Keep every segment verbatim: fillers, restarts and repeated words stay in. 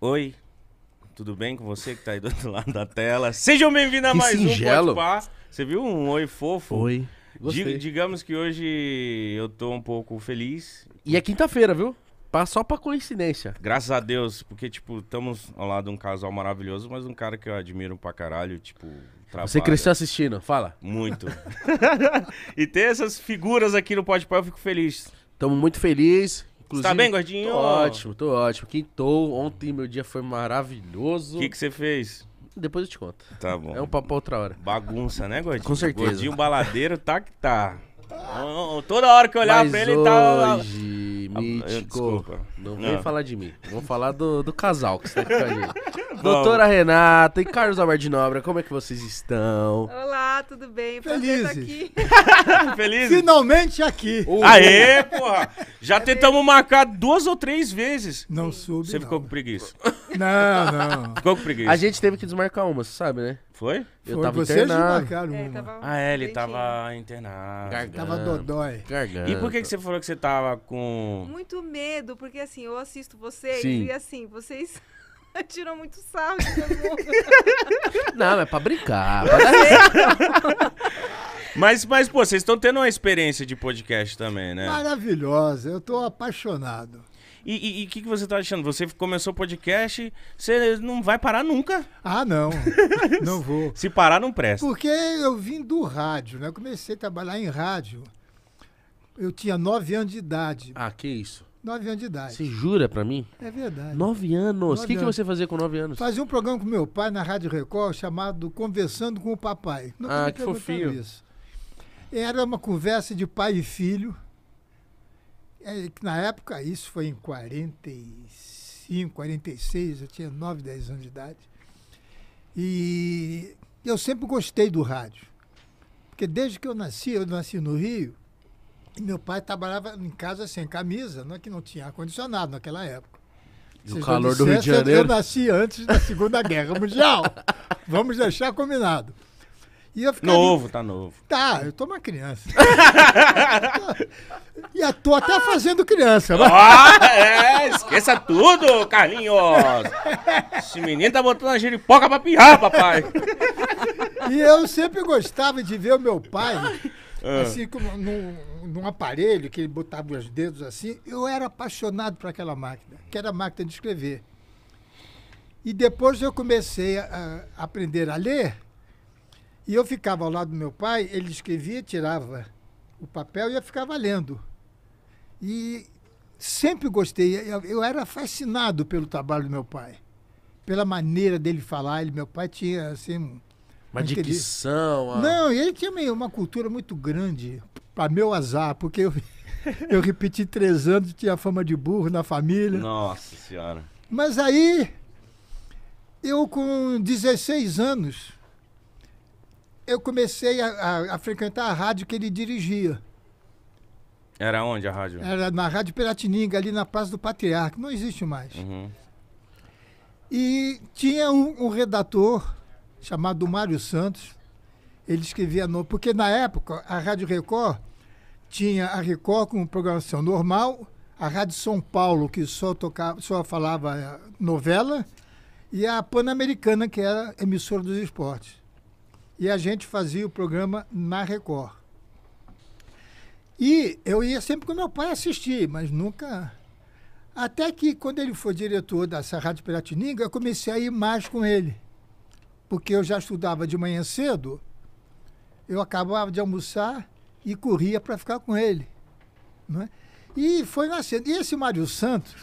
Oi, tudo bem com você que tá aí do outro lado da tela? Sejam bem-vindos a mais singelo. um Podpah. Você viu um oi fofo? Oi. Dig, digamos que hoje eu tô um pouco feliz. E é quinta-feira, viu? Só pra coincidência. Graças a Deus, porque, tipo, estamos ao lado de um casal maravilhoso, mas um cara que eu admiro pra caralho, tipo... Trabalha. Você cresceu assistindo, fala. Muito. E ter essas figuras aqui no Podpah, eu fico feliz. Tamo muito feliz. Inclusive, tá bem, gordinho? Tô ótimo, tô ótimo. Quintou, ontem meu dia foi maravilhoso. O que que você fez? Depois eu te conto. Tá bom. É um papo outra hora. Bagunça, né, gordinho? Com certeza. Gordinho baladeiro, tá que tá. Toda hora que eu olhar mas pra ele, hoje... tá... Mítico, não vem não. falar de mim. Vamos falar do, do casal que está aqui com a gente. Doutora Renata e Carlos Alberto de Nóbrega, como é que vocês estão? Olá, tudo bem? Felizes. Aqui. Felizes? Finalmente aqui. Uh, Aê, porra. Já tentamos marcar duas ou três vezes. Não soube. Você ficou não. com preguiça. Não, não. Ficou com preguiça. A gente teve que desmarcar uma, você sabe, né? Foi? Eu Foi, tava internado. É, tava ah, é, ele dentinho. tava internado. Garganta. Tava dodói. Garganta. E por que que você falou que você tava com... Muito medo, porque assim, eu assisto vocês Sim. e assim, vocês tiram muito sarro. Não, é pra brincar. Mas, mas, pô, vocês estão tendo uma experiência de podcast também, né? Maravilhosa, eu tô apaixonado. E o que, que você tá achando? Você começou o podcast, você não vai parar nunca. Ah, não. Não vou. Se parar, não presta. Porque eu vim do rádio, né? Eu comecei a trabalhar em rádio. Eu tinha nove anos de idade. Ah, que isso? Nove anos de idade. Você jura pra mim? É verdade. Nove anos. O que, que você fazia com nove anos? Fazia um programa com meu pai na Rádio Record chamado Conversando com o Papai. Não ah, que fofinho. Isso. Era uma conversa de pai e filho. Na época, isso foi em quarenta e cinco, quarenta e seis, eu tinha nove, dez anos de idade. E eu sempre gostei do rádio. Porque desde que eu nasci, eu nasci no Rio, e meu pai trabalhava em casa sem camisa, não é que não tinha ar-condicionado naquela época. E o calor do Rio de Janeiro. Eu nasci antes da Segunda Guerra Mundial. Vamos deixar combinado. E eu ficava... Novo, tá novo. Tá, eu tô uma criança. E eu tô até fazendo criança. Mas... Oh, é, esqueça tudo, Carlinhos. Esse menino tá botando a giripoca pra pirrar, papai. E eu sempre gostava de ver o meu pai, ah. assim, como num, num aparelho que ele botava os dedos assim. Eu era apaixonado por aquela máquina, que era a máquina de escrever. E depois eu comecei a, a aprender a ler. E eu ficava ao lado do meu pai, ele escrevia, tirava o papel e eu ficava lendo. E sempre gostei, eu, eu era fascinado pelo trabalho do meu pai, pela maneira dele falar. Ele, meu pai tinha assim... Uma dicção... A... Não, ele tinha meio uma cultura muito grande, para meu azar, porque eu, eu repeti três anos, tinha fama de burro na família. Nossa Senhora! Mas aí, eu com dezesseis anos... Eu comecei a, a, a frequentar a rádio que ele dirigia. Era onde a rádio? Era na Rádio Piratininga, ali na Praça do Patriarca. Não existe mais. Uhum. E tinha um, um redator chamado Mário Santos. Ele escrevia... No, porque na época, a Rádio Record tinha a Record com programação normal, a Rádio São Paulo, que só, tocava, só falava novela, e a Pan-Americana, que era emissora dos esportes. E a gente fazia o programa na Record. E eu ia sempre com meu pai assistir, mas nunca... Até que, quando ele foi diretor dessa Rádio Piratininga, eu comecei a ir mais com ele. Porque eu já estudava de manhã cedo, eu acabava de almoçar e corria para ficar com ele. Não é? E foi nascendo. E esse Mário Santos,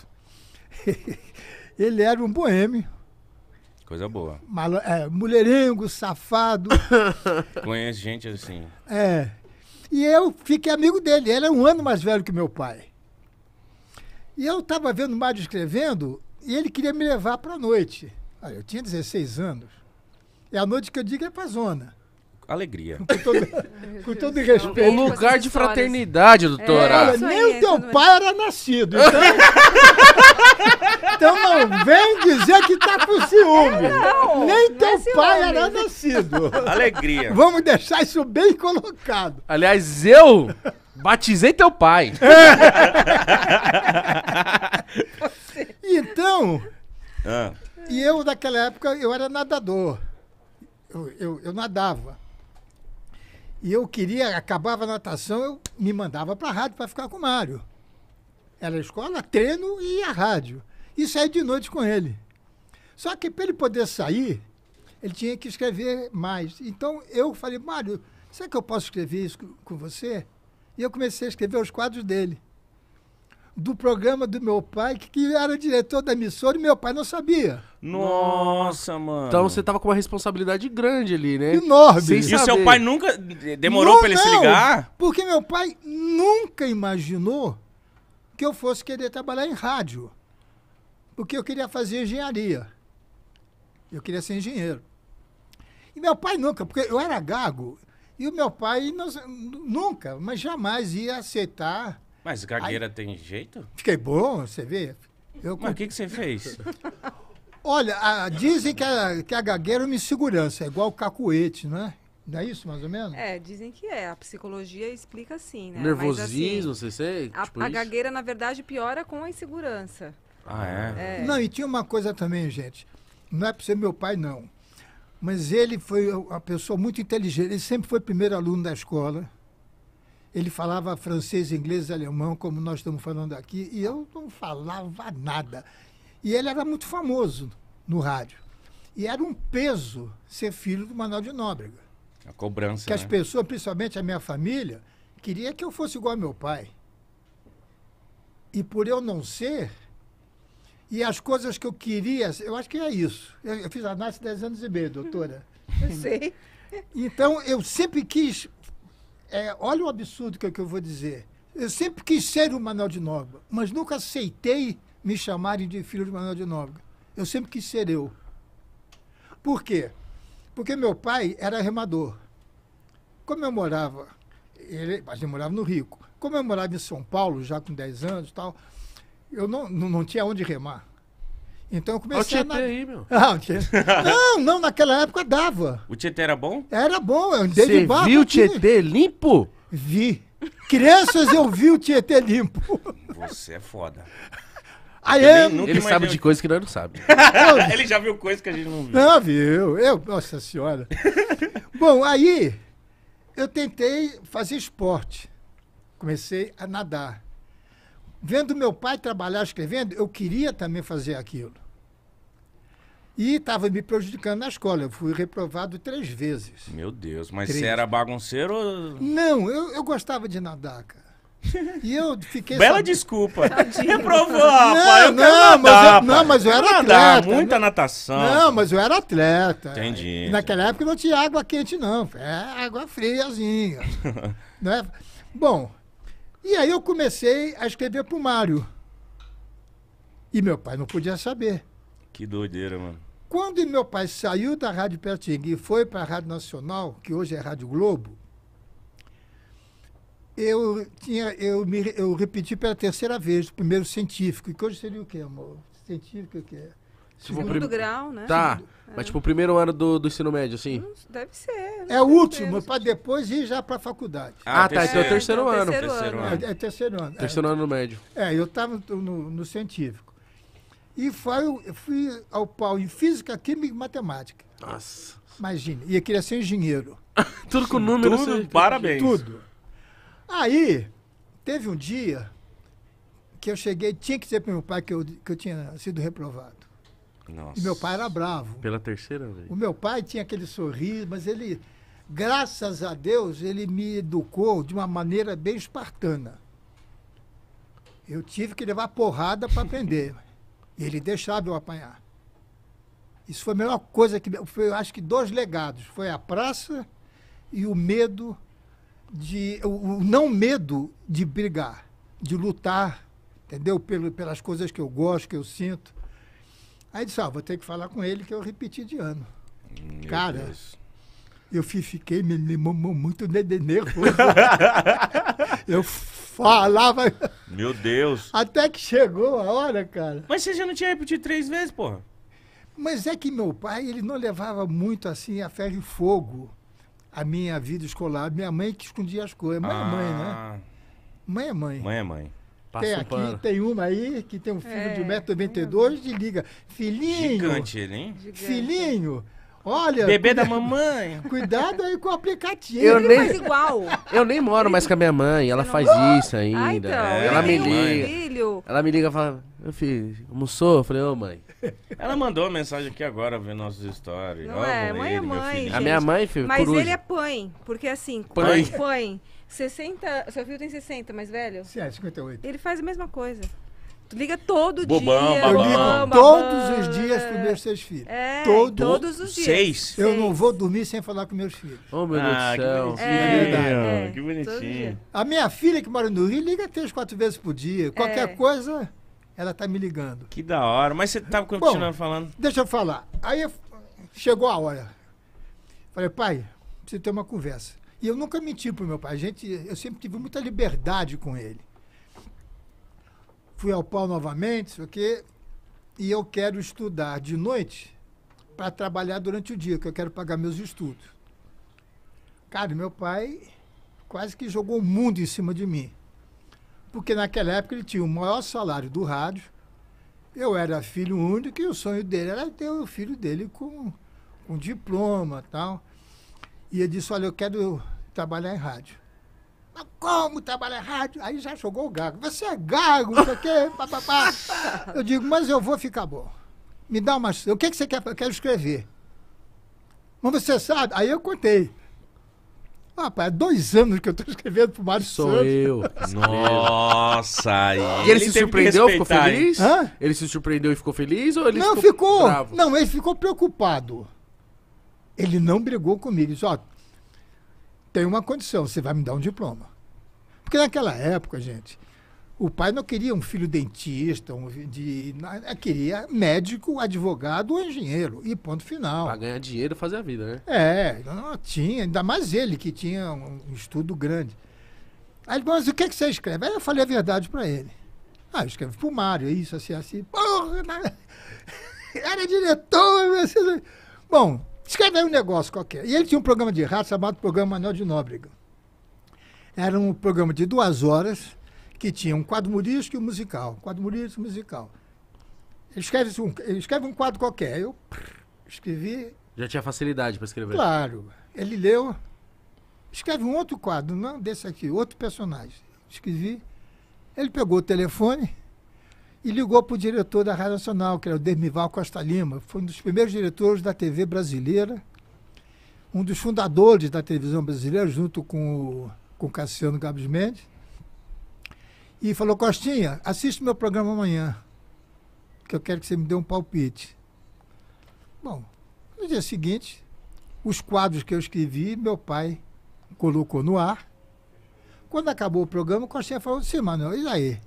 ele era um boêmio. Coisa boa. Malo, é, mulherengo, safado. Conhece gente assim. É. E eu fiquei amigo dele. Ele é um ano mais velho que meu pai. E eu estava vendo o Mário escrevendo e ele queria me levar para a noite. Olha, eu tinha dezesseis anos. E a noite que eu digo é para a zona. Alegria. Com todo, com todo respeito. Um lugar de fraternidade, doutora. É, olha, nem aí, o teu pai bem. era nascido. Então... Então não vem dizer que tá com ciúme. Não, nem não teu é pai ciúme. era nascido. Alegria. Vamos deixar isso bem colocado. Aliás, eu batizei teu pai. É. Então, Ah. E eu, naquela época, eu era nadador. Eu, eu, eu nadava. E eu queria, acabava a natação, eu me mandava para a rádio para ficar com o Mário. Era a escola, treino e a rádio. E saí de noite com ele. Só que para ele poder sair, ele tinha que escrever mais. Então eu falei, Mário, será que eu posso escrever isso com você? E eu comecei a escrever os quadros dele. Do programa do meu pai, que era diretor da emissora, e meu pai não sabia. Nossa, mano. Então você tava com uma responsabilidade grande ali, né? Enorme. E o seu pai nunca demorou para ele se ligar? Porque meu pai nunca imaginou que eu fosse querer trabalhar em rádio. Porque eu queria fazer engenharia. Eu queria ser engenheiro. E meu pai nunca, porque eu era gago. E o meu pai não, nunca, mas jamais ia aceitar... Mas gagueira aí, tem jeito? Fiquei bom, você vê. Eu... Mas o que, que você fez? Olha, a, dizem que a, que a gagueira é uma insegurança, é igual o cacuete, né? Não é isso, mais ou menos? É, dizem que é. A psicologia explica assim, né? Nervosismo, você assim, sei? A, tipo a gagueira, na verdade, piora com a insegurança. Ah, é? é? Não, e tinha uma coisa também, gente. Não é para ser meu pai, não. Mas ele foi uma pessoa muito inteligente. Ele sempre foi o primeiro aluno da escola. Ele falava francês, inglês, alemão, como nós estamos falando aqui, e eu não falava nada. E ele era muito famoso no rádio. E era um peso ser filho do Manuel de Nóbrega. A cobrança, que as né? pessoas, principalmente a minha família, queria que eu fosse igual ao meu pai. E por eu não ser, e as coisas que eu queria, eu acho que é isso. Eu, eu fiz análise dez anos e meio, doutora. Eu sei. Então, eu sempre quis... É, olha o absurdo que, é que eu vou dizer. Eu sempre quis ser o Manuel de Nóbrega, mas nunca aceitei me chamarem de filho de Manuel de Nóbrega. Eu sempre quis ser eu. Por quê? Porque meu pai era remador. Como eu morava, ele, mas ele morava no Rio. Como eu morava em São Paulo, já com dez anos e tal, eu não, não, não tinha onde remar. Então eu comecei o Tietê a... aí, meu. Ah, o Tietê. Não, não, naquela época dava. O Tietê era bom? Era bom, eu andei de barco. Você viu o Tietê limpo? Vi. Crianças, eu vi o Tietê limpo. Você é foda. Aí ele eu... ele sabe deu... de coisas que nós não sabemos. Ele já viu coisas que a gente não viu. Não, viu. Eu, nossa senhora. Bom, aí eu tentei fazer esporte. Comecei a nadar. Vendo meu pai trabalhar escrevendo, eu queria também fazer aquilo. E estava me prejudicando na escola. Eu fui reprovado três vezes. Meu Deus, mas três. Você era bagunceiro? Ou... Não, eu, eu gostava de nadar, cara. E eu fiquei... Bela sab... desculpa. Reprovou, rapaz. Não, não, nadar, mas eu, não, mas eu era nadar, atleta. Muita natação. Não, mas eu era atleta. Entendi. Naquela época não tinha água quente, não. É água friazinha. Não é? Bom... E aí eu comecei a escrever pro Mário. E meu pai não podia saber. Que doideira, mano. Quando meu pai saiu da Rádio Piratininga e foi para a Rádio Nacional, que hoje é Rádio Globo, eu, tinha, eu, me, eu repeti pela terceira vez, o primeiro científico. Que hoje seria o quê, amor? Científico o quê? Tipo, segundo prim... grau, né? Tá, é. Mas tipo o primeiro ano do, do ensino médio, assim? Deve ser. É o último, para depois ir já para a faculdade. Ah, ah tá, então é o terceiro ano. É, terceiro ano. É, é terceiro ano. Terceiro é, ano no médio. É, eu estava no, no científico. E foi, eu fui ao pau em física, química e matemática. Nossa. Imagina, e eu queria ser engenheiro. Tudo com números. Tudo, você... parabéns. Tudo. Aí, teve um dia que eu cheguei, tinha que dizer para meu pai que eu, que eu tinha sido reprovado. Nossa. E meu pai era bravo. Pela terceira vez. O meu pai tinha aquele sorriso, mas ele, graças a Deus, ele me educou de uma maneira bem espartana. Eu tive que levar porrada para aprender. Ele deixava eu apanhar. Isso foi a melhor coisa que... Foi, eu acho que dois legados. Foi a praça e o medo de... O, o não medo de brigar, de lutar, entendeu? Pelo, pelas coisas que eu gosto, que eu sinto. Aí disse, ó, ah, vou ter que falar com ele que eu repeti de ano. Meu cara, Deus. Eu fiquei me, me, muito nervoso. Eu falava... Meu Deus. Até que chegou a hora, cara. Mas você já não tinha repetido três vezes, porra? Mas é que meu pai, ele não levava muito assim a ferro e fogo a minha vida escolar. Minha mãe que escondia as coisas. Mãe ah. é mãe, né? Mãe é mãe. Mãe é mãe. Passa tem aqui, pano. Tem uma aí que tem um filho é, de um metro e noventa e dois e liga. Filhinho! Gigante ele, hein? Gigante. Filhinho! Olha, bebê cuida... da mamãe. Cuidado aí com o aplicativo. Eu nem mais igual. Eu nem moro mais com a minha mãe. Ela faz isso ainda. Ah, então, é. Ela me liga. Filho. Ela me liga e fala, meu filho, almoçou? Eu falei, ô oh, mãe. Ela mandou uma mensagem aqui agora, vendo nossas stories. Não oh, é, mãe ele, é mãe. Gente, a minha mãe, filho, mas coruja. Ele é pãe. Porque assim, pãe. Pãe. sessenta, seu filho tem sessenta, mais velho? Sim, é, cinquenta e oito. Ele faz a mesma coisa. Tu liga todo bobão, dia. Babão. Eu ligo todos babão, os dias é... para meus seis filhos. É, todos, todos os dias. Seis? Eu seis. Não vou dormir sem falar com meus filhos. Oh, meu ah, Deus do céu. Que bonitinho. É, é, é. Que bonitinho. A minha filha que mora no Rio liga três, quatro vezes por dia. Qualquer é. coisa, ela tá me ligando. Que da hora. Mas você estava continuando Bom, falando. Deixa eu falar. Aí chegou a hora. Falei, pai, preciso ter uma conversa. E eu nunca menti pro meu pai. Gente, eu sempre tive muita liberdade com ele. Fui ao pau novamente, isso aqui, e eu quero estudar de noite para trabalhar durante o dia, que eu quero pagar meus estudos. Cara, meu pai quase que jogou o mundo em cima de mim. Porque naquela época ele tinha o maior salário do rádio, eu era filho único e o sonho dele era ter o filho dele com, com diploma e tal. E ele disse, olha, eu quero trabalhar em rádio. Mas como trabalhar rádio? Aí já jogou o gago. Você é gago, não sei o quê, papapá. Eu digo, mas eu vou ficar bom. Me dá uma... O que, que você quer? Eu quero escrever. Mas você sabe? Aí eu contei. Ah, pai, há dois anos que eu estou escrevendo pro Mário Sou Santos. Sou eu. Nossa. E ele, ele se surpreendeu, ficou feliz? Hã? Ele se surpreendeu e ficou feliz? Ou ele não, ficou... ficou... bravo? Não, ele ficou preocupado. Ele não brigou comigo. Ele disse, ó... Tem uma condição, você vai me dar um diploma. Porque naquela época, gente, o pai não queria um filho dentista, um de, queria médico, advogado ou engenheiro. E ponto final. Para ganhar dinheiro e fazer a vida, né? É, não tinha, ainda mais ele, que tinha um estudo grande. Aí ele falou, mas o que, é que você escreve? Aí eu falei a verdade para ele. Ah, eu escrevo pro Mário, isso, assim, assim. Porra, era diretor. Assim. Bom... Escreve aí um negócio qualquer. E ele tinha um programa de rádio chamado Programa Manuel de Nóbrega. Era um programa de duas horas que tinha um quadro humorístico e um musical. Quadro humorístico e musical. Ele escreve um, ele escreve um quadro qualquer. Eu escrevi... Já tinha facilidade para escrever. Claro. Ele leu. Escreve um outro quadro, não desse aqui, outro personagem. Escrevi. Ele pegou o telefone... E ligou para o diretor da Rádio Nacional, que era o Dermival Costa Lima. Foi um dos primeiros diretores da T V brasileira, um dos fundadores da televisão brasileira, junto com o Cassiano Gabos Mendes. E falou, Costinha, assiste meu programa amanhã, que eu quero que você me dê um palpite. Bom, no dia seguinte, os quadros que eu escrevi, meu pai colocou no ar. Quando acabou o programa, o Costinha falou, sim, Manuel, e aí?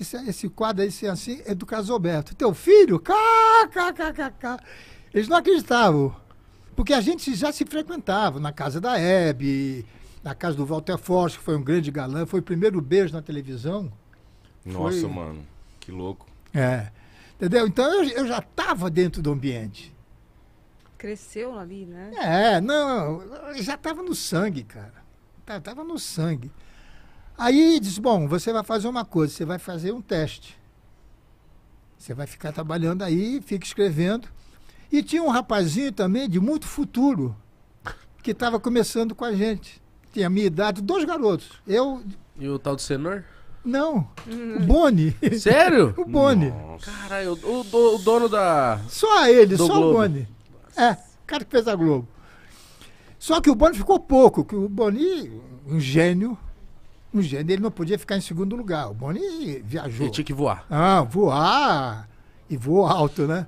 Esse, esse quadro aí, assim, assim, é do Carlos Alberto. Teu filho? Kkkk. Eles não acreditavam. Porque a gente já se frequentava na casa da Hebe, na casa do Walter Forte, que foi um grande galã. Foi o primeiro beijo na televisão. Nossa, foi... mano. Que louco. É. Entendeu? Então eu, eu já estava dentro do ambiente. Cresceu ali, né? É, não. Já estava no sangue, cara. Estava no sangue. Aí diz, bom, você vai fazer uma coisa, você vai fazer um teste. Você vai ficar trabalhando aí, fica escrevendo. E tinha um rapazinho também de muito futuro, que estava começando com a gente. Tinha a minha idade, dois garotos. Eu... E o tal do Senor? Não, hum. o Boni. Sério? O Boni. Caralho, o, o, o dono da... Só ele, do só Globo. O Boni. É, o cara que fez a Globo. Só que o Boni ficou pouco, que o Boni, um gênio... Um gênio, ele não podia ficar em segundo lugar. O Boni viajou. Ele tinha que voar. Ah, voar. E voou alto, né?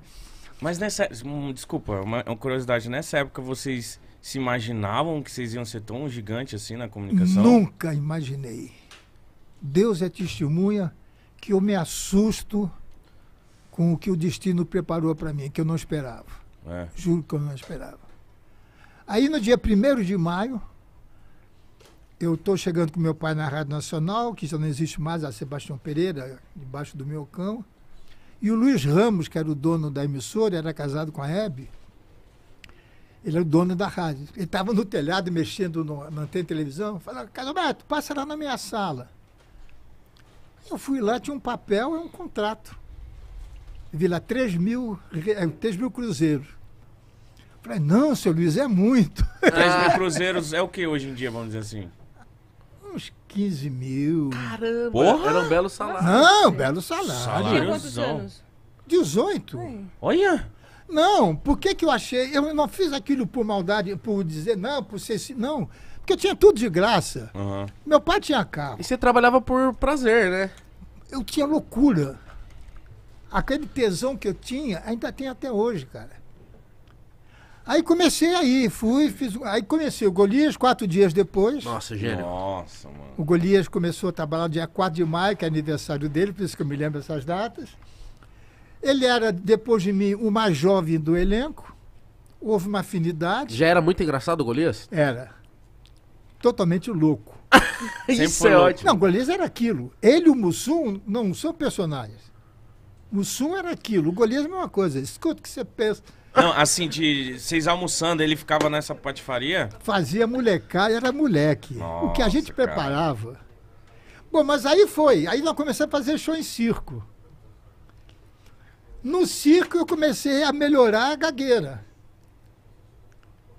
Mas nessa... Desculpa, uma, uma curiosidade. Nessa época, vocês se imaginavam que vocês iam ser tão gigante assim na comunicação? Nunca imaginei. Deus é testemunha que eu me assusto com o que o destino preparou para mim, que eu não esperava. É. Juro que eu não esperava. Aí, no dia primeiro de maio... Eu estou chegando com meu pai na Rádio Nacional, que já não existe mais, a Sebastião Pereira, debaixo do meu cão. E o Luiz Ramos, que era o dono da emissora, era casado com a Hebe. Ele era o dono da rádio. Ele estava no telhado, mexendo no, na antena de televisão. Falava, Carlos Alberto, passa lá na minha sala. Eu fui lá, tinha um papel e um contrato. Vi lá três mil cruzeiros. Falei, não, seu Luiz, é muito. três mil cruzeiros é o que hoje em dia, vamos dizer assim? Uns quinze mil. Caramba! Porra. Era um belo salário. Não, um belo salário. Salário. Quantos anos? dezoito. É. Olha! Não, por que que eu achei? Eu não fiz aquilo por maldade, por dizer não, por ser... Não, porque eu tinha tudo de graça. Uhum. Meu pai tinha carro. E você trabalhava por prazer, né? Eu tinha loucura. Aquele tesão que eu tinha, ainda tem até hoje, cara. Aí comecei aí, fui, fiz... Aí comecei o Golias, quatro dias depois. Nossa, gênio. Nossa, mano. O Golias começou a trabalhar dia quatro de maio, que é aniversário dele, por isso que eu me lembro dessas datas. Ele era, depois de mim, o mais jovem do elenco. Houve uma afinidade. Já era muito engraçado o Golias? Era. Totalmente louco. Isso é ótimo. Não, o Golias era aquilo. Ele e o Mussum não são personagens. O Mussum era aquilo. O Golias é a mesma coisa. Escuta o que você pensa. Não, assim, de vocês almoçando, ele ficava nessa patifaria? Fazia molecada, era moleque. Nossa, o que a gente cara. preparava. Bom, mas aí foi. Aí nós começamos a fazer show em circo. No circo eu comecei a melhorar a gagueira.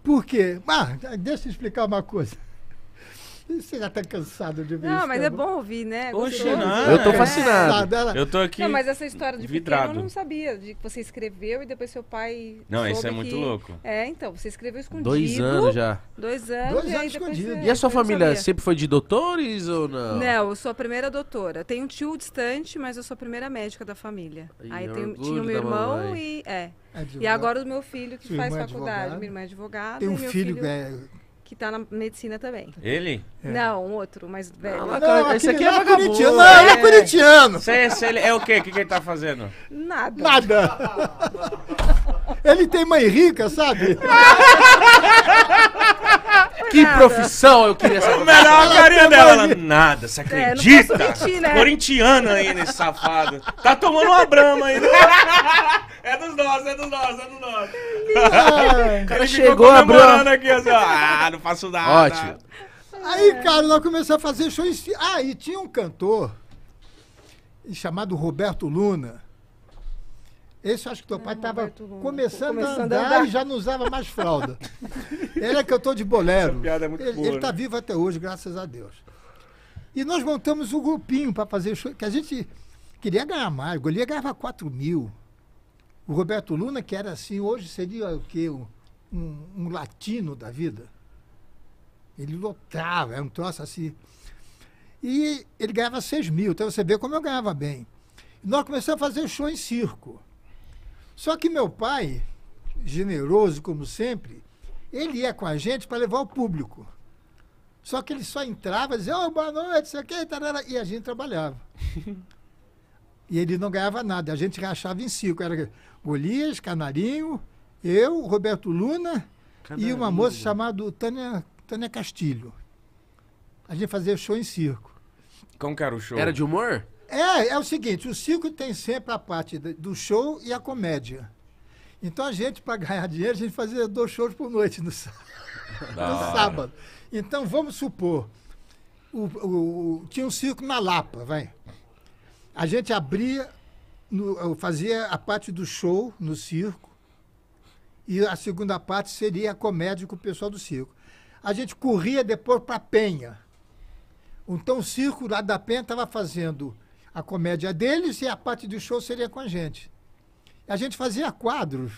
Por quê? Ah, deixa eu explicar uma coisa. Você já tá cansado de ver isso. Não, mas é bom ouvir, né? Oxe, não. Eu tô fascinado. É. Eu tô aqui. Não, mas essa história de vidrado. Pequeno eu não sabia. De que você escreveu e depois seu pai. Não, isso é muito que... louco. É, então, você escreveu escondido. Dois anos já. Dois anos. Dois anos escondido. Você... E a sua família sempre foi de doutores ou não? Não, eu sou a primeira doutora. Tenho um tio distante, mas eu sou a primeira médica da família. Ai, aí tenho, tinha o meu irmão mamãe. e. É. Advogado. E agora o meu filho que Sua faz faculdade. Advogado. Minha irmã é advogada. Tem um filho que é. Que tá na medicina também. Ele? É. Não, um outro, mais velho. Não, não, esse aqui é vagabundo. Não, ele é corintiano. Cê, cê, ele é o quê? O que, que ele tá fazendo? Nada. Nada. Ele tem mãe rica, sabe? Que nada. Profissão eu queria saber. Melhor a carinha dela. Nada, você acredita? É, não posso mentir, né? Corintiana ainda, esse safado. Tá tomando uma brama ainda. É dos nossos, é dos nossos, é dos nossos. Ah, o cara chegou a brama. Aqui, assim, ah, não faço nada. Ótimo. Aí, cara, nós começamos a fazer show em... Ah, e tinha um cantor chamado Roberto Luna. Esse acho que teu pai estava começando, começando a, andar a andar e já não usava mais fralda. Ele é cantor de bolero. É muito ele está né? vivo até hoje, graças a Deus. E nós montamos um grupinho para fazer show, que a gente queria ganhar mais. O Golias ganhava quatro mil. O Roberto Luna, que era assim, hoje seria o quê? Um, um latino da vida. Ele lotava, era um troço assim. E ele ganhava seis mil, então você vê como eu ganhava bem. E nós começamos a fazer show em circo. Só que meu pai, generoso como sempre, ele ia com a gente para levar o público. Só que ele só entrava e dizia, oh, boa noite, isso aqui, e a gente trabalhava. E ele não ganhava nada, a gente rachava em circo. Era Golias, Canarinho, eu, Roberto Luna Canarinho. E uma moça chamada Tânia, Tânia Castilho. A gente fazia show em circo. Como que era o show? Era de humor? É, é o seguinte, o circo tem sempre a parte do show e a comédia. Então a gente, para ganhar dinheiro, a gente fazia dois shows por noite no sábado. No sábado. Então vamos supor, o, o, tinha um circo na Lapa, vai. A gente abria, no, fazia a parte do show no circo e a segunda parte seria a comédia com o pessoal do circo. A gente corria depois para Penha. Então o circo lá da Penha estava fazendo... a comédia deles e a parte do show seria com a gente. A gente fazia quadros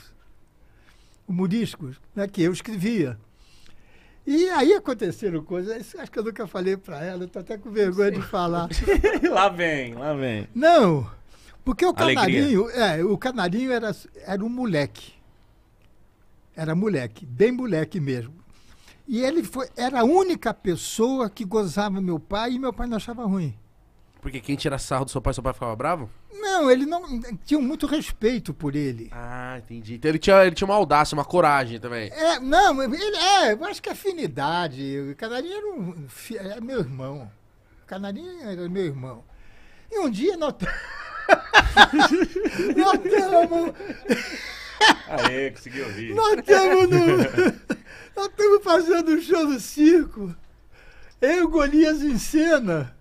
humorísticos, né, que eu escrevia. E aí aconteceram coisas, acho que eu nunca falei para ela, eu estou até com vergonha de falar. Lá vem, lá vem. Não, porque o Canarinho, é, o Canarinho era, era um moleque. Era moleque, bem moleque mesmo. E ele foi, era a única pessoa que gozava meu pai e meu pai não achava ruim. Porque quem tira sarro do seu pai, seu pai ficava bravo? Não, ele não... Tinha muito respeito por ele. Ah, entendi. Então ele tinha, ele tinha uma audácia, uma coragem também. É, não, ele... É, eu acho que afinidade. O Canarinho era, um, era meu irmão. O Canarinho era meu irmão. E um dia nós... nós temos... Aê, consegui ouvir. Nós temos no... Nós estamos fazendo um show no circo. Eu e o Golias em cena...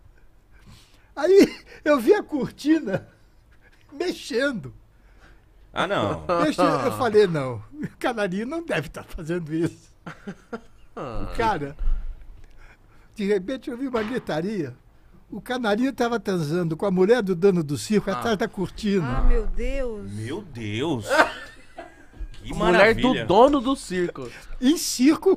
Aí eu vi a cortina mexendo. Ah, não. Mexendo. Eu falei, não, o canarinho não deve estar fazendo isso. Cara, de repente eu vi uma gritaria. O canarinho estava transando com a mulher do dono do circo ah. atrás da cortina. Ah, meu Deus. Meu Deus. Que mulher maravilha. Do dono do circo. Em circo,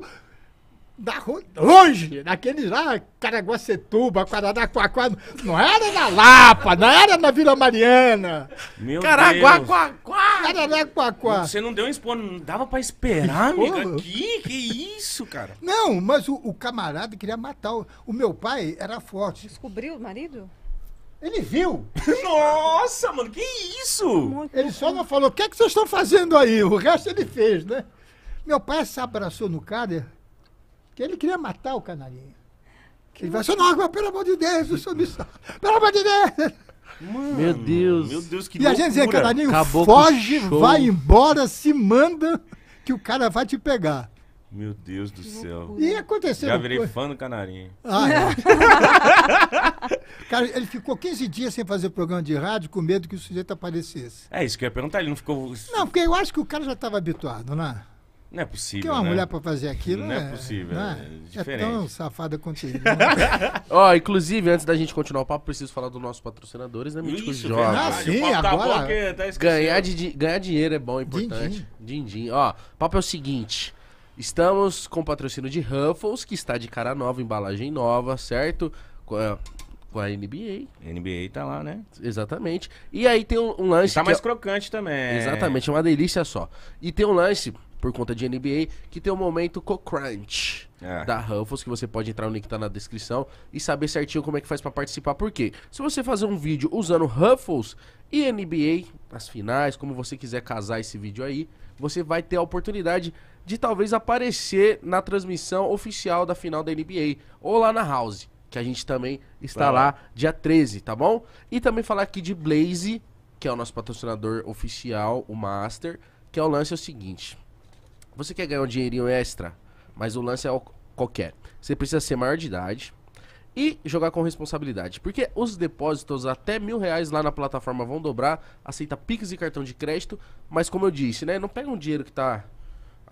da, longe, naqueles lá, Caraguacetuba, Guaraquaquá, não era na Lapa, não era na Vila Mariana. Meu Caraguaquaquá. Caraguaquaquá. Você não deu um expor, não dava pra esperar, amigo. Que, que isso, cara? Não, mas o, o camarada queria matar. O, o meu pai era forte. Descobriu o marido? Ele viu. Nossa, mano, que isso? Muito ele só não falou, o que é que vocês estão fazendo aí? O resto ele fez, né? Meu pai se abraçou no cara, que ele queria matar o canarinho. Que ele vai assim, não, pelo amor de Deus, o senhor me salva. Pelo amor de Deus. Mano, meu Deus. Meu Deus, que E loucura. A gente dizia, canarinho, acabou, foge, vai embora, se manda, que o cara vai te pegar. Meu Deus do céu. E aconteceu. Já virei coisa. Fã do canarinho. Ah, é. Cara, ele ficou quinze dias sem fazer programa de rádio com medo que o sujeito aparecesse. É isso que eu ia perguntar, ele não ficou... Não, porque eu acho que o cara já estava habituado, né? Não é possível, Porque uma né? mulher pra fazer aquilo não é... Não é possível, não é? É diferente. É tão safada quanto ele. Ó, oh, inclusive, antes da gente continuar o papo, preciso falar dos nossos patrocinadores, né, Mítico Jovem? Ah, sim, agora... Tá tá ganhar, di ganhar dinheiro é bom, é importante. Din-din. Ó, o papo é o seguinte... Estamos com o patrocínio de Ruffles, que está de cara nova, embalagem nova, certo? Com a, com a N B A. N B A tá lá, né? Exatamente. E aí tem um, um lance... E tá mais é... crocante também. Exatamente, é uma delícia só. E tem um lance, por conta de N B A, que tem um momento co-crunch é. da Ruffles, que você pode entrar no link que tá na descrição e saber certinho como é que faz para participar. Por quê? Se você fazer um vídeo usando Ruffles e N B A, as finais, como você quiser casar esse vídeo aí, você vai ter a oportunidade... de talvez aparecer na transmissão oficial da final da N B A, ou lá na House, que a gente também está lá. lá dia treze, tá bom? E também falar aqui de Blaze, que é o nosso patrocinador oficial, o Master, que é o lance é o seguinte, você quer ganhar um dinheirinho extra, mas o lance é qualquer, você precisa ser maior de idade e jogar com responsabilidade, porque os depósitos até mil reais lá na plataforma vão dobrar, aceita Pix e cartão de crédito, mas como eu disse, né, não pega um dinheiro que tá...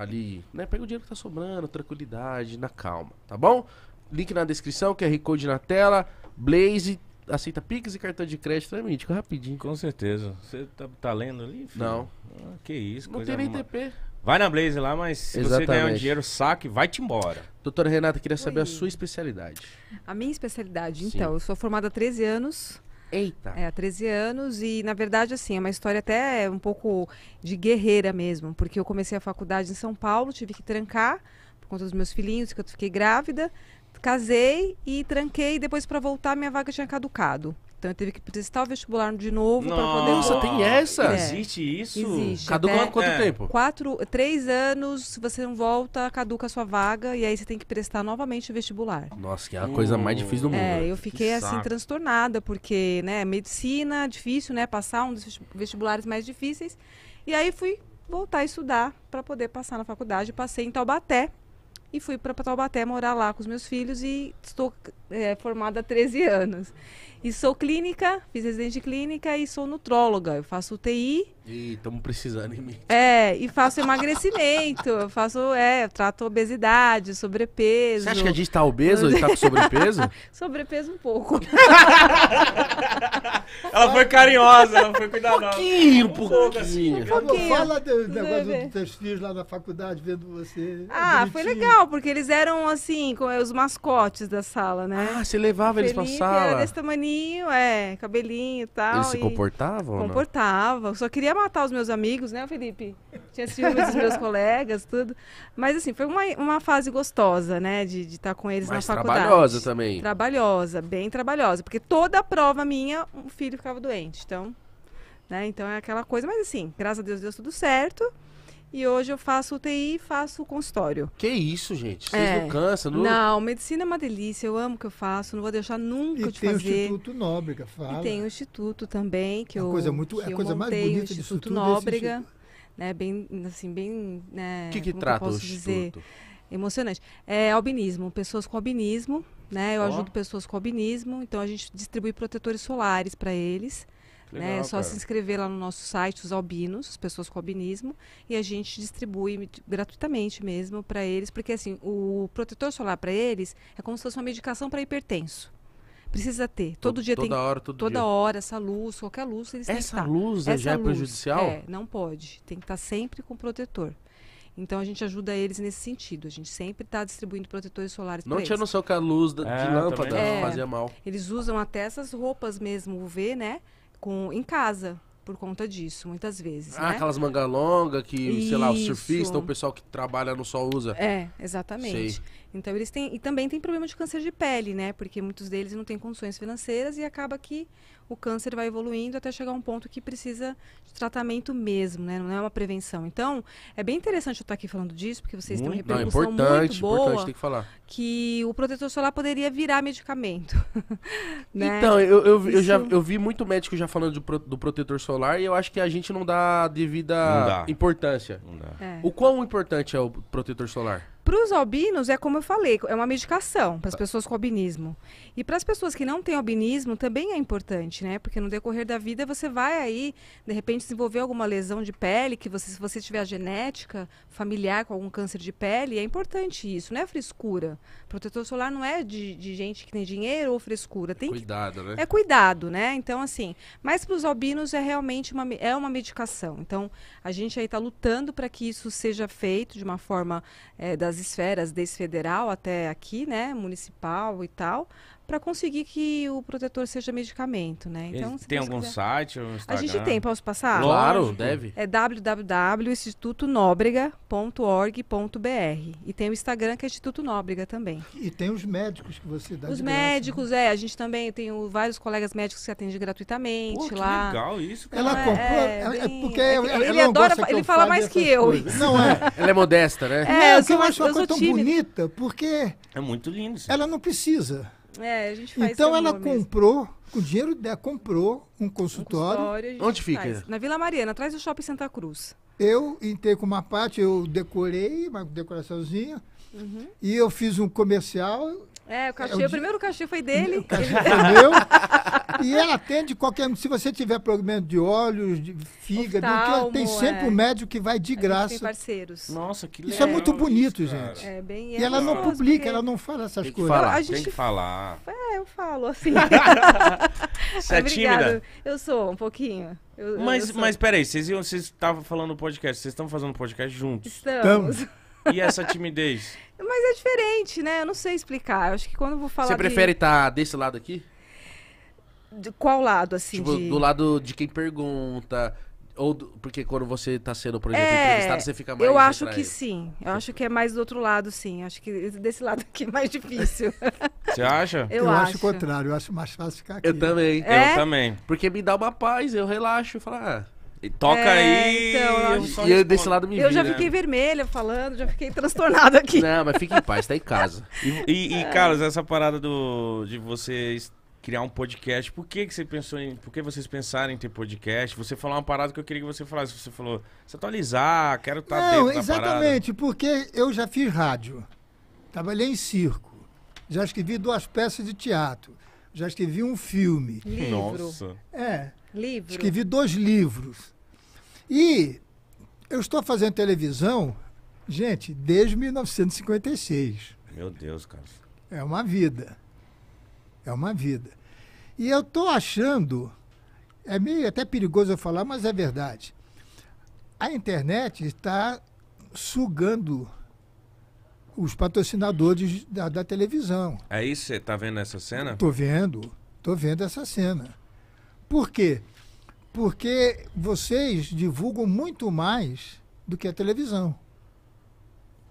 ali, né? Pega o dinheiro que tá sobrando, tranquilidade, na calma, tá bom? Link na descrição, Q R Code na tela, Blaze, aceita Pix e cartão de crédito, é mítico, rapidinho. Com certeza. Você tá, tá lendo ali, filho? Não. Ah, que isso, não tem nem T P. Vai na Blaze lá, mas se Exatamente. você ganhar um dinheiro, saque, vai-te embora. Doutora Renata, queria saber Oi. a sua especialidade. A minha especialidade, então, Sim. eu sou formada há treze anos... Eita. É, há treze anos e, na verdade, assim, é uma história até um pouco de guerreira mesmo, porque eu comecei a faculdade em São Paulo, tive que trancar por conta dos meus filhinhos, que eu fiquei grávida, casei e tranquei, e depois para voltar minha vaga tinha caducado. Então eu tive que prestar o vestibular de novo para poder... Nossa, tem essa? É. Existe isso? Existe. Caduca há quanto é. tempo? Quatro, três anos, se você não volta, caduca a sua vaga e aí você tem que prestar novamente o vestibular. Nossa, que é a hum. coisa mais difícil do mundo. É, eu fiquei assim transtornada, porque, né, medicina, difícil, né, passar um dos vestibulares mais difíceis. E aí fui voltar a estudar para poder passar na faculdade, passei em Taubaté. E fui para Taubaté morar lá com os meus filhos e estou é, formada há treze anos. E sou clínica, fiz residente de clínica e sou nutróloga. Eu faço U T I. Ih, estamos precisando em mim. É, e faço emagrecimento, eu faço, é, eu trato obesidade, sobrepeso. Você acha que a gente está obeso e está com sobrepeso? Sobrepeso um pouco. Ela foi carinhosa, ela foi cuidadosa. Um pouquinho, um pouco assim. Fala do negócio dos teus filhos lá na faculdade, vendo você. Ah, bonitinho. Foi legal. Porque eles eram assim, como os mascotes da sala, né? Ah, você levava eles pra sala? Era desse tamaninho, é, cabelinho e tal. Eles se comportavam? Comportavam. Só queria matar os meus amigos, né, Felipe? Tinha ciúmes dos meus colegas, tudo. Mas assim, foi uma, uma fase gostosa, né? De estar com eles na faculdade. Mas trabalhosa também. Trabalhosa, bem trabalhosa. Porque toda a prova minha, um filho ficava doente. Então, né? Então é aquela coisa. Mas assim, graças a Deus deu tudo certo. E hoje eu faço U T I e faço consultório. Que isso, gente? Vocês é. não cansam? Não... não, medicina é uma delícia. Eu amo o que eu faço. Não vou deixar nunca e de fazer. E tem o Instituto Nóbrega, fala. E tem o Instituto também, que a eu coisa muito que A eu coisa mais bonita disso Instituto tudo Nóbrega, é Instituto Nóbrega, né? Bem, assim, bem... O né, que que trata que o Instituto? Dizer? Emocionante. É albinismo. Pessoas com albinismo. né? Eu oh. ajudo pessoas com albinismo, então a gente distribui protetores solares para eles. Legal, né? É só cara. se inscrever lá no nosso site, os albinos, as pessoas com albinismo, e a gente distribui gratuitamente mesmo para eles, porque assim, o protetor solar para eles é como se fosse uma medicação para hipertenso. Precisa ter. Todo Tod dia toda tem. Hora, todo toda dia. hora, essa luz, qualquer luz, eles têm que estar. Essa luz já é prejudicial? É, não pode. Tem que estar sempre com protetor. Então a gente ajuda eles nesse sentido. A gente sempre está distribuindo protetores solares para eles. Não tinha noção que a luz da, é, de lâmpada é, fazia mal. Eles usam até essas roupas mesmo, U V, né? Com, em casa, por conta disso, muitas vezes. Ah, né? Aquelas manga longa que, Isso. sei lá, o surfista, o pessoal que trabalha no sol usa. É, exatamente. Sei. Então eles têm. E também tem problema de câncer de pele, né? Porque muitos deles não têm condições financeiras e acaba que o câncer vai evoluindo até chegar a um ponto que precisa de tratamento mesmo, né? Não é uma prevenção. Então, é bem interessante eu estar aqui falando disso, porque vocês muito, têm uma repercussão não, importante, muito boa. Importante, tem que falar. Que o protetor solar poderia virar medicamento. Né? Então, eu, eu, Isso... eu, já, eu vi muito médico já falando do, do protetor solar e eu acho que a gente não dá devida não dá. importância. Não dá. É. O quão importante é o protetor solar? Para os albinos, é como eu falei, é uma medicação para as pessoas com albinismo. E para as pessoas que não têm albinismo, também é importante, né? Porque no decorrer da vida você vai aí, de repente, desenvolver alguma lesão de pele, que você, se você tiver a genética familiar com algum câncer de pele, é importante isso, não é frescura. Protetor solar não é de, de gente que tem dinheiro ou frescura. Tem cuidado, que... né? É cuidado, né? Então, assim, mas para os albinos é realmente uma, é uma medicação. Então, a gente aí está lutando para que isso seja feito de uma forma é, das esferas, desde federal até aqui, né, municipal e tal, para conseguir que o protetor seja medicamento, né? Então, tem algum quiser... site? Ou Instagram? A gente tem, posso passar? Claro, deve. É w w w ponto instituto nóbrega ponto org ponto b r e tem o Instagram que é Instituto Nóbrega também. E tem os médicos que você dá. Os de médicos, graça, né? é. A gente também tem o, vários colegas médicos que atendem gratuitamente Pô, que lá. legal isso. Cara. Ela comprou. É, é, bem... é porque é, ele, ele adora, ele fala mais que eu. Não é? Ela é modesta, né? É, não, eu, eu acho uma coisa tão bonita porque é muito lindo. Isso. Ela não precisa. É, a gente faz então ela comprou, mesmo. com o dinheiro dela, comprou um consultório. Um consultório Onde fica? Faz. Na Vila Mariana, atrás do Shopping Santa Cruz. Eu entrei com uma parte, eu decorei, uma decoraçãozinha, uhum. e eu fiz um comercial. É, o, cachê, é, o, o primeiro cachê foi dele. O cachê foi meu. E ela atende qualquer... Se você tiver problema de olhos, de fígado, Oftalmo, tem sempre é. um médico que vai de graça. Tem parceiros. Nossa, que legal. Isso é muito bonito, isso, gente. É bem, é e ela não publica, porque... ela não fala essas tem coisas. Falar, a gente... Tem que falar. É, eu falo, assim. Você é tímida? Eu sou, um pouquinho. Eu, mas, eu sou. mas, peraí, vocês estavam falando no podcast, vocês estão fazendo podcast juntos? Estamos. Estamos. E essa timidez? Mas é diferente, né? Eu não sei explicar. Eu acho que quando eu vou falar Você prefere estar de... tá desse lado aqui? De qual lado, assim? Tipo, de... do lado de quem pergunta... Ou do, porque quando você está sendo, por exemplo, é, entrevistado, você fica mais... Eu acho que sim. Eu acho que é mais do outro lado, sim. Acho que desse lado aqui é mais difícil. Você acha? Eu, eu acho. acho o contrário. Eu acho mais fácil ficar aqui. Eu também. É? Eu também. Porque me dá uma paz, eu relaxo e falo... Ah, E toca é, aí, então, eu só e eu desse lado me Eu vi, já né? fiquei vermelha falando, já fiquei transtornada aqui. Não, mas fica em paz, tá em casa. E, e, é. e Carlos, essa parada do, de vocês criar um podcast, por que, que você pensou em. Por que vocês pensaram em ter podcast? Você falou uma parada que eu queria que você falasse. Você falou, se atualizar, quero estar Não, dentro da parada. Exatamente, porque eu já fiz rádio, trabalhei em circo, já escrevi duas peças de teatro, já escrevi um filme. Livro. Nossa. É. Livro. Escrevi dois livros. E eu estou fazendo televisão, gente, desde mil novecentos e cinquenta e seis. Meu Deus, cara. É uma vida. É uma vida. E eu estou achando, é meio até perigoso eu falar, mas é verdade. A internet está sugando os patrocinadores da, da televisão. É isso? Você está vendo essa cena? Estou vendo. Estou vendo essa cena. Por quê? Porque vocês divulgam muito mais do que a televisão.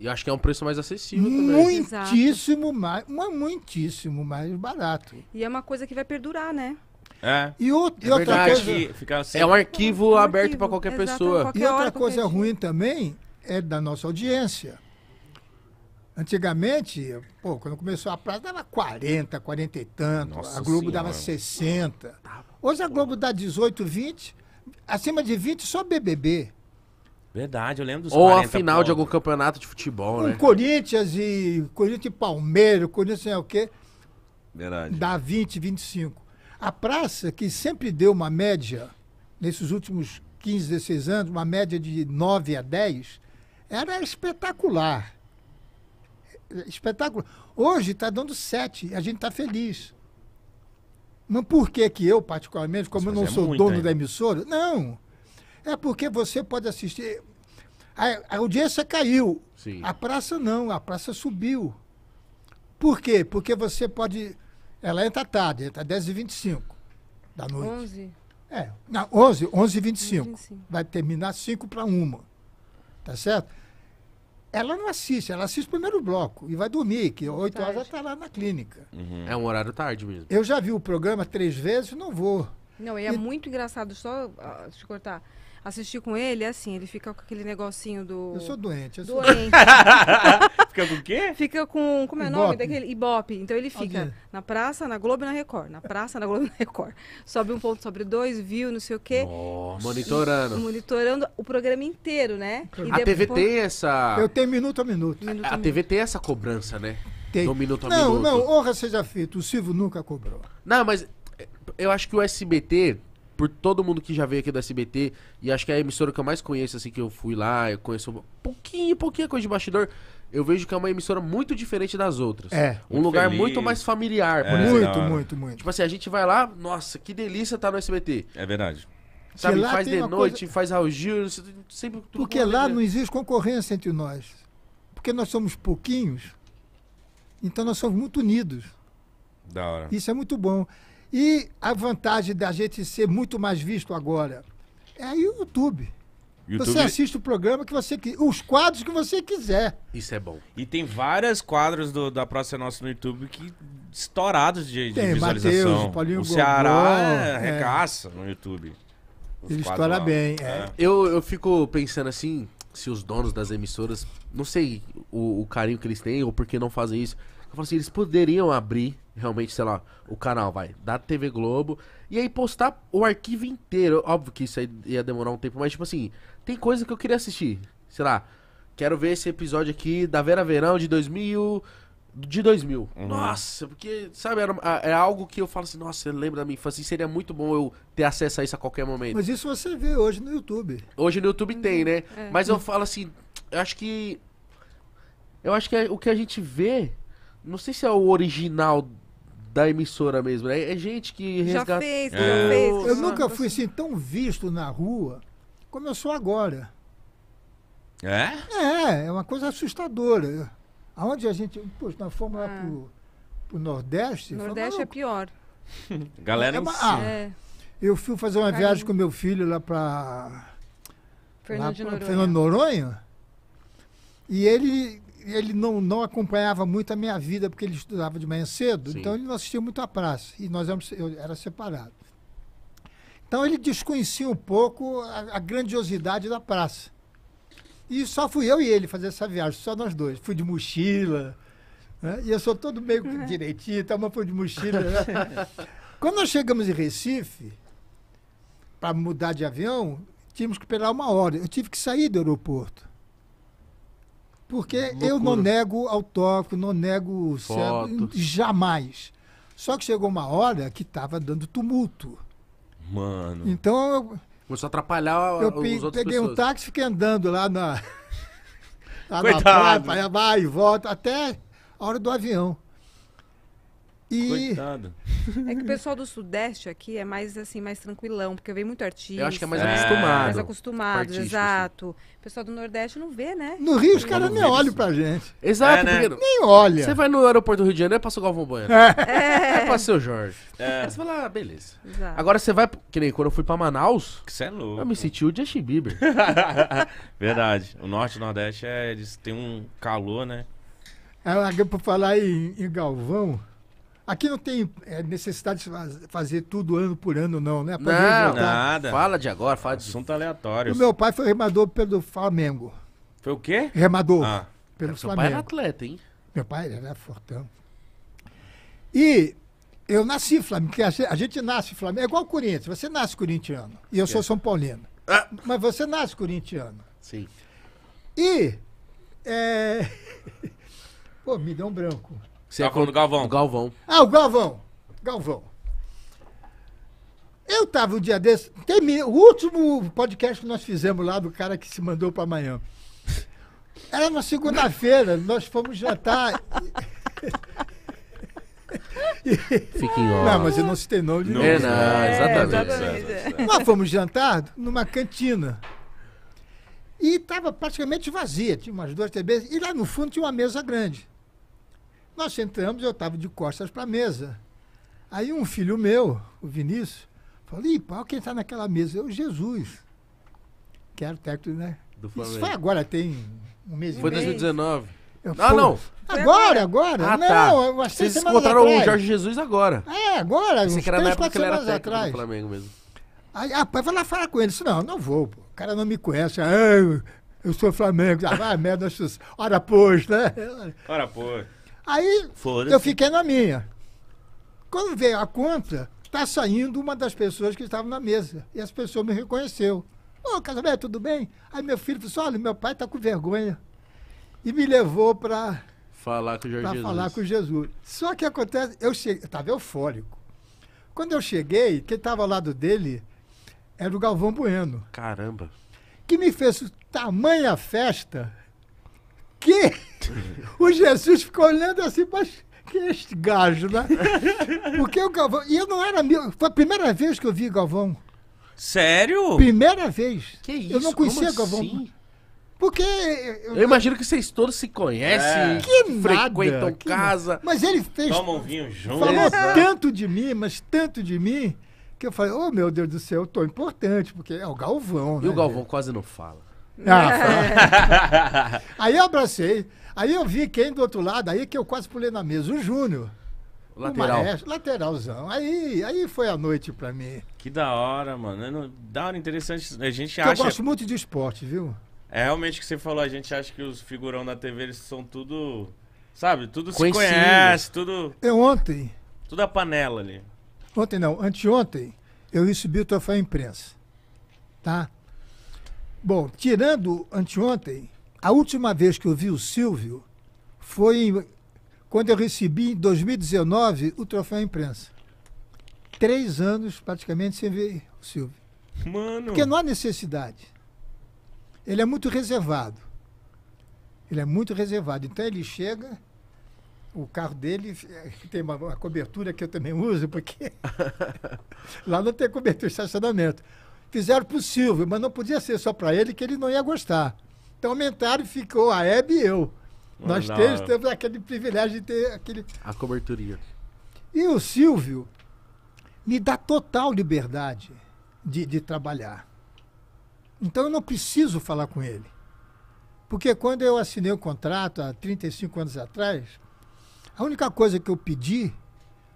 E acho que é um preço mais acessível também. Muitíssimo mais, muitíssimo mais barato. E é uma coisa que vai perdurar, né? É. E, o, e é outra coisa... Fica assim. É um arquivo um aberto arquivo. para qualquer Exato, pessoa. Qualquer e outra hora, coisa ruim dia. também é da nossa audiência. Antigamente, pô, quando começou a praça, dava quarenta, quarenta e tanto. Nossa a Globo senhora. dava sessenta. Hoje a Globo dá dezoito, vinte. Acima de vinte, só B B B. Verdade, eu lembro dos Ou a final pontos. de algum campeonato de futebol, um né? Corinthians e Corinthians e Palmeiras, Corinthians não sei o quê. Verdade. Dá vinte, vinte e cinco. A praça, que sempre deu uma média, nesses últimos quinze, dezesseis anos, uma média de nove a dez, era espetacular. Espetacular. Hoje está dando sete, a gente está feliz. Mas por que que eu, particularmente, como eu não sou dono da emissora? Não. É porque você pode assistir... A, a audiência caiu. Sim. A praça não, a praça subiu. Por quê? Porque você pode... Ela entra tarde, entra dez e vinte e cinco da noite. onze. É, não, onze, onze e vinte e cinco. Vai terminar cinco para uma. Tá certo? Ela não assiste, ela assiste o primeiro bloco e vai dormir, que oito horas já está lá na clínica. Uhum. É um horário tarde mesmo. Eu já vi o programa três vezes, não vou. Não, e é e... muito engraçado, só uh, te cortar. Assistir com ele, é assim, ele fica com aquele negocinho do... Eu sou doente. Eu sou doente. Fica com o quê? Fica com... Como é o nome daquele? Ibope. Então ele fica Alguém. na praça, na Globo e na Record. Na praça, na Globo e na Record. Sobe um ponto, sobe dois, viu, não sei o quê. Nossa. Monitorando. E, monitorando o programa inteiro, né? E a T V tem essa... Eu tenho minuto a minuto. minuto a, a, a T V tem essa cobrança, né? Tem. Do minuto a não, minuto. Não, não. Honra seja feita. O Silvio nunca cobrou. Não, mas eu acho que o S B T... Por todo mundo que já veio aqui do S B T, e acho que é a emissora que eu mais conheço, assim, que eu fui lá, eu conheço pouquinho, pouquinha coisa de bastidor, eu vejo que é uma emissora muito diferente das outras. É. Um lugar feliz. Muito mais familiar. É, muito, muito, muito. Tipo assim, a gente vai lá, nossa, que delícia tá no S B T. É verdade. Sabe, faz de noite, coisa... faz Raul Gil, sempre... Tudo porque lá não existe concorrência entre nós. Porque nós somos pouquinhos, então nós somos muito unidos. Da hora. Isso é muito bom. E a vantagem da gente ser muito mais visto agora é o YouTube. YouTube. Você assiste o programa que você quiser, os quadros que você quiser. Isso é bom. E tem vários quadros do, da Praça Nossa no YouTube que estourados de, de visualização. Mateus, Paulinho o Gogol, Ceará é, recaça no YouTube. Os Ele estoura lá. bem. É. É. Eu, eu fico pensando assim, se os donos das emissoras, não sei o, o carinho que eles têm ou por que não fazem isso. Eu falo assim, eles poderiam abrir realmente, sei lá, o canal, vai, da T V Globo, e aí postar o arquivo inteiro. Óbvio que isso aí ia demorar um tempo, mas tipo assim, tem coisa que eu queria assistir. Sei lá, quero ver esse episódio aqui da Vera Verão de dois mil. De dois mil. Uhum. Nossa, porque, sabe, era, era algo que eu falo assim, nossa, eu lembro da minha infância, e seria muito bom eu ter acesso a isso a qualquer momento. Mas isso você vê hoje no YouTube. Hoje no YouTube tem, né? É. Mas eu falo assim, eu acho que... Eu acho que é, o que a gente vê, não sei se é o original da emissora mesmo, né? É gente que resgata... Já fez, já é. fez. Eu nunca fui assim tão visto na rua como eu sou agora. É? É, é uma coisa assustadora. Aonde a gente... Poxa, nós fomos ah. lá pro, pro Nordeste... Nordeste fomos, é pior. Galera é, em ah, é. Eu fui fazer uma Carinho. viagem com meu filho lá pra... Fernando de Noronha. Fernando de Noronha. E ele... Ele não, não acompanhava muito a minha vida, porque ele estudava de manhã cedo, Sim. então ele não assistia muito à praça, e nós éramos, eu era separado. Então ele desconhecia um pouco a, a grandiosidade da praça. E só fui eu e ele fazer essa viagem, só nós dois. Fui de mochila, né? E eu sou todo meio uhum. direitinho, então mas fui de mochila. Né? Quando nós chegamos em Recife, para mudar de avião, tínhamos que esperar uma hora. Eu tive que sair do aeroporto. Porque Loucura. eu não nego autógrafo, não nego certo, jamais. Só que chegou uma hora que estava dando tumulto. Mano. Então eu... Começou a atrapalhar os outros. Eu peguei pessoas. um táxi e fiquei andando lá na... lá Coitado. na praia, vai e volta, até a hora do avião. E... Coitado. É que o pessoal do Sudeste aqui é mais assim, mais tranquilão, porque vem muito artista. Eu acho que é mais é, acostumado. Mais acostumado, artista, exato. Assim. O pessoal do Nordeste não vê, né? No Rio os caras nem olham pra gente. Exato, é, né? Nem olha. Você vai no aeroporto do Rio de Janeiro, é pra seu Galvão Bueno. É. É pra seu Jorge. É. Aí você fala, ah, beleza. Exato. Agora você vai, que nem quando eu fui pra Manaus, que você é louco. Eu me senti o Justin Bieber. Verdade. O Norte e o Nordeste, é, eles têm um calor, né? É, pra falar em, em Galvão... Aqui não tem é, necessidade de faz, fazer tudo ano por ano, não, né? Pra não, nada. Fala de agora, fala de assunto aleatório. O meu pai foi remador pelo Flamengo. Foi o quê? Remador ah. pelo é, Flamengo. Seu pai era atleta, hein? Meu pai era fortão. E eu nasci Flamengo, porque a gente nasce Flamengo, é igual o Corinthians, você nasce corintiano. E eu sou é. São Paulino. Ah. Mas você nasce corintiano. Sim. E... É... Pô, me deu um branco. Você é falando do Galvão. Do Galvão. Ah, o Galvão. Galvão. Eu tava um dia desse... Tem, o último podcast que nós fizemos lá do cara que se mandou pra Miami. Era na segunda-feira. Nós fomos jantar... Fiquem ó. Não, mas eu não citei nome de não, é, não, exatamente. É, exatamente. Nós fomos jantar numa cantina. E estava praticamente vazia. Tinha umas duas T Vs. E lá no fundo tinha uma mesa grande. Nós sentamos, eu estava de costas para a mesa. Aí um filho meu, o Vinícius, falou: ih, pau, quem está naquela mesa? Eu, Jesus. Que era o técnico, né? Do Flamengo. Isso foi agora, tem um mês e meio. Foi dois mil e dezenove. Eu, ah, pô, não. Agora, agora. Ah, tá. Não, umas três Vocês encontraram atrás. O Jorge Jesus agora. É, agora. Uns que era três, quatro semanas era atrás. Do Flamengo mesmo. Aí, ah, pai, vai lá falar com ele. Eu disse, não, não vou, pô. O cara não me conhece. Eu, eu sou Flamengo. Ah, vai, merda. Ora, pois, né? Ora, pois. Aí, eu fiquei na minha. Quando veio a conta, tá saindo uma das pessoas que estavam na mesa. E essa pessoa me reconheceu. Ô, oh, Casamé, tudo bem? Aí meu filho falou, olha, meu pai tá com vergonha. E me levou para falar com o Jorge Jesus. falar com Jesus. Só que acontece, eu cheguei, estava eufórico. Quando eu cheguei, quem estava ao lado dele era o Galvão Bueno. Caramba. Que me fez tamanha festa que o Jesus ficou olhando assim, mas que é este gajo, né? Porque o Galvão, e eu não era meu, foi a primeira vez que eu vi Galvão. Sério? Primeira vez. Que isso? Eu não conhecia Galvão. Assim? Porque... Eu, eu imagino que vocês todos se conhecem, é. que frequentam nada, que casa. Nada. Mas ele fez... Toma um vinho junto. Falou é. tanto de mim, mas tanto de mim, que eu falei, oh, meu Deus do céu, eu tô importante, porque é o Galvão, né? E o Galvão quase não fala. Ah, fala. Aí eu abracei, aí eu vi quem do outro lado, aí que eu quase pulei na mesa, o Júnior. O lateral. Maestro, lateralzão. Aí, aí foi a noite pra mim. Que da hora, mano. Da hora, interessante. A gente porque acha... Eu gosto muito de esporte, viu? É realmente o que você falou, a gente acha que os figurão da T V, eles são tudo, sabe, tudo conhecido. Se conhece, tudo... Eu ontem... Tudo a panela ali. Ontem não, anteontem, eu recebi o troféu imprensa, tá? Bom, tirando anteontem, a última vez que eu vi o Silvio foi quando eu recebi, em dois mil e dezenove, o troféu imprensa. Três anos, praticamente, sem ver o Silvio. Mano... Porque não há necessidade. Ele é muito reservado. Ele é muito reservado. Então ele chega, o carro dele tem uma, uma cobertura que eu também uso, porque lá não tem cobertura de estacionamento. Fizeram para o Silvio, mas não podia ser só para ele, que ele não ia gostar. Então aumentaram e ficou a Hebe e eu. Mano, nós temos, temos aquele privilégio de ter aquele... A coberturinha. E o Silvio me dá total liberdade de, de trabalhar. Então eu não preciso falar com ele. Porque quando eu assinei o contrato há trinta e cinco anos atrás, a única coisa que eu pedi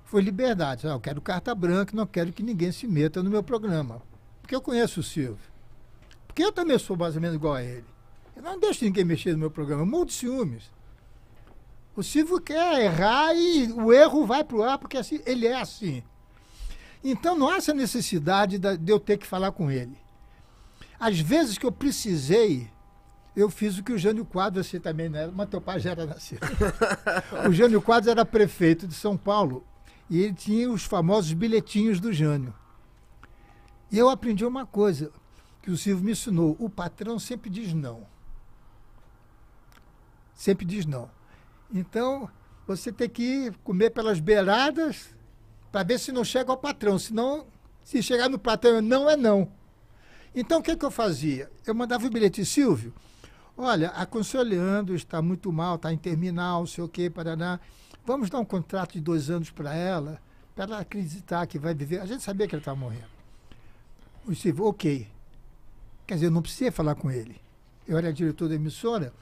foi liberdade. Eu quero carta branca, não quero que ninguém se meta no meu programa. Porque eu conheço o Silvio. Porque eu também sou mais ou menos igual a ele. Eu não deixo ninguém mexer no meu programa, eu morro de ciúmes. O Silvio quer errar e o erro vai para o ar, porque assim, ele é assim. Então não há essa necessidade de eu ter que falar com ele. Às vezes que eu precisei, eu fiz o que o Jânio Quadros, você também não era, mas teu pai já era nascido. O Jânio Quadros era prefeito de São Paulo e ele tinha os famosos bilhetinhos do Jânio. E eu aprendi uma coisa que o Silvio me ensinou, o patrão sempre diz não. Sempre diz não. Então, você tem que comer pelas beiradas para ver se não chega ao patrão, senão, se chegar no patrão, não é não. Então, o que, que eu fazia? Eu mandava o bilhete, Silvio, olha, aconselhando, está muito mal, está em terminal, não sei o quê, paraná. Vamos dar um contrato de dois anos para ela, para ela acreditar que vai viver. A gente sabia que ela estava morrendo. O Silvio, ok. Quer dizer, eu não precisei falar com ele. Eu era diretor da emissora,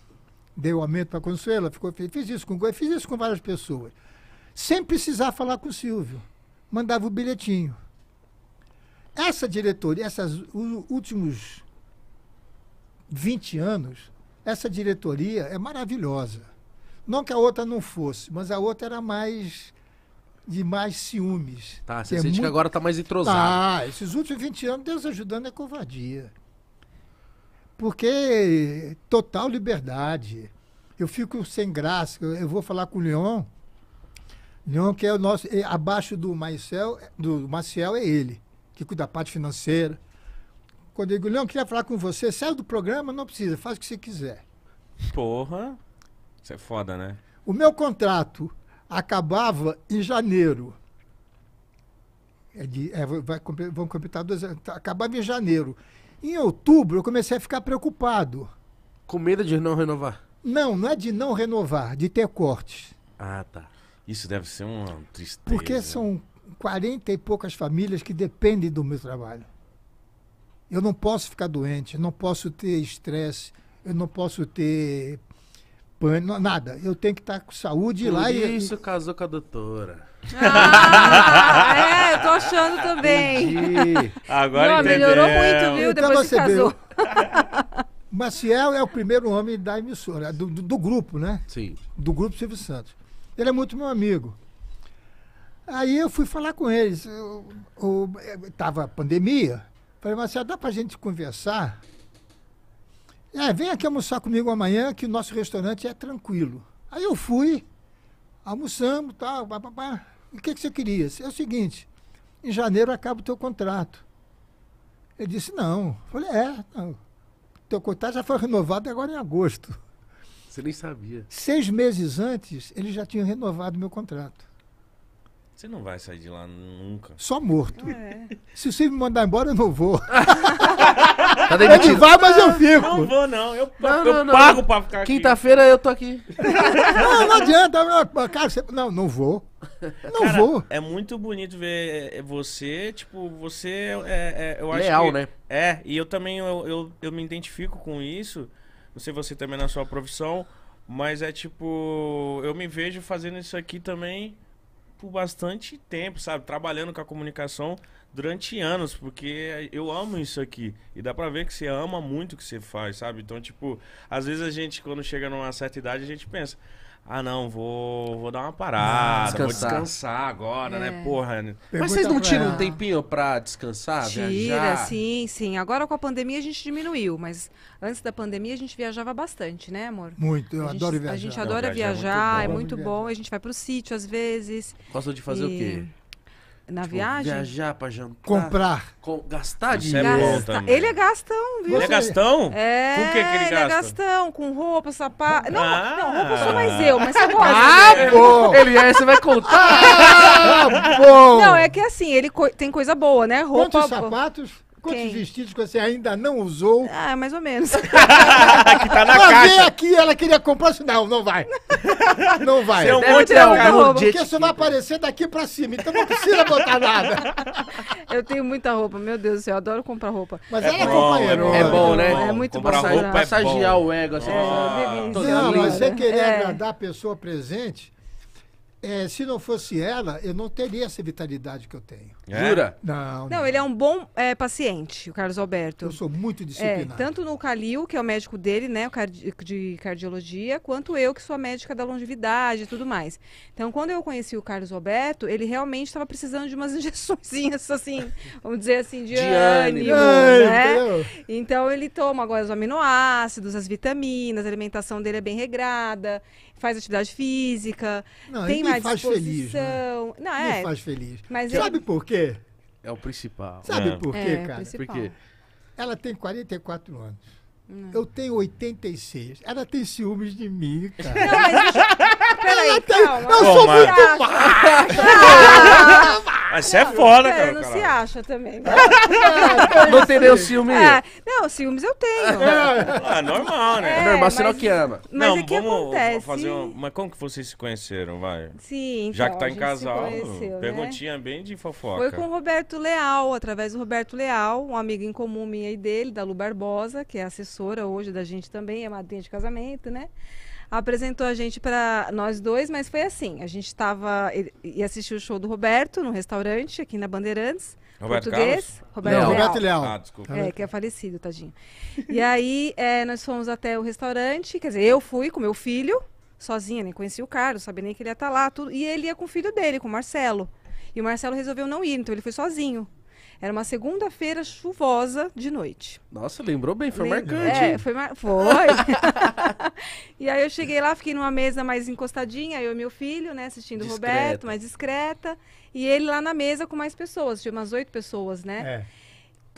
dei o aumento para a Consuela, ficou, fiz isso com o fiz isso com várias pessoas. Sem precisar falar com o Silvio. Mandava o bilhetinho. Essa diretoria, esses últimos vinte anos, essa diretoria é maravilhosa. Não que a outra não fosse, mas a outra era mais de mais ciúmes. Tá, você é sente muito... que agora está mais entrosado. Ah, esses últimos vinte anos, Deus ajudando é covardia. Porque total liberdade. Eu fico sem graça, eu vou falar com o Leon, Leon, que é o nosso, é, abaixo do Maciel, do Maciel é ele, que cuida da parte financeira. Quando eu digo, Leon, queria falar com você, saiu do programa, não precisa, faz o que você quiser. Porra, isso é foda, né? O meu contrato acabava em janeiro. É de, é, vai, vão completar dois anos. Acabava em janeiro. Em outubro, eu comecei a ficar preocupado. Com medo de não renovar? Não, não é de não renovar, de ter cortes. Ah, tá. Isso deve ser uma tristeza. Porque são quarenta e poucas famílias que dependem do meu trabalho. Eu não posso ficar doente, não posso ter estresse, eu não posso ter pânico, nada. Eu tenho que estar com saúde Por lá isso e... isso casou com a doutora. Ah, é, eu tô achando também. Entendi. Agora não, melhorou muito, viu, então depois que casou. Maciel é o primeiro homem da emissora, do, do, do grupo, né? Sim. Do grupo Silvio Santos. Ele é muito meu amigo. Aí eu fui falar com eles. Eu, eu, eu, tava a pandemia. Falei, Marcelo, dá pra gente conversar? É, vem aqui almoçar comigo amanhã, que o nosso restaurante é tranquilo. Aí eu fui, almoçamos, tal, bababá. O que, que você queria? É o seguinte, em janeiro acaba o teu contrato. Ele disse, não. Falei, é, não. Teu contrato já foi renovado agora em agosto. Você nem sabia. Seis meses antes, eles já tinham renovado meu contrato. Você não vai sair de lá nunca. Só morto. É. Se você me mandar embora, eu não vou. Tá demitido. Ele vai, mas eu fico. Não vou, não. Eu, não, eu não, pago não. pra ficar aqui. Quinta-feira eu tô aqui. Não, não adianta. Cara, você... Não, não vou. Não Cara, vou. É muito bonito ver você. Tipo, você é... é eu acho Leal, que, né? É, e eu também eu, eu, eu me identifico com isso. Não sei você também na sua profissão, mas é tipo... Eu me vejo fazendo isso aqui também... por bastante tempo, sabe? Trabalhando com a comunicação durante anos, porque eu amo isso aqui. E dá pra ver que você ama muito o que você faz, sabe? Então, tipo, às vezes a gente, quando chega numa certa idade, a gente pensa, ah, não, vou, vou dar uma parada, descansar. vou descansar agora, é. né? Porra. Né? Mas vocês não tiram um tempinho pra descansar, Tira, viajar? Tira, sim, sim. Agora com a pandemia a gente diminuiu, mas antes da pandemia a gente viajava bastante, né, amor? Muito, eu a adoro gente, viajar. A gente não, adora viajar, é muito bom, é muito bom. A gente vai pro sítio às vezes. Gosta de fazer e... o quê? Na tipo, viagem? Viajar pra jantar. Comprar. Com, gastar dinheiro. É gasta. Ele é gastão, viu? Ele é gastão? É. Com o que, que ele gasta? Ele é gastão, com roupa, sapato. Não, ah. não, roupa sou mais eu, mas você gosta. Ah, né? Bom! Ele é, você vai contar. Ah, bom! Não, é que assim, ele co tem coisa boa, né? Roupa. Quantos sapatos? Quantos Quem? vestidos que você ainda não usou? Ah, mais ou menos. Que tá na ela caixa. Ela aqui, ela queria comprar... Não, não vai. Não vai. Você é um monte não, não, roupa. Porque você vai aparecer daqui pra cima, então não precisa botar nada. Eu tenho muita roupa, meu Deus do céu, eu adoro comprar roupa. Mas é ela é companheiro. É bom, né? É muito comprar bom. Comprar roupa Massagear é bom. o ego. Assim, ah. Não, não mas você querer é. agradar a pessoa presente... É, se não fosse ela, eu não teria essa vitalidade que eu tenho. É? Jura? Não, não. Não, ele é um bom é, paciente, o Carlos Alberto. Eu sou muito disciplinado. É, tanto no Calil, que é o médico dele, né, o cardi de cardiologia, quanto eu, que sou a médica da longevidade e tudo mais. Então, quando eu conheci o Carlos Alberto, ele realmente estava precisando de umas injeçõezinhas, assim, vamos dizer assim, de, de ânimo, ânimo, né? Deus. Então, ele toma agora os aminoácidos, as vitaminas, a alimentação dele é bem regrada. Faz atividade física, não, tem mais faz feliz, né? Não, é. Me faz feliz. Mas Sabe ele... por quê? É o principal. Sabe é. por quê, é, cara? Porque ela tem quarenta e quatro anos. Não. Eu tenho oitenta e seis. Ela tem ciúmes de mim, cara. Não, mas... Peraí, tem... calma. Eu Pô, sou mas... muito má. Mas você é foda, cara. Não, não, não se acha também. Né? Não, não, não teria o ciúme. É, não, ciúmes eu tenho. É, é normal, né? É normal, senão que ama. Mas não, é que vamos acontece... fazer uma... Mas como que vocês se conheceram, vai? Sim, então, já que tá em casal, perguntinha, né? Bem de fofoca. Foi com o Roberto Leal, através do Roberto Leal, um amigo em comum minha e dele, da Lu Barbosa, que é assessora hoje da gente também, é madrinha de casamento, né? Apresentou a gente para nós dois, mas foi assim, a gente estava e assistiu o show do Roberto no restaurante aqui na Bandeirantes, Roberto português, Carlos? Roberto Leal. Roberto Leal. Ah, desculpa. É, que é falecido, tadinho. E aí é, nós fomos até o restaurante, quer dizer, eu fui com meu filho, sozinha, nem conhecia o Carlos, sabia nem que ele ia estar lá, tudo, e ele ia com o filho dele, com o Marcelo, e o Marcelo resolveu não ir, então ele foi sozinho. Era uma segunda-feira chuvosa de noite. Nossa, lembrou bem, foi Lem... marcante. É, foi. Mar... foi. E aí eu cheguei lá, fiquei numa mesa mais encostadinha, eu e meu filho, né, assistindo o Roberto, mais discreta. E ele lá na mesa com mais pessoas, tinha umas oito pessoas, né? É.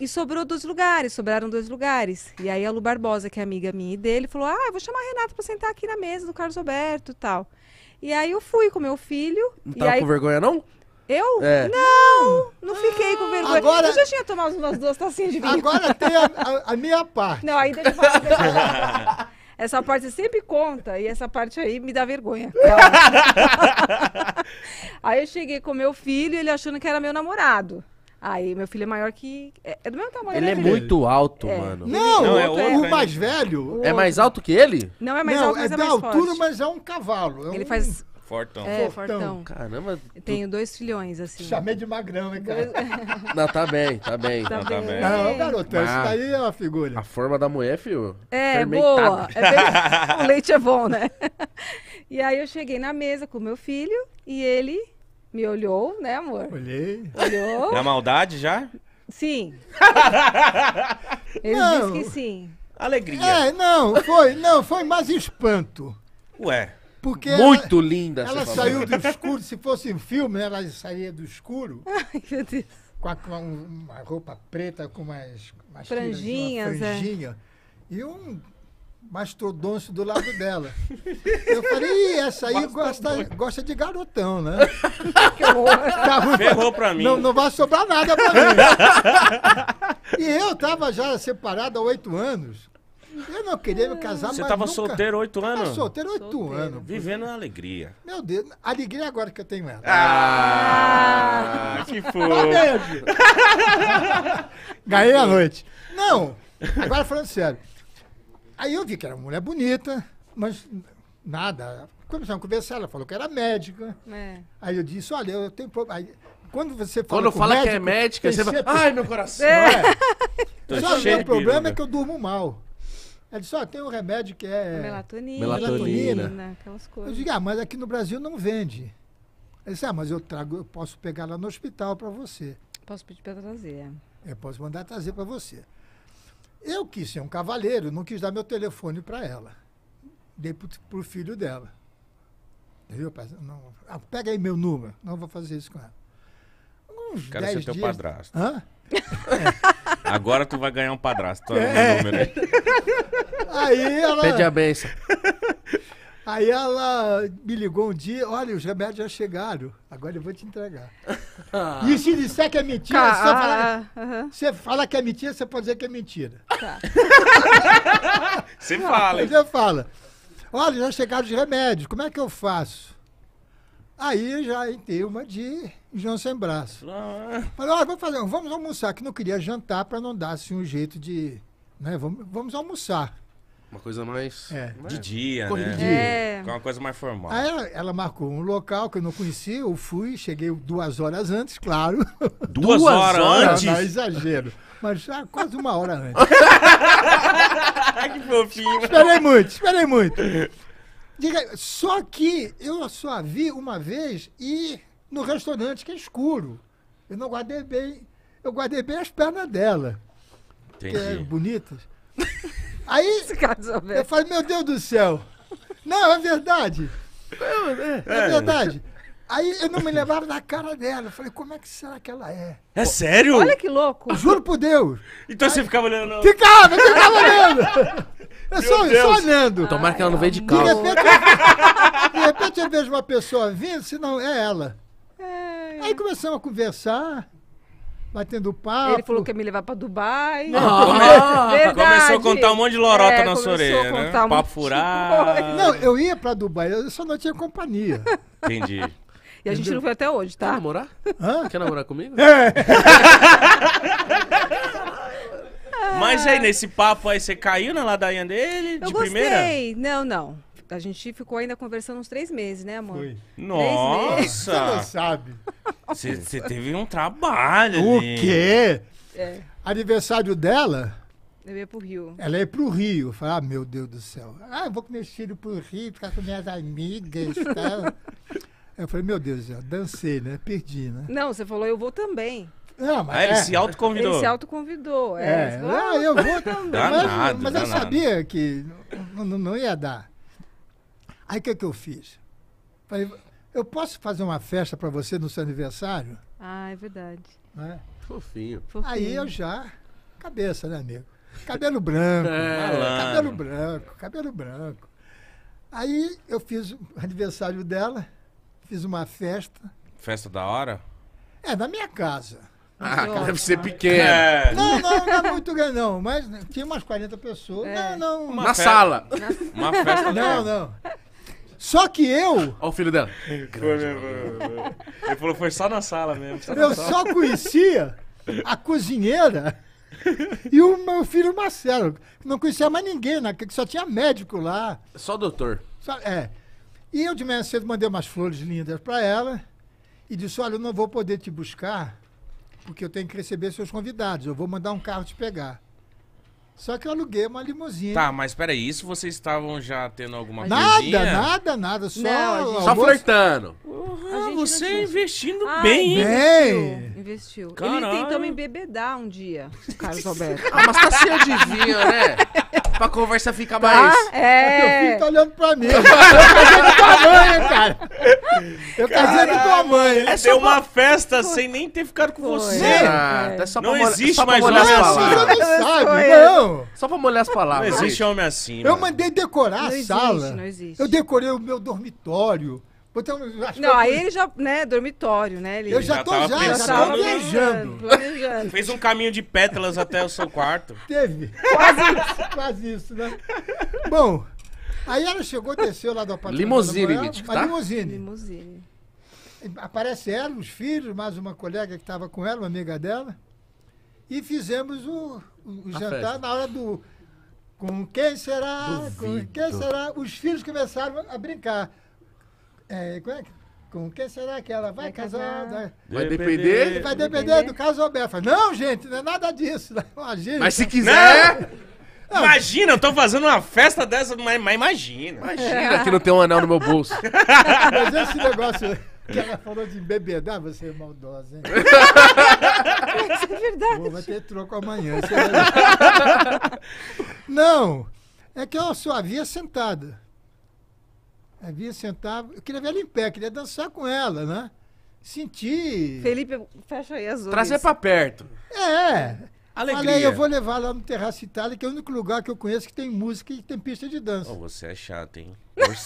E sobrou dois lugares, sobraram dois lugares. E aí a Lu Barbosa, que é amiga minha e dele, falou: ah, eu vou chamar a Renata pra sentar aqui na mesa do Carlos Alberto e tal. E aí eu fui com meu filho. Não tava aí... com vergonha, não? Eu? É. Não, não fiquei com vergonha. Agora... Eu já tinha tomado umas duas tacinhas de vinho. Agora tem a, a, a minha parte. Não, aí deixa eu falar. Deixa eu falar. Essa parte sempre conta, e essa parte aí me dá vergonha. Aí eu cheguei com meu filho, ele achando que era meu namorado. Aí, meu filho é maior que... É do mesmo tamanho. Ele é muito alto, é. mano. Não, não é outro, o é... mais velho... É mais alto que ele? Não, é mais não, alto, mas é, é mais forte. É da altura, mas é um cavalo. É um... Ele faz... Fortão. É, fortão. fortão. Caramba. Tu... Tenho dois filhões, assim. Chamei de magrão, hein, cara? Não, tá bem, tá bem. Tá, não, bem. tá bem. Não, garoto, isso daí é uma figura. A forma da mulher, filho. É, fermentado. Boa. É bem... O leite é bom, né? E aí, eu cheguei na mesa com meu filho, e ele... Me olhou, né, amor? Olhei. Olhou. Na maldade já? Sim. Ele não. disse que sim. Alegria. É, não, foi, não, foi mais espanto. Ué. Porque muito ela, linda ela essa saiu família. do escuro, se fosse um filme, ela sairia do escuro. Ai, meu Deus. Com, a, com uma roupa preta, com umas, umas franjinhas, tiras, uma franjinha. É. E um mastrodonço do lado dela. Eu falei, ih, essa aí gosta, gosta de garotão, né? Tava, ferrou pra mim. Não, não vai sobrar nada pra mim. E eu tava já separado há oito anos. Eu não queria me casar mais. Você tava nunca... solteiro oito anos? Tava solteiro oito anos. Vivendo a alegria. Meu Deus, a alegria agora que eu tenho ela. Ah, ah que foi. Ganhei a noite. Não, agora falando sério. Aí eu vi que era uma mulher bonita, mas nada. Começamos a conversar, ela falou que era médica. É. Aí eu disse, olha, eu tenho problema. Quando você fala, Quando com fala médico, que é médica, você sempre... fala, ai, meu coração. É. É. Só o meu problema vida. é que eu durmo mal. Ela disse, olha, tem um remédio que é... Melatonina. Melatonina. Melatonina. Eu digo, ah, mas aqui no Brasil não vende. Ela disse, ah, mas eu trago, eu posso pegar lá no hospital para você. Posso pedir para trazer. Eu posso mandar trazer para você. Eu quis ser um cavaleiro, não quis dar meu telefone para ela. Dei pro, pro filho dela. Viu? Não, ah, pega aí meu número. Não vou fazer isso com ela. Uns Quero dez ser teu dias... padrasto. Hã? É. Agora tu vai ganhar um padrasto. É. Número aí. Aí ela... Pede a benção. Aí ela me ligou um dia, olha, os remédios já chegaram, agora eu vou te entregar. Ah. E se disser que é mentira, ah, você, fala, ah, uh-huh. você fala que é mentira, você pode dizer que é mentira. Tá. Você fala. Você fala, olha, já chegaram os remédios, como é que eu faço? Aí já entrei uma de João Sem Braço. Ah. Falei, olha, vou fazer, vamos almoçar, que não queria jantar para não dar assim um jeito de... Né, vamos, vamos almoçar. Uma coisa mais... É. De dia, Corre né? De dia. É. Uma coisa mais formal. Aí ela, ela marcou um local que eu não conhecia, eu fui, cheguei duas horas antes, claro. Duas, duas horas, horas antes? Não, não, exagero. Mas já quase uma hora antes. Que fofinho. Esperei muito, esperei muito. Diga, só que eu só a vi uma vez e no restaurante, que é escuro. Eu não guardei bem, eu guardei bem as pernas dela. Entendi. Que eram bonitas. Aí eu falei, meu Deus do céu. Não, é verdade. É verdade. Aí eu não me lembrava da cara dela. Eu falei, como é que será que ela é? É sério? Olha que louco. Juro por Deus. Então aí, você ficava olhando? Não. Ficava, eu ficava olhando. Eu só, só olhando. Tomara que ela não veio de calma. De repente, eu, de repente eu vejo uma pessoa vindo, se não é ela. É. Aí começamos a conversar. Batendo papo. Ele falou que ia me levar pra Dubai. Ah, começou a contar um monte de lorota é, na sua orelha, né? Um papo furado. Não, eu ia pra Dubai, eu só não tinha companhia. Entendi. E a Entendeu? gente não foi até hoje, tá? Quer namorar? Hã? Quer namorar comigo? É. Mas aí, nesse papo aí, você caiu na ladainha dele? Eu de gostei. primeira? Não, não. A gente ficou ainda conversando uns três meses, né, amor? Foi. Nossa! Você não sabe. Você teve um trabalho o ali. O quê? É. Aniversário dela... Eu ia pro Rio. Ela ia pro Rio. Eu falei, ah, meu Deus do céu. Ah, eu vou com meus filhos pro Rio, ficar com minhas amigas e tal. Eu falei, meu Deus do céu, dancei, né? Perdi, né? Não, você falou, eu vou também. Não, mas ah, ele é. se autoconvidou. Ele se autoconvidou. É, é. Ah, eu vou também. Danado, mas mas eu sabia que não, não ia dar. Aí o que, que eu fiz? Falei, eu posso fazer uma festa para você no seu aniversário? Ah, é verdade. É? Fofinho. Fofinho. Aí eu já... Cabeça, né, amigo? Cabelo branco. É, cabelo branco, cabelo branco. Aí eu fiz o aniversário dela, fiz uma festa. Festa da hora? É, na minha casa. Ah, nossa, deve ser pequena. É. Não, não, não é muito grande, não. Mas tinha umas quarenta pessoas. É. Não, não. Na sala. Uma festa. Não, não. Só que eu... Olha o filho dela. Foi, foi, foi. Ele falou, foi só na sala mesmo. Só na eu sala. Só conhecia a cozinheira e o meu filho Marcelo. Não conhecia mais ninguém, né? Só tinha médico lá. Só doutor. Só, é. E eu de manhã cedo mandei umas flores lindas para ela. E disse, olha, eu não vou poder te buscar, porque eu tenho que receber seus convidados. Eu vou mandar um carro te pegar. Só que eu aluguei uma limusine. Tá, mas peraí, isso vocês estavam já tendo alguma nada, coisinha? Nada, nada, nada. Só, não, só flertando. Uhum, a gente você investiu. investindo ah, bem. Investiu. investiu. Ele tentou me embebedar um dia, Carlos Alberto. Ah, mas tá cheio de vinho, né? Pra conversa ficar tá? mais. É. Meu filho tá olhando pra mim. Eu casei com tua mãe, hein, cara. Eu casei com tua mãe. É só uma pra... festa Pô. sem nem ter ficado com Foi. você. Ah, é. Tá só pra não existe só pra mais homem assim. Não sabe, não. Só pra molhar as palavras. Não existe homem assim. Eu mano. mandei decorar não a sala. Existe, não existe. Eu decorei o meu dormitório. Botei um, não, aí eu... ele já, né, dormitório, né? Ele... Eu já, já tô já, já, já tava planejando. planejando. Fez um caminho de pétalas até o seu quarto. Teve. Quase isso, quase isso, né? Bom, aí ela chegou, desceu lá do apartamento. Limusine, Mítico, tá? Limusine. Limusine. Aparece ela, os filhos, mais uma colega que tava com ela, uma amiga dela. E fizemos o... O jantar na hora do... Com quem será? Duvido. Com quem será? Os filhos começaram a brincar. É, como é que... Com quem será que ela vai, vai casar? casar? Vai depender? Vai depender do caso Alberto. Não, gente, não é nada disso. Imagina. Mas se quiser... Não. Não. Imagina, eu tô fazendo uma festa dessa, mas, mas imagina. Imagina é. que não tem um anel no meu bolso. Mas esse negócio... Que ela falou de embebedar, você é maldosa, hein? Isso é verdade. Pô, vai ter troco amanhã. Não, é que eu só havia sentada. Havia sentado. Eu queria ver ela em pé, queria dançar com ela, né? Sentir. Felipe, fecha aí as outras. Trazer pra perto. É. Alegria. Falei, eu vou levar lá no Terraço Itália, que é o único lugar que eu conheço que tem música e tem pista de dança. Oh, você é chato, hein?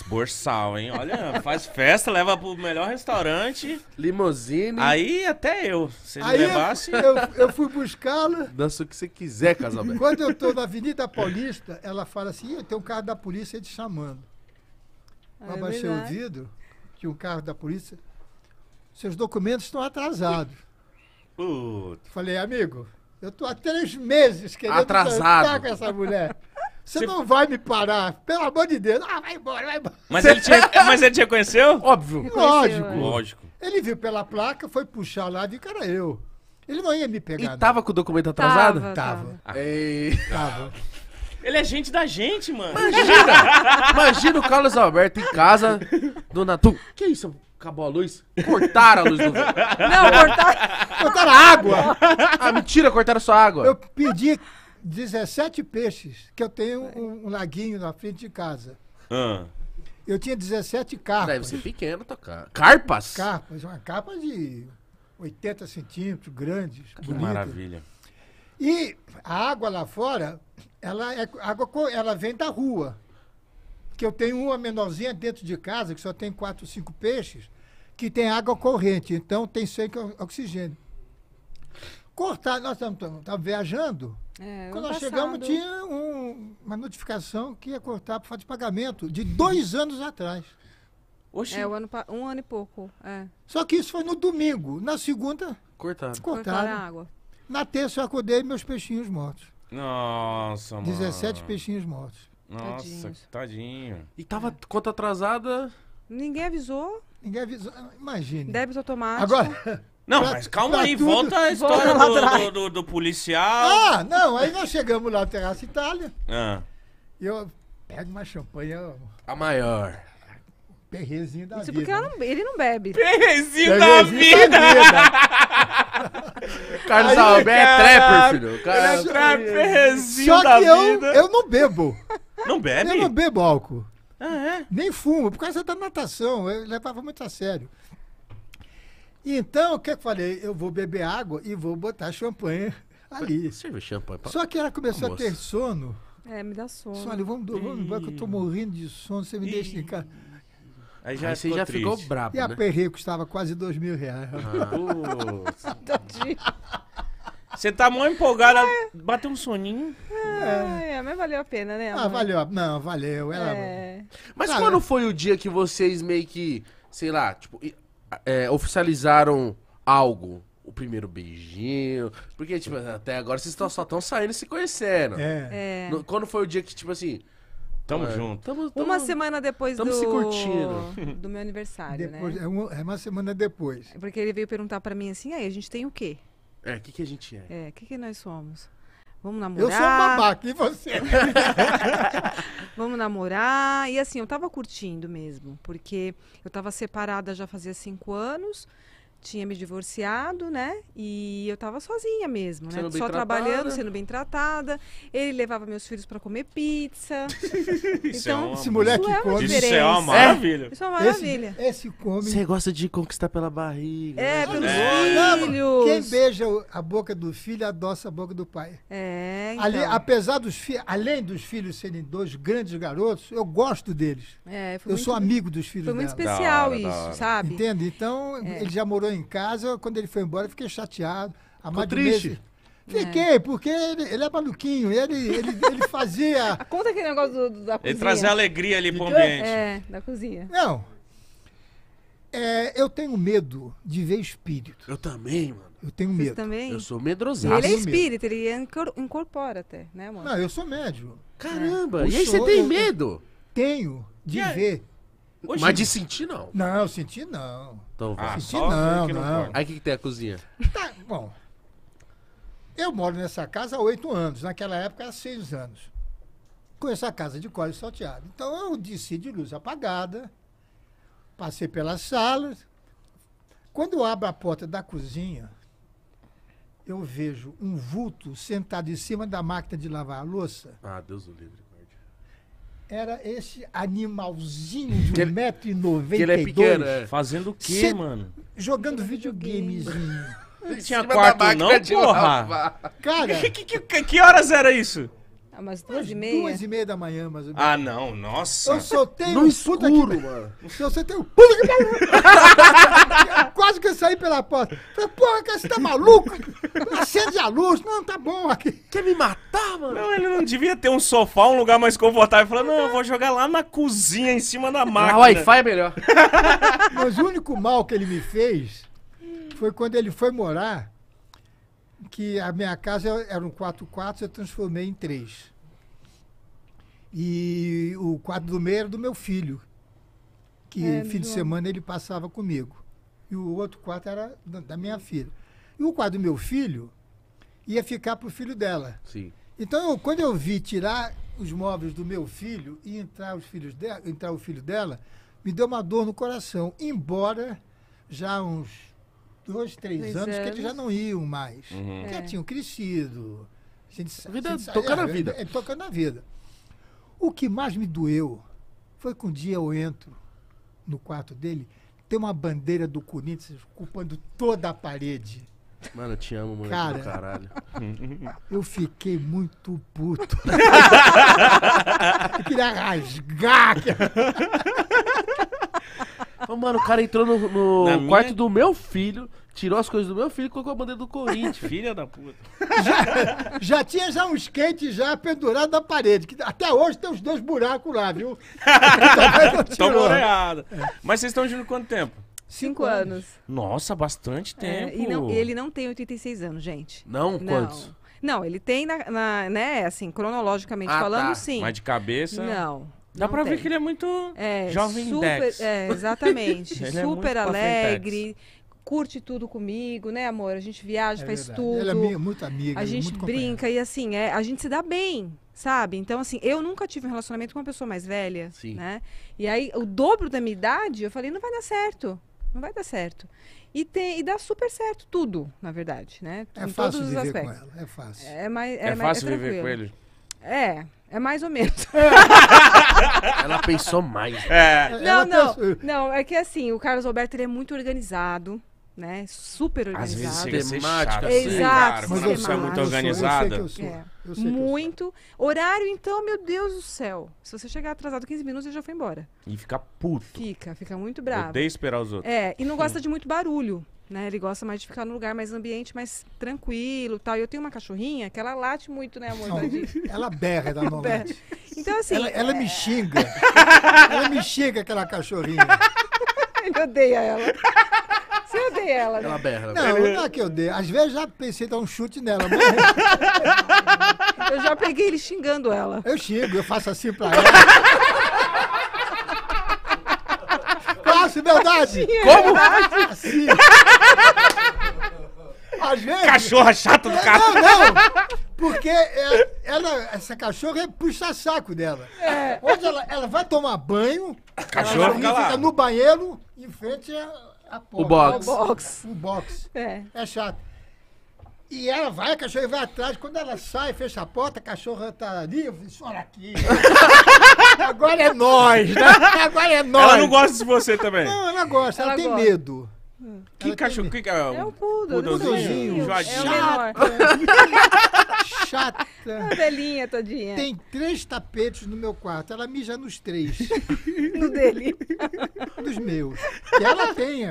Borsal, hein? Olha, faz festa, leva pro melhor restaurante. Limusine. Aí até eu. Se ele levasse... Eu, eu fui buscá-la. Dança o que você quiser, Casalberto. Quando eu tô na Avenida Paulista, ela fala assim, tem um carro da polícia te chamando. Eu é abaixei o vidro, tinha um carro da polícia. Seus documentos estão atrasados. Puta. Falei, amigo... Eu tô há três meses querendo atrasado com essa mulher. Você Se... não vai me parar, pelo amor de Deus. Ah, vai embora, vai embora. Mas ele te, Mas ele te reconheceu? Óbvio. Reconheceu, lógico. É. Lógico. Ele viu pela placa, foi puxar lá e viu que era eu. Ele não ia me pegar. E não. Tava com o documento atrasado? Tava. Tava. Tava. Ei. tava. Ele é gente da gente, mano. Imagina. Imagina o Carlos Alberto em casa do Natu. Que isso? Acabou a luz? Cortaram a luz do... Não, cortaram... Cortaram a água! Ah, mentira, cortaram sua água. Eu pedi dezessete peixes, que eu tenho um, um laguinho na frente de casa. Ah. Eu tinha dezessete carpas. Deve ser pequeno, tocar. Carpas? Carpas, uma carpa de oitenta centímetros, grandes, que bonita. Maravilha. E a água lá fora, ela, é, água, ela vem da rua. Que eu tenho uma menorzinha dentro de casa, que só tem quatro, cinco peixes, que tem água corrente, então tem sangue oxigênio. Cortar, nós estávamos viajando, é, quando nós passado. chegamos tinha um, uma notificação que ia cortar por falta de pagamento, de dois anos atrás. Oxi. É, um ano, um ano e pouco. É. Só que isso foi no domingo, na segunda... Cortaram. Cortaram, cortaram a água. Na terça eu acordei meus peixinhos mortos. Nossa, mano. dezessete peixinhos mortos. Nossa, tadinho. tadinho. E tava conta atrasada... Ninguém avisou. Ninguém avisou, imagina. Débito automático. Agora... Não, pra, mas calma aí, tudo, volta a história volta do, do, do, do policial. Ah, não, aí nós chegamos lá no Terraço Itália. Ah. E eu pego uma champanhe... Eu... A maior. Perrezinho da Isso vida. Isso porque ela não, ele não bebe. Perrezinho, Perrezinho da, da vida! Da vida. Carlos aí, Alberto é trapper, filho. Cara, ele é trapperzinho só da que vida. Eu, eu não bebo. Não bebe? Eu não bebo álcool. Ah, é? Nem fumo, por causa da natação. Eu levava muito a sério. Então, o que eu falei? Eu vou beber água e vou botar champanhe ali. Serve champanhe. Pra... Só que ela começou a, a ter sono. É, me dá sono. Só, olha, vamos no banco, que eu tô morrendo de sono, você me e... deixa em casa. Aí já, Aí você ficou já ficou brabo, e né? E a perreia custava quase dois mil reais. Ah, você tá mó empolgada, é. Bateu um soninho. É, é, mas valeu a pena, né? Amor? Ah, valeu. Não, valeu. Ela... É. Mas ah, quando é. foi o dia que vocês meio que, sei lá, tipo, é, oficializaram algo? O primeiro beijinho, porque, tipo, até agora vocês tão, só estão saindo e se conhecendo. É. É. No, quando foi o dia que, tipo assim... Tamo é. junto. Tamo, tamo, uma semana depois do... se curtindo. Do meu aniversário, depois, né? É uma, é uma semana depois. Porque ele veio perguntar pra mim assim, aí, a gente tem o quê? É, o que que a gente é? É, o que que nós somos? Vamos namorar? Eu sou um babaca, e você? Vamos namorar? E assim, eu tava curtindo mesmo, porque eu tava separada já fazia cinco anos... Tinha me divorciado, né? E eu tava sozinha mesmo, né? Só tratada. Trabalhando, sendo bem tratada. Ele levava meus filhos pra comer pizza. Isso então, é uma... esse moleque é come. Isso é uma maravilha. Isso é uma maravilha. Esse, esse come... Você gosta de conquistar pela barriga. É, né? Pelos é. filhos. Quem beija a boca do filho, adoça a boca do pai. É, então... Ali, apesar dos filhos... Além dos filhos serem dois grandes garotos, eu gosto deles. É, eu sou amigo bem. Dos filhos Foi muito dela. Especial hora, isso, sabe? Entende? Então, é. ele já morou em casa, quando ele foi embora, eu fiquei chateado. A mais triste. Meses... Fiquei, é. porque ele, ele é maluquinho, ele, ele, ele fazia... Conta aquele negócio do, do, da ele cozinha. Ele trazia alegria ali pro ambiente. É, da cozinha. Não. É, eu tenho medo de ver espírito. Eu também, mano. Eu tenho medo. Você também? Eu sou medrosaço. Ele é espírito, ele incorpora até, né, amor? Não, eu sou médium. Caramba, é. e aí você tem medo? Tenho de ver. Hoje, mas de sentir, não. Não, eu senti, não. Então, ah, sentir, não, não. não. Aí o que, que tem a cozinha? Tá, bom. Eu moro nessa casa há oito anos. Naquela época, há seis anos. Com essa casa de cobre salteado. Então, eu desci de luz apagada. Passei pelas salas. Quando eu abro a porta da cozinha, eu vejo um vulto sentado em cima da máquina de lavar a louça. Ah, Deus o livre. Era esse animalzinho de um metro e noventa e dois. Que ele é pequeno, é. Fazendo o quê, Cê, mano? Jogando videogamezinho. Não tinha quarto não, porra. Cara... Que, que, que, que horas era isso? Ah, umas duas e meia. Duas e meia da manhã, mais ou menos. Ah, não, nossa. Eu soltei no um escuro, puta que... mano. Eu soltei um puta que maluco. Quase que eu saí pela porta. Falei, porra, cara, você tá maluco? Acende a luz. Não, tá bom aqui. Quer me matar, mano? Não, ele não devia ter um sofá, um lugar mais confortável. Ele falou, não, eu vou jogar lá na cozinha, em cima da máquina. Ah, Wi-Fi é melhor. Mas o único mal que ele me fez foi quando ele foi morar... que a minha casa era um quatro quartos, eu transformei em três. E o quarto do meio era do meu filho, que é, fim de semana ele passava comigo. E o outro quarto era da minha filha. E o quarto do meu filho ia ficar para o filho dela. Sim. Então, eu, quando eu vi tirar os móveis do meu filho e entrar, os filhos de, entrar o filho dela, me deu uma dor no coração, embora já uns... dois, três, três anos, anos que eles já não iam mais. Uhum. É. Já tinham crescido. A gente, a vida, a gente, tocando é, a vida. É, é, é, tocando a vida. O que mais me doeu foi que um dia eu entro no quarto dele, tem uma bandeira do Corinthians ocupando toda a parede. Mano, eu te amo, mano. Cara, caralho. Eu fiquei muito puto. Eu queria rasgar. Oh, mano, o cara entrou no, no quarto minha... do meu filho, tirou as coisas do meu filho e colocou a bandeira do Corinthians. Filha da puta. Já, já tinha já um skate já pendurado na parede, que até hoje tem os dois buracos lá, viu? Estão boreados. É. Mas vocês estão juntos quanto tempo? Cinco, Cinco anos. anos. Nossa, bastante tempo. É, e não, ele não tem oitenta e seis anos, gente. Não? Não. Quantos? Não, ele tem, na, na, né, assim, cronologicamente ah, falando, tá. sim. Mas de cabeça... Não. Dá não pra tem. ver que ele é muito é, jovem super, Dex. É, exatamente. Super é alegre, curte tudo comigo, né, amor? A gente viaja, é faz verdade. tudo. Ela é minha, muito amiga, a gente muito brinca e assim, é, a gente se dá bem, sabe? Então, assim, eu nunca tive um relacionamento com uma pessoa mais velha, Sim. né? E aí, o dobro da minha idade, eu falei, não vai dar certo. Não vai dar certo. E, tem, e dá super certo tudo, na verdade, né? É em fácil todos os viver aspectos. Com ela, é fácil. É, mais, é, é mais, fácil é viver com ele? É, é mais ou menos. Ela pensou mais. Né? É. Não, não, não, é que assim, o Carlos Alberto ele é muito organizado, né? Super organizado. Às vezes sistemática, é sim, cara. Mas você é muito organizada. Eu sou, eu sou, eu sou. É. Eu muito. Horário, então, meu Deus do céu. Se você chegar atrasado quinze minutos, você já foi embora. E fica puto. Fica, fica muito bravo. Odeio esperar os outros. É, e não gosta de muito barulho, né? Ele gosta mais de ficar num lugar mais ambiente, mais tranquilo e tal. E eu tenho uma cachorrinha que ela late muito, né, amor? Não, ela berra, ela não late. Então, assim... Ela, ela é... me xinga. Ela me xinga, aquela cachorrinha. Eu odeio ela. Você odeia ela, né? Ela berra. Não, não é que eu odeio. Às vezes já pensei em dar um chute nela. Mas... eu já peguei ele xingando ela. Eu xingo, eu faço assim pra ela. Faço, verdade. Como? Assim. Às vezes... Cachorra chata do carro. Não, não. Porque ela, essa cachorra é puxa-saco dela. É. Onde ela, ela vai tomar banho, a cachorra fica, fica no banheiro, em frente a... A porra, o box. O box. O box. É. É chato. E ela vai, a cachorra vai atrás. Quando ela sai, fecha a porta, a cachorra tá ali, eu disse, olha aqui. Agora é nós, né? Agora é nós. Ela não gosta de você também? Não, ela gosta. Ela, ela tem gosta. Medo. Hum. Que cachorro? Que... É o poodle. Poodlezinho. Chata. Chata. A velhinha todinha. Tem três tapetes no meu quarto. Ela mija nos três. No dele. Dos meus. E ela tem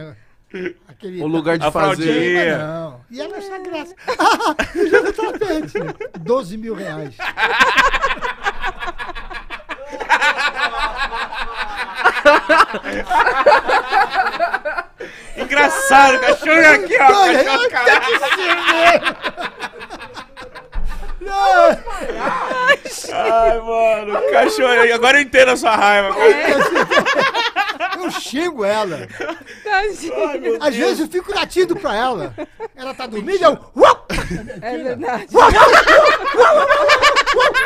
aquele... O lugar de fazer. Não. E ela acha graça. Mija no tapete. doze mil reais. Engraçado, o cachorro aqui, ó. Não, cachorro, não. Ai, ai, mano, o cachorro. Agora eu entendo a sua raiva. É. Eu xingo ela. Ai, às vezes eu fico latindo pra ela. Ela tá dormindo e eu... É verdade.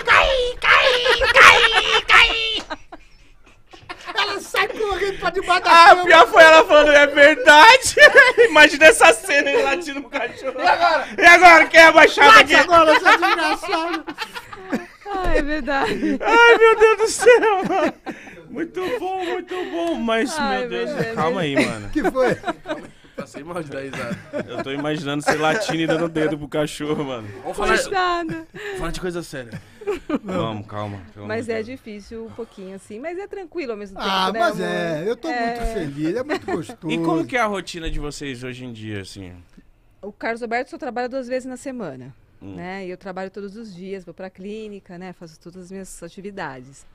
Cai, cai, cai, cai. Ela sai correndo pra debaixo da cama. Ah, pior foi ela falando, é verdade. Imagina essa cena, ele latindo pro cachorro. E agora? E agora? Quem é abaixado aqui? Agora, essa desgraçada. Ai, é verdade. Ai, meu Deus do céu, mano. Muito bom, muito bom. Mas, ai, meu Deus, Deus, calma aí, mano. O que foi? Passei mal de dar risada. Eu tô imaginando você latindo e dando dedo pro cachorro, mano. Vamos falar de... Fala de coisa séria. Vamos, calma. Mas é difícil um pouquinho, assim. Mas é tranquilo ao mesmo tempo, ah, né, mas amor? É. Eu tô é... muito feliz, é muito gostoso. E como que é a rotina de vocês hoje em dia, assim? O Carlos Alberto só trabalha duas vezes na semana, hum. né? E eu trabalho todos os dias, vou pra clínica, né? Faço todas as minhas atividades.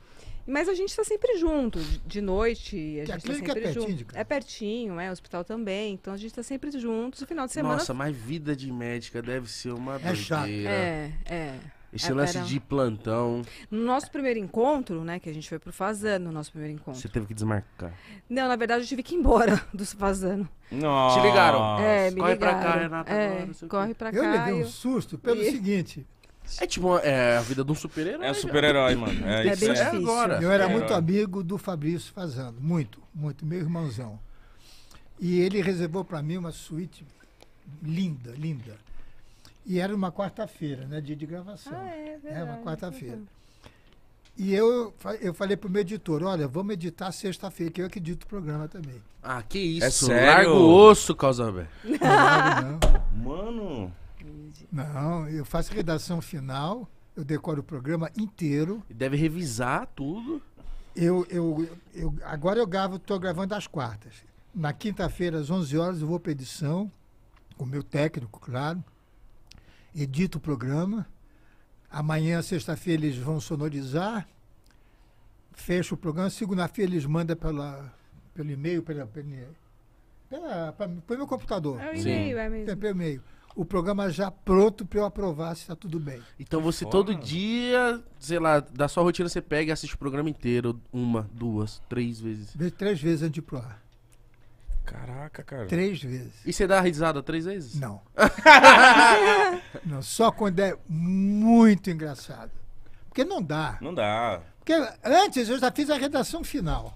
Mas a gente tá sempre junto, de noite, a, a gente tá sempre é junto. Pertinho, é pertinho, é, o hospital também, então a gente tá sempre juntos, no final de semana... Nossa, mas vida de médica deve ser uma doideira. É chato. É, é. Esse é, lance era... de plantão. No nosso primeiro encontro, né, que a gente foi pro Fasano, no nosso primeiro encontro. Você teve que desmarcar. Não, na verdade eu tive que ir embora do Fasano. Nossa. Te ligaram. É, me corre ligaram. Pra cá, Renata. É, agora, corre pra cá. Eu levei um susto pelo e... seguinte... É tipo, é a vida de um super-herói. É um super-herói, mano. É, é bem é. difícil. Agora. Eu era muito amigo do Fabrício Fasano, muito, muito, meu irmãozão. E ele reservou para mim uma suíte linda, linda. E era uma quarta-feira, né, dia de gravação. Ah, é, verdade. É uma quarta-feira. E eu, eu falei pro meu editor, olha, vamos editar sexta-feira, que eu acredito no programa também. Ah, que isso. É sério? Larga o osso, Carlos Alberto. Não, não. Mano... Não, eu faço redação final, eu decoro o programa inteiro. Deve revisar tudo. Eu, eu, eu, agora eu gravo, estou gravando às quartas. Na quinta-feira, às onze horas, eu vou para edição, com o meu técnico, claro. Edito o programa. Amanhã, sexta-feira, eles vão sonorizar. Fecho o programa. Segunda-feira, eles mandam pela, pelo e-mail, pela, pela, pela, pelo meu computador. É o e-mail, é mesmo. Pelo e-mail. O programa já pronto para eu aprovar se está tudo bem. Então você Fora. todo dia, sei lá, da sua rotina você pega e assiste o programa inteiro, uma, duas, três vezes. Três vezes antes de ir pro ar. Caraca, cara. Três vezes. E você dá a risada três vezes? Não. Não, só quando é muito engraçado. Porque não dá. Não dá. Porque antes eu já fiz a redação final.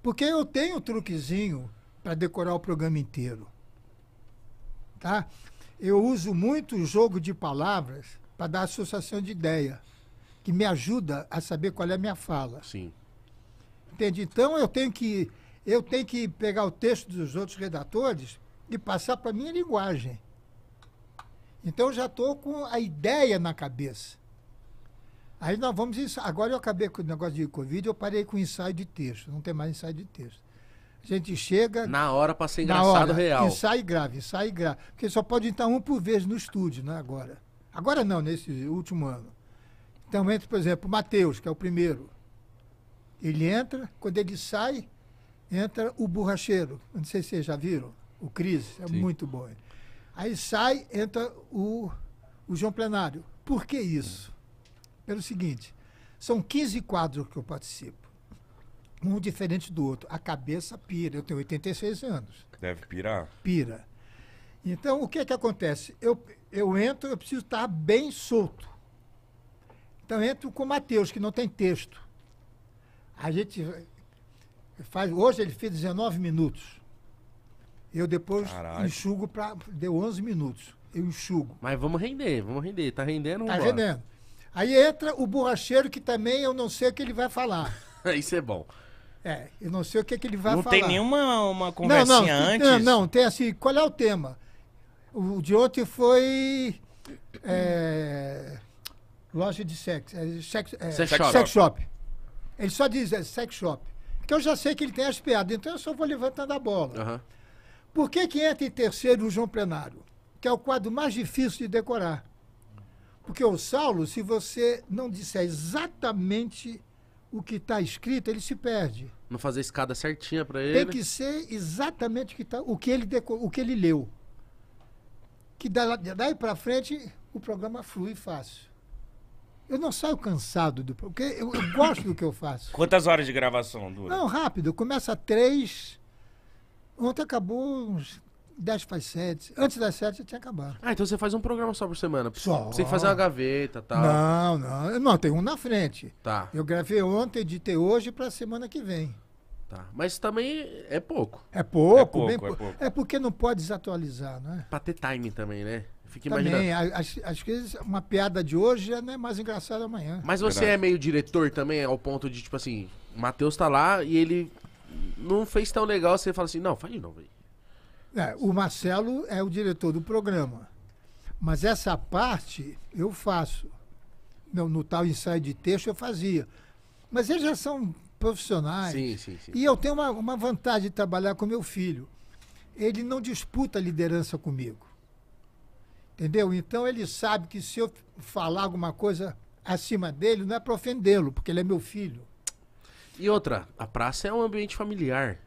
Porque eu tenho um truquezinho... para decorar o programa inteiro. Tá? Eu uso muito o jogo de palavras para dar associação de ideia, que me ajuda a saber qual é a minha fala. Sim. Entende? Então, eu tenho que, eu tenho que pegar o texto dos outros redatores e passar para a minha linguagem. Então, eu já estou com a ideia na cabeça. Aí nós vamos... Agora eu acabei com o negócio de Covid, eu parei com o ensaio de texto. Não tem mais ensaio de texto. A gente chega... Na hora para ser engraçado hora, real. Ensaio grave, ensaio grave. Porque só pode entrar um por vez no estúdio, né, agora. Agora não, nesse último ano. Então entra, por exemplo, o Matheus, que é o primeiro. Ele entra, quando ele sai, entra o Borracheiro. Não sei se vocês já viram. O Cris, é Sim. muito bom. Aí sai, entra o, o João Plenário. Por que isso? Pelo seguinte, são quinze quadros que eu participo, um diferente do outro. A cabeça pira, eu tenho oitenta e seis anos. Deve pirar. Pira. Então, o que é que acontece? Eu, eu entro, eu preciso estar bem solto. Então, eu entro com o Matheus, que não tem texto. A gente faz... Hoje ele fez dezenove minutos. Eu depois Caralho. enxugo para... Deu onze minutos, eu enxugo. Mas vamos render, vamos render. Tá rendendo um Tá embora. rendendo. Aí entra o Borracheiro, que também eu não sei o que ele vai falar. Isso é bom. É, eu não sei o que, é que ele vai não falar. Não tem nenhuma uma conversinha não, não, antes? Não, não, tem assim, qual é o tema? O de ontem foi... É, loja de sexo. É, sex, é, sex, sex, sex shop. Ele só diz é, sex shop. Porque eu já sei que ele tem as piadas, então eu só vou levantando a bola. Uhum. Por que que entra em terceiro o João Plenário? Que é o quadro mais difícil de decorar. Porque o Saulo, se você não disser exatamente o que está escrito, ele se perde. Não fazer a escada certinha para ele. Tem que ser exatamente o que, tá, o que, ele, decor, o que ele leu. Que da, daí para frente o programa flui fácil. Eu não saio cansado, do porque eu, eu gosto do que eu faço. Quantas horas de gravação dura? Não, rápido. Começa às três. Ontem acabou uns... dez para as sete. Antes das sete eu tinha acabado. Ah, então você faz um programa só por semana? Só. Sem fazer uma gaveta e tal? Não, não. Não, tem um na frente. Tá. Eu gravei ontem, editei hoje para a semana que vem. Tá. Mas também é pouco. É pouco, é pouco, bem é pouco. É porque não pode desatualizar, não é? Para ter time também, né? Fica imaginando. Também, às vezes uma piada de hoje já não é mais engraçada amanhã. Mas você Verdade. é meio diretor também, ao ponto de, tipo assim, o Matheus tá lá e ele não fez tão legal, você fala assim, não, faz de novo aí. É, o Marcelo é o diretor do programa, mas essa parte eu faço. No, no tal ensaio de texto eu fazia. Mas eles já são profissionais. Sim, sim, sim. E eu tenho uma, uma vantagem de trabalhar com meu filho. Ele não disputa a liderança comigo. Entendeu? Então ele sabe que se eu falar alguma coisa acima dele, não é para ofendê-lo, porque ele é meu filho. E outra, a praça é um ambiente familiar.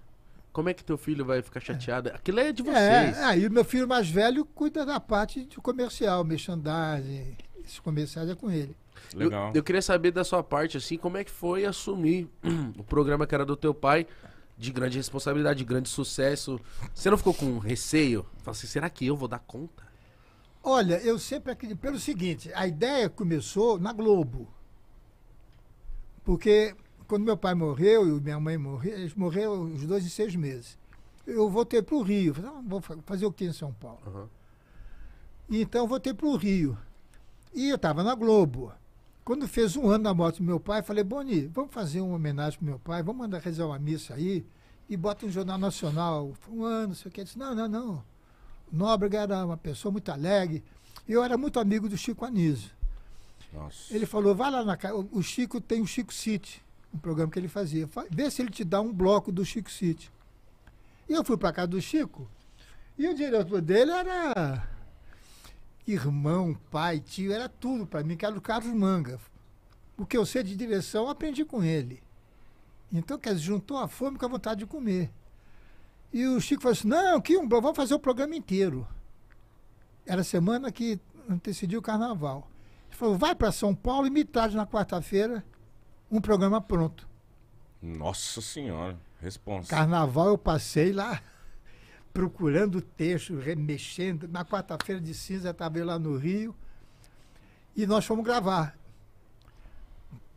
Como é que teu filho vai ficar chateado? Aquilo é de vocês. É, aí o meu filho mais velho cuida da parte de comercial, merchandising, esses comerciais é com ele. Legal. Eu, eu queria saber da sua parte, assim, como é que foi assumir o programa que era do teu pai, de grande responsabilidade, de grande sucesso. Você não ficou com receio? Fala assim, será que eu vou dar conta? Olha, eu sempre acredito, pelo seguinte, a ideia começou na Globo. Porque... Quando meu pai morreu e minha mãe morreu, eles morreram os dois em seis meses. Eu voltei para o Rio. Falei, ah, vou fazer o que em São Paulo? Uhum. Então, voltei para o Rio. E eu estava na Globo. Quando fez um ano da morte do meu pai, falei, Boni, vamos fazer uma homenagem para meu pai, vamos mandar rezar uma missa aí e bota um jornal nacional. Um ano, não sei o que. Eu disse, não, não, não. O Nóbrega era uma pessoa muito alegre. Eu era muito amigo do Chico Anísio. Nossa. Ele falou, vai lá na casa. O Chico tem o Chico City. Um programa que ele fazia. Vê se ele te dá um bloco do Chico City. E eu fui para casa do Chico. E o diretor dele era irmão, pai, tio, era tudo para mim, que era o Carlos Manga. O que eu sei de direção, eu aprendi com ele. Então, quer dizer, juntou a fome com a vontade de comer. E o Chico falou assim, não, que um bloco, vamos fazer o programa inteiro. Era a semana que antecediu o carnaval. Ele falou, vai para São Paulo e me traz na quarta-feira um programa pronto. Nossa Senhora, responsa. Carnaval eu passei lá procurando o texto, remexendo. Na quarta-feira de cinza estava eu lá no Rio e nós fomos gravar.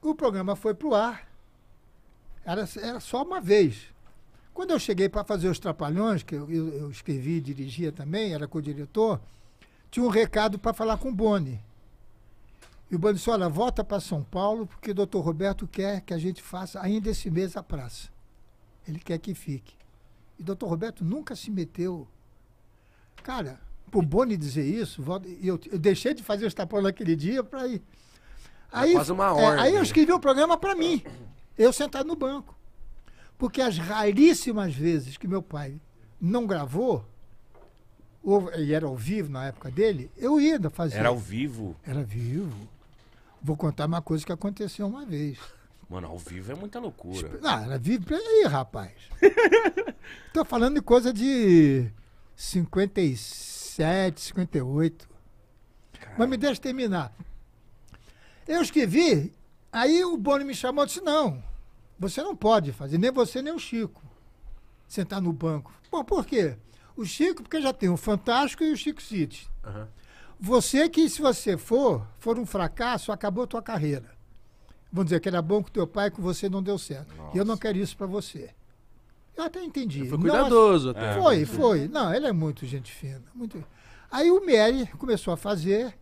O programa foi para o ar. Era, era só uma vez. Quando eu cheguei para fazer os Trapalhões, que eu, eu, eu escrevi e dirigia também, era co-diretor, tinha um recado para falar com o Boni. E o Boni disse, olha, volta para São Paulo, porque o doutor Roberto quer que a gente faça ainda esse mês a praça. Ele quer que fique. E o doutor Roberto nunca se meteu. Cara, para o Boni dizer isso, volta, eu, eu deixei de fazer os Trapalhões naquele dia para ir. Aí, quase uma hora, é, aí eu escrevi o programa para mim, eu sentado no banco. Porque as raríssimas vezes que meu pai não gravou, ou, e era ao vivo na época dele, eu ia fazer. Era ao vivo? Era vivo. Vou contar uma coisa que aconteceu uma vez. Mano, ao vivo é muita loucura. Não, era vivo pra aí, rapaz. Tô falando de coisa de cinquenta e sete, cinquenta e oito. Caramba. Mas me deixa terminar. Eu escrevi, aí o Boni me chamou e disse, não, você não pode fazer, nem você, nem o Chico, sentar no banco. Bom, por quê? O Chico, porque já tem o Fantástico e o Chico City. Uhum. Você que, se você for, for um fracasso, acabou a tua carreira. Vamos dizer que era bom com teu pai, com você não deu certo. Nossa. E eu não quero isso para você. Eu até entendi. Foi cuidadoso até. É, foi, foi. Não, ele é muito gente fina. Muito... Aí o Mery começou a fazer...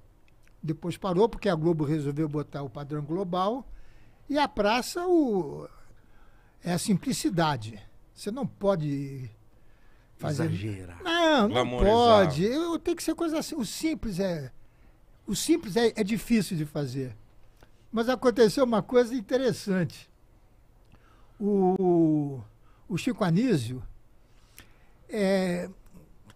Depois parou, porque a Globo resolveu botar o padrão global. E a praça o... é a simplicidade. Você não pode fazer... Exagerar. Não, não glamorizar. Pode. Eu, tem que ser coisa assim. O simples é... O simples é, é difícil de fazer. Mas aconteceu uma coisa interessante. O, o Chico Anísio, é...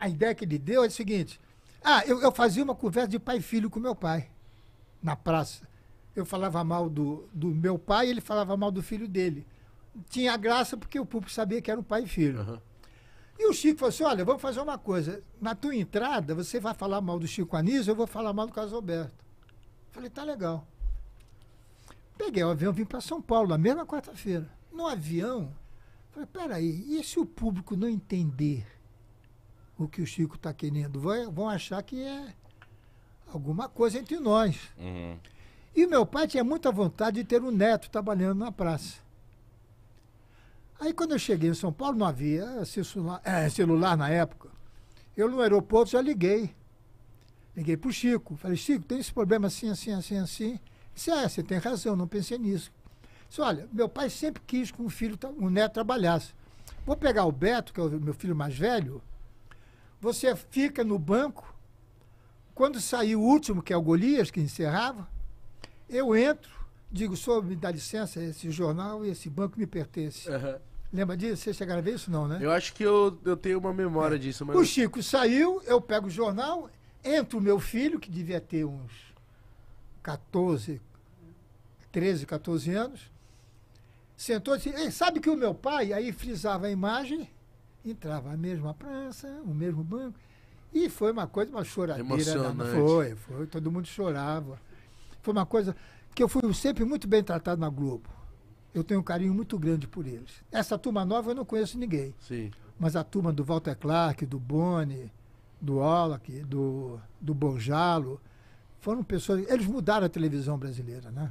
a ideia que ele deu é o seguinte... Ah, eu, eu fazia uma conversa de pai e filho com meu pai, na praça. Eu falava mal do, do meu pai e ele falava mal do filho dele. Tinha graça porque o público sabia que era um pai e filho. Uhum. E o Chico falou assim, olha, vamos fazer uma coisa. Na tua entrada, você vai falar mal do Chico Anísio, eu vou falar mal do Carlos Alberto. Falei, tá legal. Peguei o avião, vim para São Paulo, na mesma quarta-feira. No avião, falei, peraí, e se o público não entender o que o Chico está querendo? Vão achar que é alguma coisa entre nós. Uhum. E meu pai tinha muita vontade de ter um neto trabalhando na praça. Aí, quando eu cheguei em São Paulo, não havia celular, é, celular na época. Eu, no aeroporto, já liguei. Liguei para o Chico. Falei, Chico, tem esse problema assim, assim, assim, assim. Ele disse, é, você tem razão, não pensei nisso. Disse, olha, meu pai sempre quis que um, filho, um neto trabalhasse. Vou pegar o Beto, que é o meu filho mais velho, você fica no banco, quando sair o último, que é o Golias, que encerrava, eu entro, digo, senhor, me dá licença, esse jornal e esse banco me pertence. Uhum. Lembra disso? Vocês chegaram a ver isso? Não, né? Eu acho que eu, eu tenho uma memória é. disso. Mas... O Chico saiu, eu pego o jornal, entro o meu filho, que devia ter uns treze, quatorze anos, sentou e disse, sabe que o meu pai, aí frisava a imagem, entrava a mesma praça, o mesmo banco. E foi uma coisa, uma choradeira. Emocionante. Foi, foi. Todo mundo chorava. Foi uma coisa que eu fui sempre muito bem tratado na Globo. Eu tenho um carinho muito grande por eles. Essa turma nova eu não conheço ninguém. Sim. Mas a turma do Walter Clark, do Boni, do Wallach, do, do Bonjalo, foram pessoas... Eles mudaram a televisão brasileira, né?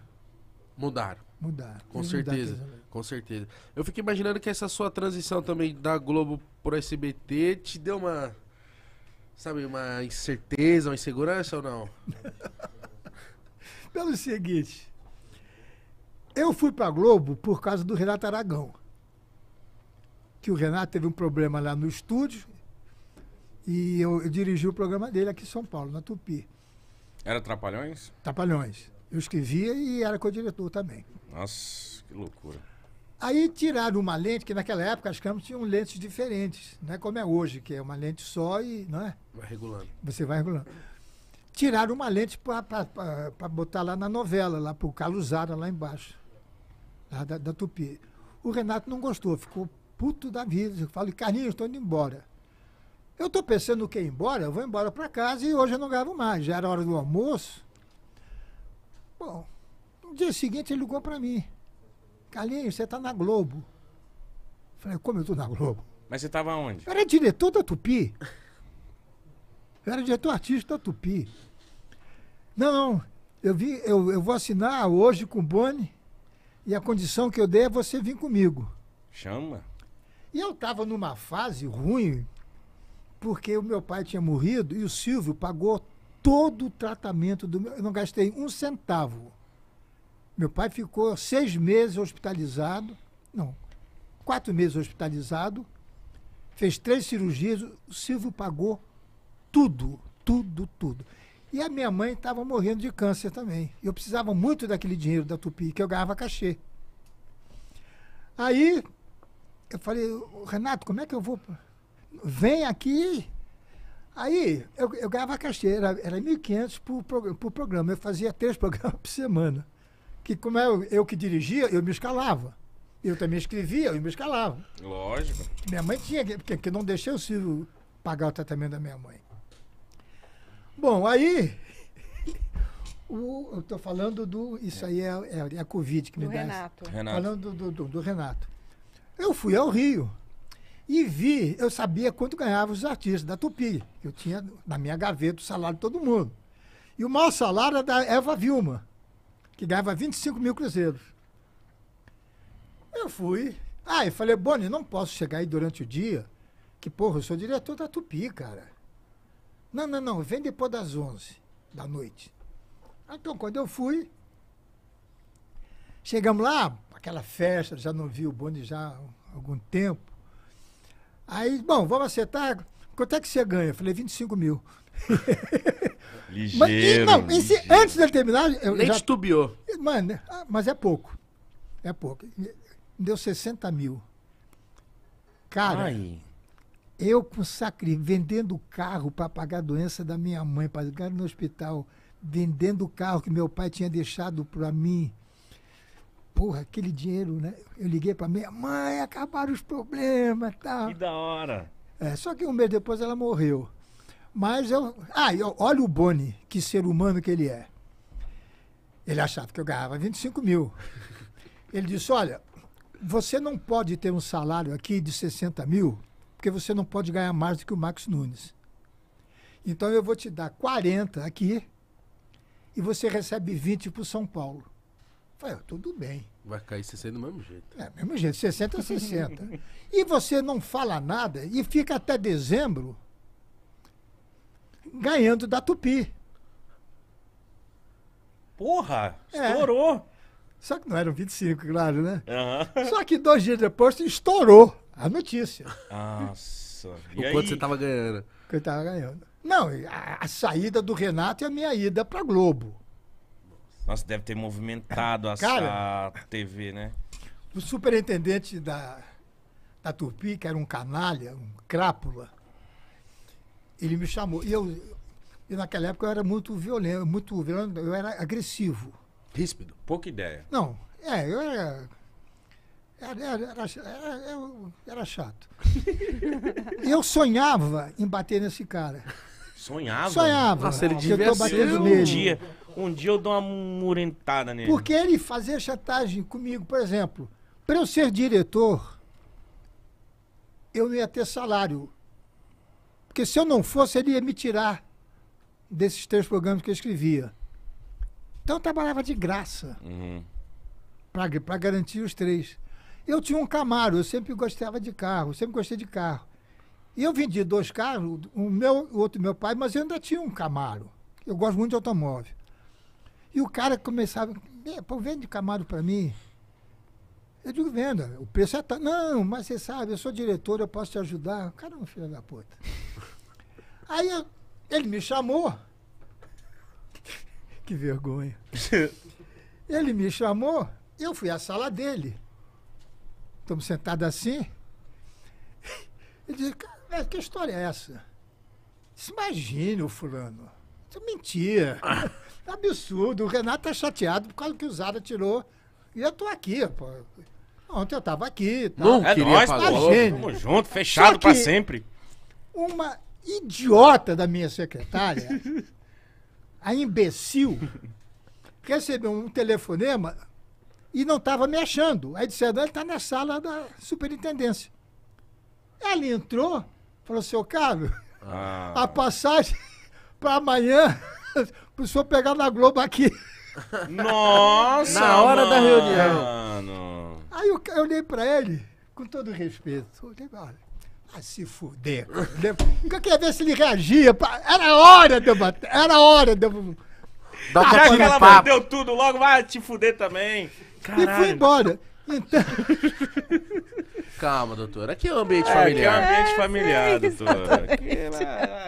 Mudaram. Mudaram. Com eles certeza. Mudaram. Com certeza. Eu fico imaginando que essa sua transição também da Globo pro S B T te deu uma, sabe, uma incerteza, uma insegurança ou não? Pelo seguinte, eu fui pra Globo por causa do Renato Aragão. Que o Renato teve um problema lá no estúdio e eu, eu dirigi o programa dele aqui em São Paulo, na Tupi. Era Trapalhões? Trapalhões. Eu escrevia e era co-diretor também. Nossa, que loucura. Aí tiraram uma lente, que naquela época as câmeras tinham lentes diferentes, não é como é hoje, que é uma lente só e, não é? Vai regulando. Você vai regulando. Tiraram uma lente para botar lá na novela, lá para o Caluzada, lá embaixo, lá da, da Tupi. O Renato não gostou, ficou puto da vida. Eu falei, Carlinhos, estou indo embora. Eu estou pensando que ir embora, eu vou embora para casa e hoje eu não gravo mais. Já era hora do almoço. Bom, no dia seguinte ele ligou para mim. Carlinhos, você está na Globo. Eu falei, como eu estou na Globo? Mas você estava onde? Eu era diretor da Tupi. Eu era diretor artístico da Tupi. Não, não. Eu, vi, eu, eu vou assinar hoje com o Boni e a condição que eu dei é você vir comigo. Chama. E eu estava numa fase ruim, porque o meu pai tinha morrido e o Silvio pagou todo o tratamento do meu... Eu não gastei um centavo. Meu pai ficou seis meses hospitalizado, não, quatro meses hospitalizado, fez três cirurgias, o Silvio pagou tudo, tudo, tudo. E a minha mãe estava morrendo de câncer também. Eu precisava muito daquele dinheiro da Tupi, que eu ganhava cachê. Aí eu falei, Renato, como é que eu vou? Vem aqui. Aí eu, eu ganhava cachê, era, era mil e quinhentos por, pro, por programa. Eu fazia três programas por semana. Que como eu, eu que dirigia, eu me escalava. Eu também escrevia, eu me escalava. Lógico. Minha mãe tinha, porque, porque não deixei o Silvio pagar o tratamento da minha mãe. Bom, aí, o, eu estou falando do... Isso aí é, é, é a Covid que me dá. Renato. Renato. Falando do, do, do Renato. Eu fui ao Rio e vi, eu sabia quanto ganhavam os artistas da Tupi. Eu tinha na minha gaveta o salário de todo mundo. E o maior salário era da Eva Vilma, que ganhava vinte e cinco mil cruzeiros. Eu fui. Ah, eu falei, Boni, não posso chegar aí durante o dia, que, porra, eu sou diretor da Tupi, cara. Não, não, não, vem depois das onze da noite. Então, quando eu fui, chegamos lá, aquela festa, já não vi o Boni já há algum tempo. Aí, bom, vamos acertar, quanto é que você ganha? Eu falei, vinte e cinco mil. Ligeiro. Mas, e, não, e se, ligeiro. Antes de terminar... Eu nem já, estubiou. Mano, mas é pouco, é pouco. Deu sessenta mil. Cara... Ai. Eu com sacri, vendendo o carro para pagar a doença da minha mãe, para pagar no hospital, vendendo o carro que meu pai tinha deixado para mim. Porra, aquele dinheiro, né? Eu liguei para minha mãe, acabaram os problemas e tal. Que da hora. É, só que um mês depois ela morreu. Mas eu... Ah, eu, olha o Boni, que ser humano que ele é. Ele achava que eu ganhava vinte e cinco mil. Ele disse, olha, você não pode ter um salário aqui de sessenta mil... porque você não pode ganhar mais do que o Max Nunes. Então eu vou te dar quarenta aqui e você recebe vinte para o São Paulo. Falei, tudo bem. Vai cair sessenta do mesmo jeito. É, mesmo jeito, sessenta a sessenta. E você não fala nada e fica até dezembro ganhando da Tupi. Porra, estourou. É. Só que não eram vinte e cinco, claro, né? Uhum. Só que dois dias depois estourou a notícia. Nossa. O quanto aí? Você estava ganhando? Que eu estava ganhando. Não, a, a saída do Renato e a minha ida para Globo. Nossa, deve ter movimentado a, cara, a T V, né? O superintendente da, da Tupi, que era um canalha, um crápula, ele me chamou. E eu, eu naquela época, eu era muito violento, muito violento, eu era agressivo. Ríspido? Pouca ideia. Não, é, eu era... Era, era, era, era chato. Eu sonhava em bater nesse cara. Sonhava? Sonhava. Nossa, ele devia ser um dia. Um dia eu dou uma murentada nele. Porque ele fazia chantagem comigo. Por exemplo, para eu ser diretor, eu não ia ter salário. Porque se eu não fosse, ele ia me tirar desses três programas que eu escrevia. Então eu trabalhava de graça. Uhum. Para garantir os três. Eu tinha um Camaro, eu sempre gostava de carro, sempre gostei de carro. E eu vendi dois carros, um meu, o outro meu pai, mas eu ainda tinha um Camaro. Eu gosto muito de automóvel. E o cara começava, pô, vende Camaro para mim. Eu digo, venda, o preço é tá. Não, mas você sabe, eu sou diretor, eu posso te ajudar. Caramba, filho da puta. Aí eu, ele me chamou. Que vergonha. Ele me chamou, eu fui à sala dele. Estamos sentados assim. Ele disse, cara, que história é essa? Disse, imagina o fulano. Isso é mentira. É absurdo. O Renato tá chateado por causa que o Zara tirou. E eu tô aqui, pô. Ontem eu tava aqui. Tá? Não, é nós, tamo junto, fechado pra sempre. Uma idiota da minha secretária, a imbecil, recebeu um telefonema. E não estava me achando. Aí disseram, ele está na sala da superintendência. Ela entrou, falou, seu Carlos, ah. a passagem para amanhã, para o senhor pegar na Globo aqui. Nossa! Na hora mano. Da reunião. Aí eu, eu olhei para ele, com todo respeito, ah, se fuder. Eu queria ver se ele reagia. Era hora de eu bater. Era hora de eu... Ah, já que ela bateu tudo, logo vai te fuder também. Caralho. E foi embora. Então... Calma, doutora. Aqui é o ambiente é, familiar. Aqui é o ambiente familiar, é, doutora. Aqui,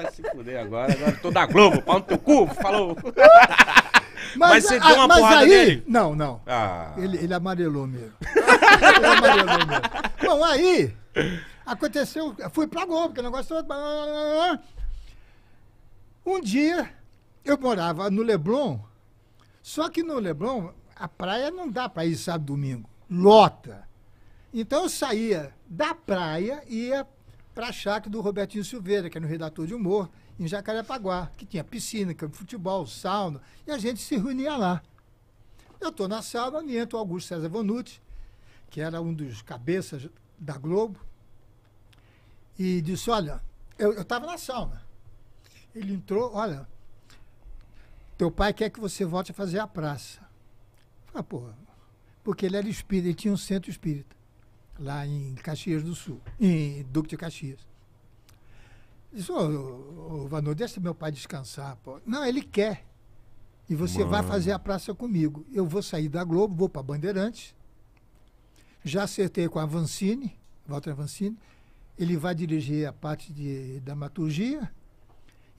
ah, se fuder agora. Agora tô da Globo, pau no teu cu, falou. Mas, mas você a, deu uma mas porrada aí, nele? Não, não. Ah. Ele, ele amarelou mesmo. Ele amarelou mesmo. Bom, aí aconteceu... Fui pra Globo, porque o negócio... Um dia... Eu morava no Leblon, só que no Leblon a praia não dá para ir sábado e domingo, lota. Então eu saía da praia e ia para a chácara do Robertinho Silveira, que era um redator de humor, em Jacarepaguá, que tinha piscina, campo de futebol, sauna, e a gente se reunia lá. Eu estou na sala, me entra o Augusto César Vannucci, que era um dos cabeças da Globo, e disse, olha, eu estava na sauna. Ele entrou, olha... Teu pai quer que você volte a fazer a praça. Ah, porra. Porque ele era espírita, ele tinha um centro espírita, lá em Caxias do Sul, em Duque de Caxias. Disse, ô, oh, oh, Vanor, deixa meu pai descansar, pô. Não, ele quer. E você Mano. vai fazer a praça comigo. Eu vou sair da Globo, vou para Bandeirantes. Já acertei com a Avancini, Walter Avancini. Ele vai dirigir a parte de dramaturgia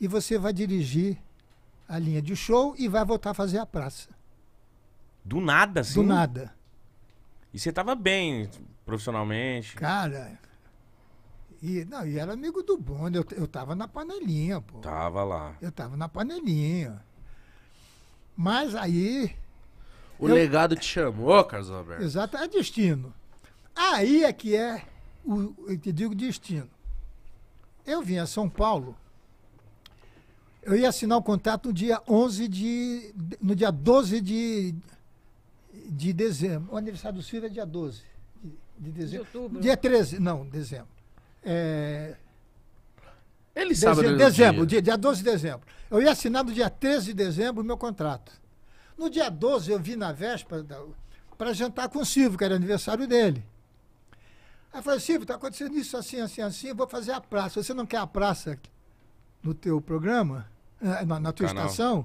e você vai dirigir a linha de show e vai voltar a fazer a praça. Do nada, sim? Do nada. E você tava bem profissionalmente? Cara, e, não, e era amigo do Boni, eu, eu tava na panelinha, pô. Tava lá. Eu tava na panelinha. Mas aí... O eu, legado te chamou, Carlos Alberto. Exato, é destino. Aí é que é, o, eu te digo destino. Eu vim a São Paulo... Eu ia assinar o contrato no dia onze de... No dia doze de... De dezembro. O aniversário do Silvio é dia doze. De, de dezembro. De outubro. Dia treze. Não, dezembro. É... Ele dezembro, sabe dezembro, dezembro dia. dia doze de dezembro. Eu ia assinar no dia treze de dezembro o meu contrato. No dia doze eu vi na véspera para jantar com o Silvio, que era aniversário dele. Aí eu falei, Silvio, está acontecendo isso assim, assim, assim, eu vou fazer a praça. Você não quer a praça no teu programa? Na, na tua Canal. estação?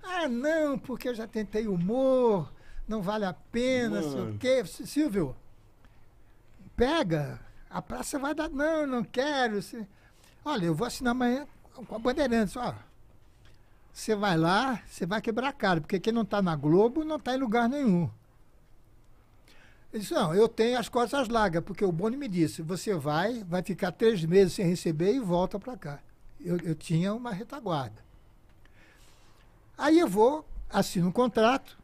Ah, não, porque eu já tentei humor, não vale a pena, Mano. sei o quê. Silvio, pega, a praça vai dar... Não, não quero. Você... Olha, eu vou assinar amanhã com a Bandeirantes. Ó, você vai lá, você vai quebrar a cara, porque quem não está na Globo não está em lugar nenhum. Ele disse, não, eu tenho as costas largas, porque o Boni me disse, você vai, vai ficar três meses sem receber e volta para cá. Eu, eu tinha uma retaguarda. Aí eu vou, assino um contrato,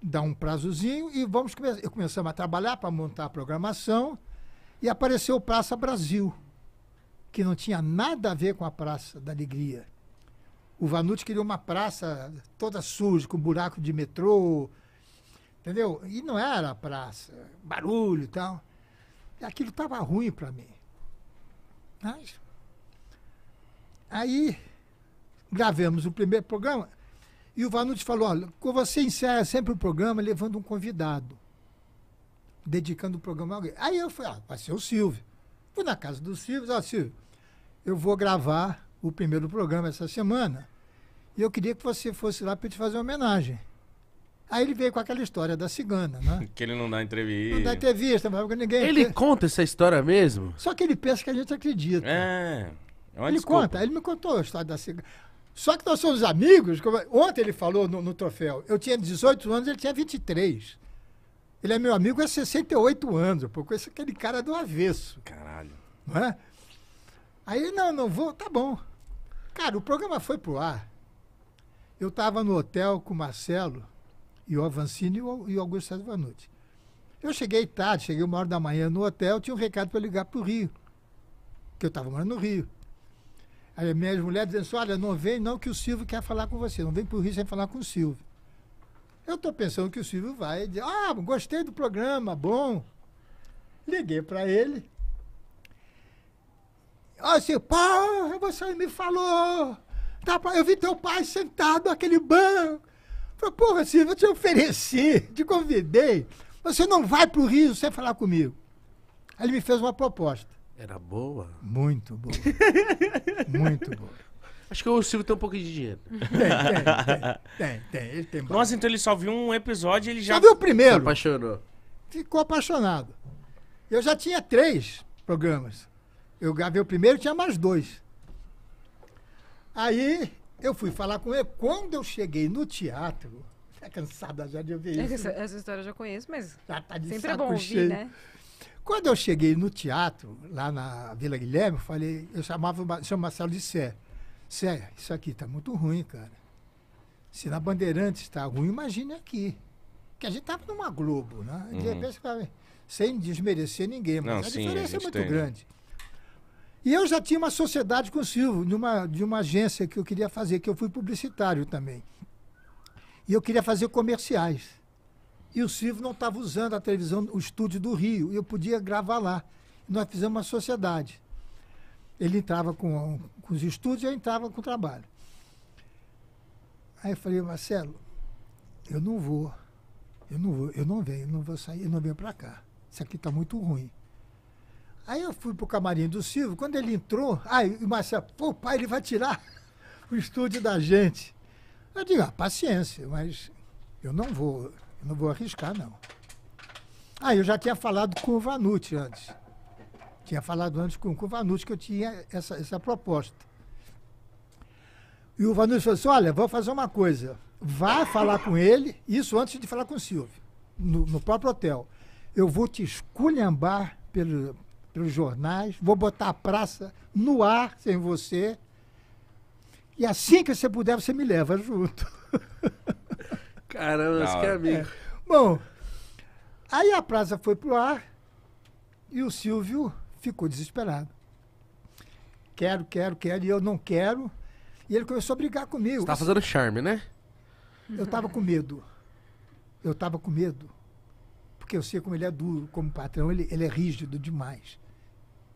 dá um prazozinho e vamos começar. Eu começamos a trabalhar para montar a programação e apareceu o Praça Brasil, que não tinha nada a ver com a Praça da Alegria. O Vannucci queria uma praça toda suja, com buraco de metrô, entendeu? E não era a praça, barulho e tal. Aquilo estava ruim para mim. Mas... Aí, gravamos o primeiro programa e o Vannucci falou, olha, você encerra sempre o programa levando um convidado, dedicando o programa a alguém. Aí eu falei, ah, vai ser o Silvio. Fui na casa do Silvio, ó, Silvio, eu vou gravar o primeiro programa essa semana e eu queria que você fosse lá para eu te fazer uma homenagem. Aí ele veio com aquela história da cigana, né? Que ele não dá entrevista. Não dá entrevista, mas ninguém... Ele conta essa história mesmo? Só que ele pensa que a gente acredita. É... É ele desculpa. conta, ele me contou a história da cigana. Só que nós somos amigos. Ontem ele falou no, no troféu, eu tinha dezoito anos, ele tinha vinte e três. Ele é meu amigo há sessenta e oito anos, porque esse é aquele cara do avesso. Caralho. Não é? Aí, não, não vou, tá bom. Cara, o programa foi pro ar. Eu estava no hotel com o Marcelo e o Avancini e o, e o Augusto César Vannucci. Eu cheguei tarde, cheguei uma hora da manhã no hotel, tinha um recado para ligar pro Rio, que eu estava morando no Rio. Aí minhas mulheres dizendo assim, olha, não vem não que o Silvio quer falar com você, não vem pro Rio sem falar com o Silvio. Eu estou pensando que o Silvio vai, diz, ah, gostei do programa, bom. Liguei para ele. Olha assim, pô, você me falou, tá, eu vi teu pai sentado naquele banco. Falei, porra, Silvio, eu te ofereci, te convidei, você não vai pro Rio sem falar comigo. Aí ele me fez uma proposta. Era boa? Muito boa. Muito boa. Acho que o Silvio tem um pouco de dinheiro. Tem, tem, tem. tem, tem, ele tem Nossa, então ele só viu um episódio e ele já... Só viu o primeiro. Se apaixonou. Ficou apaixonado. Eu já tinha três programas. Eu gravei o primeiro e tinha mais dois. Aí eu fui falar com ele. Quando eu cheguei no teatro... Tá cansada já de ouvir isso. Essa, essa história eu já conheço, mas já tá de sempre é bom ouvir, cheio. Né? Quando eu cheguei no teatro, lá na Vila Guilherme, eu falei, eu chamava o senhor Marcelo de Sé. Sé, isso aqui tá muito ruim, cara. Se na Bandeirantes tá ruim, imagine aqui. Porque a gente tava numa Globo, né? De uhum. repente, sem desmerecer ninguém, mas Não, a sim, diferença a é muito tem, grande. Né? E eu já tinha uma sociedade com o Silvio, de uma, de uma agência que eu queria fazer, que eu fui publicitário também. E eu queria fazer comerciais. E o Silvio não estava usando a televisão, o estúdio do Rio, e eu podia gravar lá. Nós fizemos uma sociedade. Ele entrava com, com os estúdios e eu entrava com o trabalho. Aí eu falei, Marcelo, eu não vou, eu não vou, eu não venho, eu não vou sair, eu não venho para cá. Isso aqui está muito ruim. Aí eu fui para o camarim do Silvio, quando ele entrou, aí o Marcelo, pô, pai, ele vai tirar o estúdio da gente. Eu digo, ah, paciência, mas eu não vou, eu não vou arriscar, não. Ah, eu já tinha falado com o Vannucci antes. Tinha falado antes com, com o Vannucci que eu tinha essa, essa proposta. E o Vannucci falou assim, olha, vou fazer uma coisa. Vá falar com ele, isso antes de falar com o Silvio, no, no próprio hotel. Eu vou te esculhambar pelo, pelos jornais, vou botar a praça no ar sem você... E assim que você puder, você me leva junto. Caramba, esse que é amigo. É. Bom, aí a praça foi pro ar e o Silvio ficou desesperado. Quero, quero, quero, e eu não quero. E ele começou a brigar comigo. Você tá fazendo charme, né? Eu tava com medo. Eu tava com medo. Porque eu sei como ele é duro, como patrão, ele, ele é rígido demais.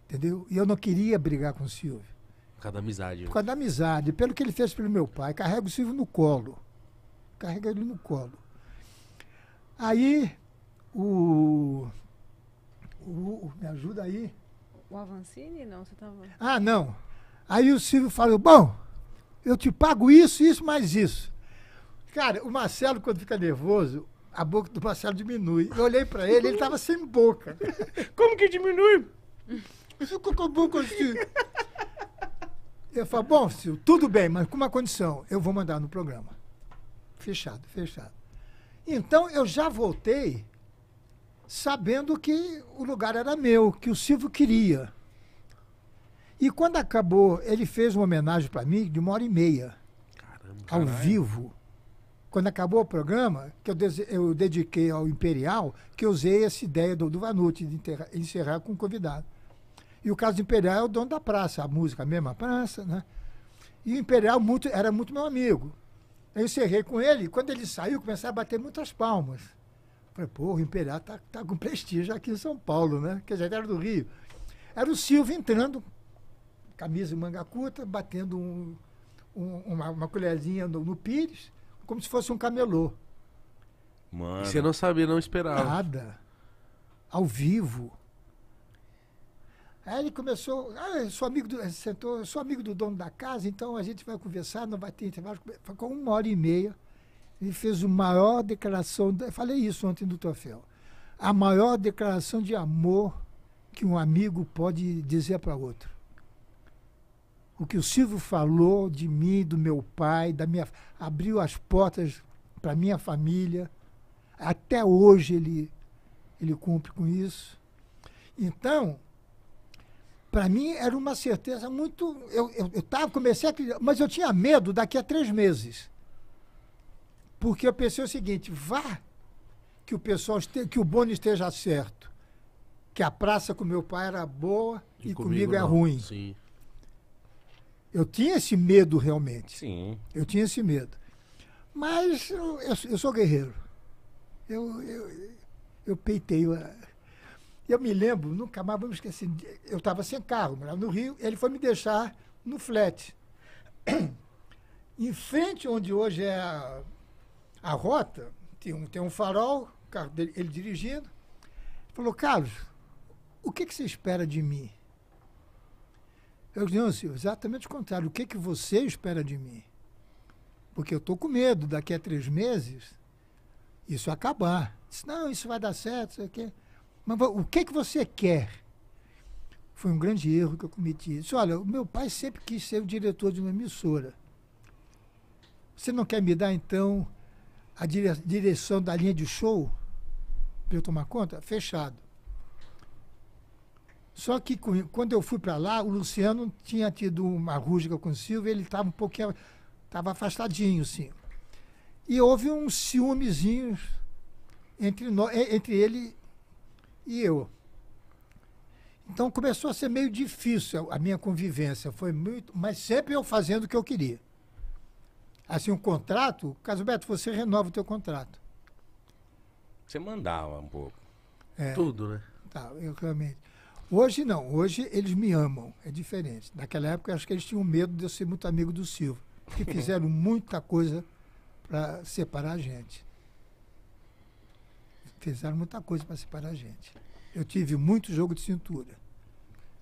Entendeu? E eu não queria brigar com o Silvio. Por causa da amizade. Por causa da amizade. Pelo que ele fez pelo meu pai. Carrega o Silvio no colo. Carrega ele no colo. Aí, o... o me ajuda aí. O Avancini? Não, você tava... Ah, não. Aí o Silvio falou, bom, eu te pago isso, isso, mais isso. Cara, o Marcelo, quando fica nervoso, a boca do Marcelo diminui. Eu olhei pra ele, ele tava sem boca. Como que diminui? Ficou com a boca assim... Eu falo, bom, Silvio, tudo bem, mas com uma condição, eu vou mandar no programa. Fechado, fechado. Então, eu já voltei sabendo que o lugar era meu, que o Silvio queria. E quando acabou, ele fez uma homenagem para mim de uma hora e meia. Caramba, ao caralho. Vivo. Quando acabou o programa, que eu, eu dediquei ao Imperial, que eu usei essa ideia do, do Vannucci de encerrar com um convidado. E o caso do Imperial é o dono da praça, a música, a mesma praça, né? E o Imperial muito, era muito meu amigo. Eu encerrei com ele, e quando ele saiu, começaram a bater muitas palmas. Eu falei, pô, o Imperial tá, tá com prestígio aqui em São Paulo, né? Que já era do Rio. Era o Silvio entrando, camisa e manga curta, batendo um, um, uma, uma colherzinha no, no pires, como se fosse um camelô. Mano. E você não sabia, não esperava. Nada. Ao vivo. Aí ele começou, ah, eu sou amigo do, sentou, eu sou amigo do dono da casa, então a gente vai conversar, não vai ter intervalo. Ficou uma hora e meia, ele fez a maior declaração, eu falei isso ontem no troféu, a maior declaração de amor que um amigo pode dizer para outro. O que o Silvio falou de mim, do meu pai, da minha, abriu as portas para minha família, até hoje ele, ele cumpre com isso. Então... Para mim era uma certeza muito... Eu, eu, eu tava, comecei a acreditar, mas eu tinha medo daqui a três meses. Porque eu pensei o seguinte, vá que o pessoal este, que o Boni esteja certo, que a praça com meu pai era boa e, e comigo, comigo é não. ruim. Sim. Eu tinha esse medo realmente. Sim. Eu tinha esse medo. Mas eu, eu, eu sou guerreiro. Eu, eu, eu peitei... A, Eu me lembro, nunca mais vou me esquecer, eu estava sem carro, morava no Rio, ele foi me deixar no flat. Em frente, onde hoje é a, a rota, tem um, tem um farol, o carro dele, ele dirigindo, falou, Carlos, o que, que você espera de mim? Eu disse, não, Silvio, exatamente o contrário. O que, que você espera de mim? Porque eu estou com medo, daqui a três meses, isso acabar. Eu disse, não, isso vai dar certo, sei o quê. Mas o que, que você quer? Foi um grande erro que eu cometi. Eu disse, olha, o meu pai sempre quis ser o diretor de uma emissora. Você não quer me dar, então, a dire direção da linha de show para eu tomar conta? Fechado. Só que quando eu fui para lá, o Luciano tinha tido uma rusga com o Silvio, ele estava um pouquinho, estava afastadinho, sim. E houve uns ciúmezinhos entre, no, entre ele e eu. Então começou a ser meio difícil a minha convivência, foi muito, mas sempre eu fazendo o que eu queria. Assim, um contrato, Caso Beto, você renova o teu contrato. Você mandava um pouco. É, tudo, né? Tá, eu realmente. Hoje não, hoje eles me amam, é diferente. Naquela época eu acho que eles tinham medo de eu ser muito amigo do Silvio, que fizeram muita coisa para separar a gente. Fizeram muita coisa para separar a gente. Eu tive muito jogo de cintura.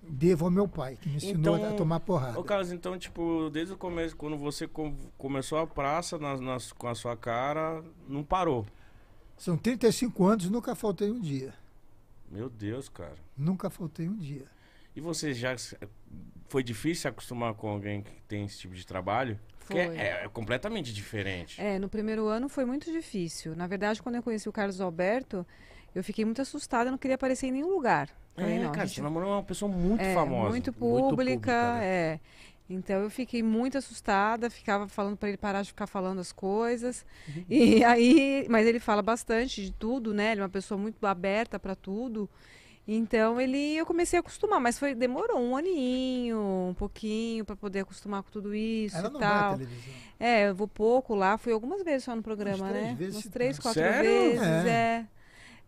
Devo ao meu pai, que me ensinou então, a tomar porrada. Ô Carlos, então, tipo, desde o começo, quando você com, começou a praça nas, nas, com a sua cara, não parou? São trinta e cinco anos, nunca faltei um dia. Meu Deus, cara. Nunca faltei um dia. E você já... Foi difícil se acostumar com alguém que tem esse tipo de trabalho? Foi. Porque é, é completamente diferente. É, no primeiro ano foi muito difícil. Na verdade, quando eu conheci o Carlos Alberto, eu fiquei muito assustada, não queria aparecer em nenhum lugar. Falei, é, não, cara, gente... você namorou uma pessoa muito é, famosa. Muito pública, muito pública né? é. Então eu fiquei muito assustada, ficava falando para ele parar de ficar falando as coisas. Uhum. E aí, mas ele fala bastante de tudo, né? Ele é uma pessoa muito aberta para tudo. Então ele, eu comecei a acostumar, mas foi demorou um aninho, um pouquinho para poder acostumar com tudo isso Ela e não tal. Vai televisão. É, eu vou pouco lá, fui algumas vezes só no programa, Uns três né? Vezes Uns três, quatro Sério? vezes, é. é.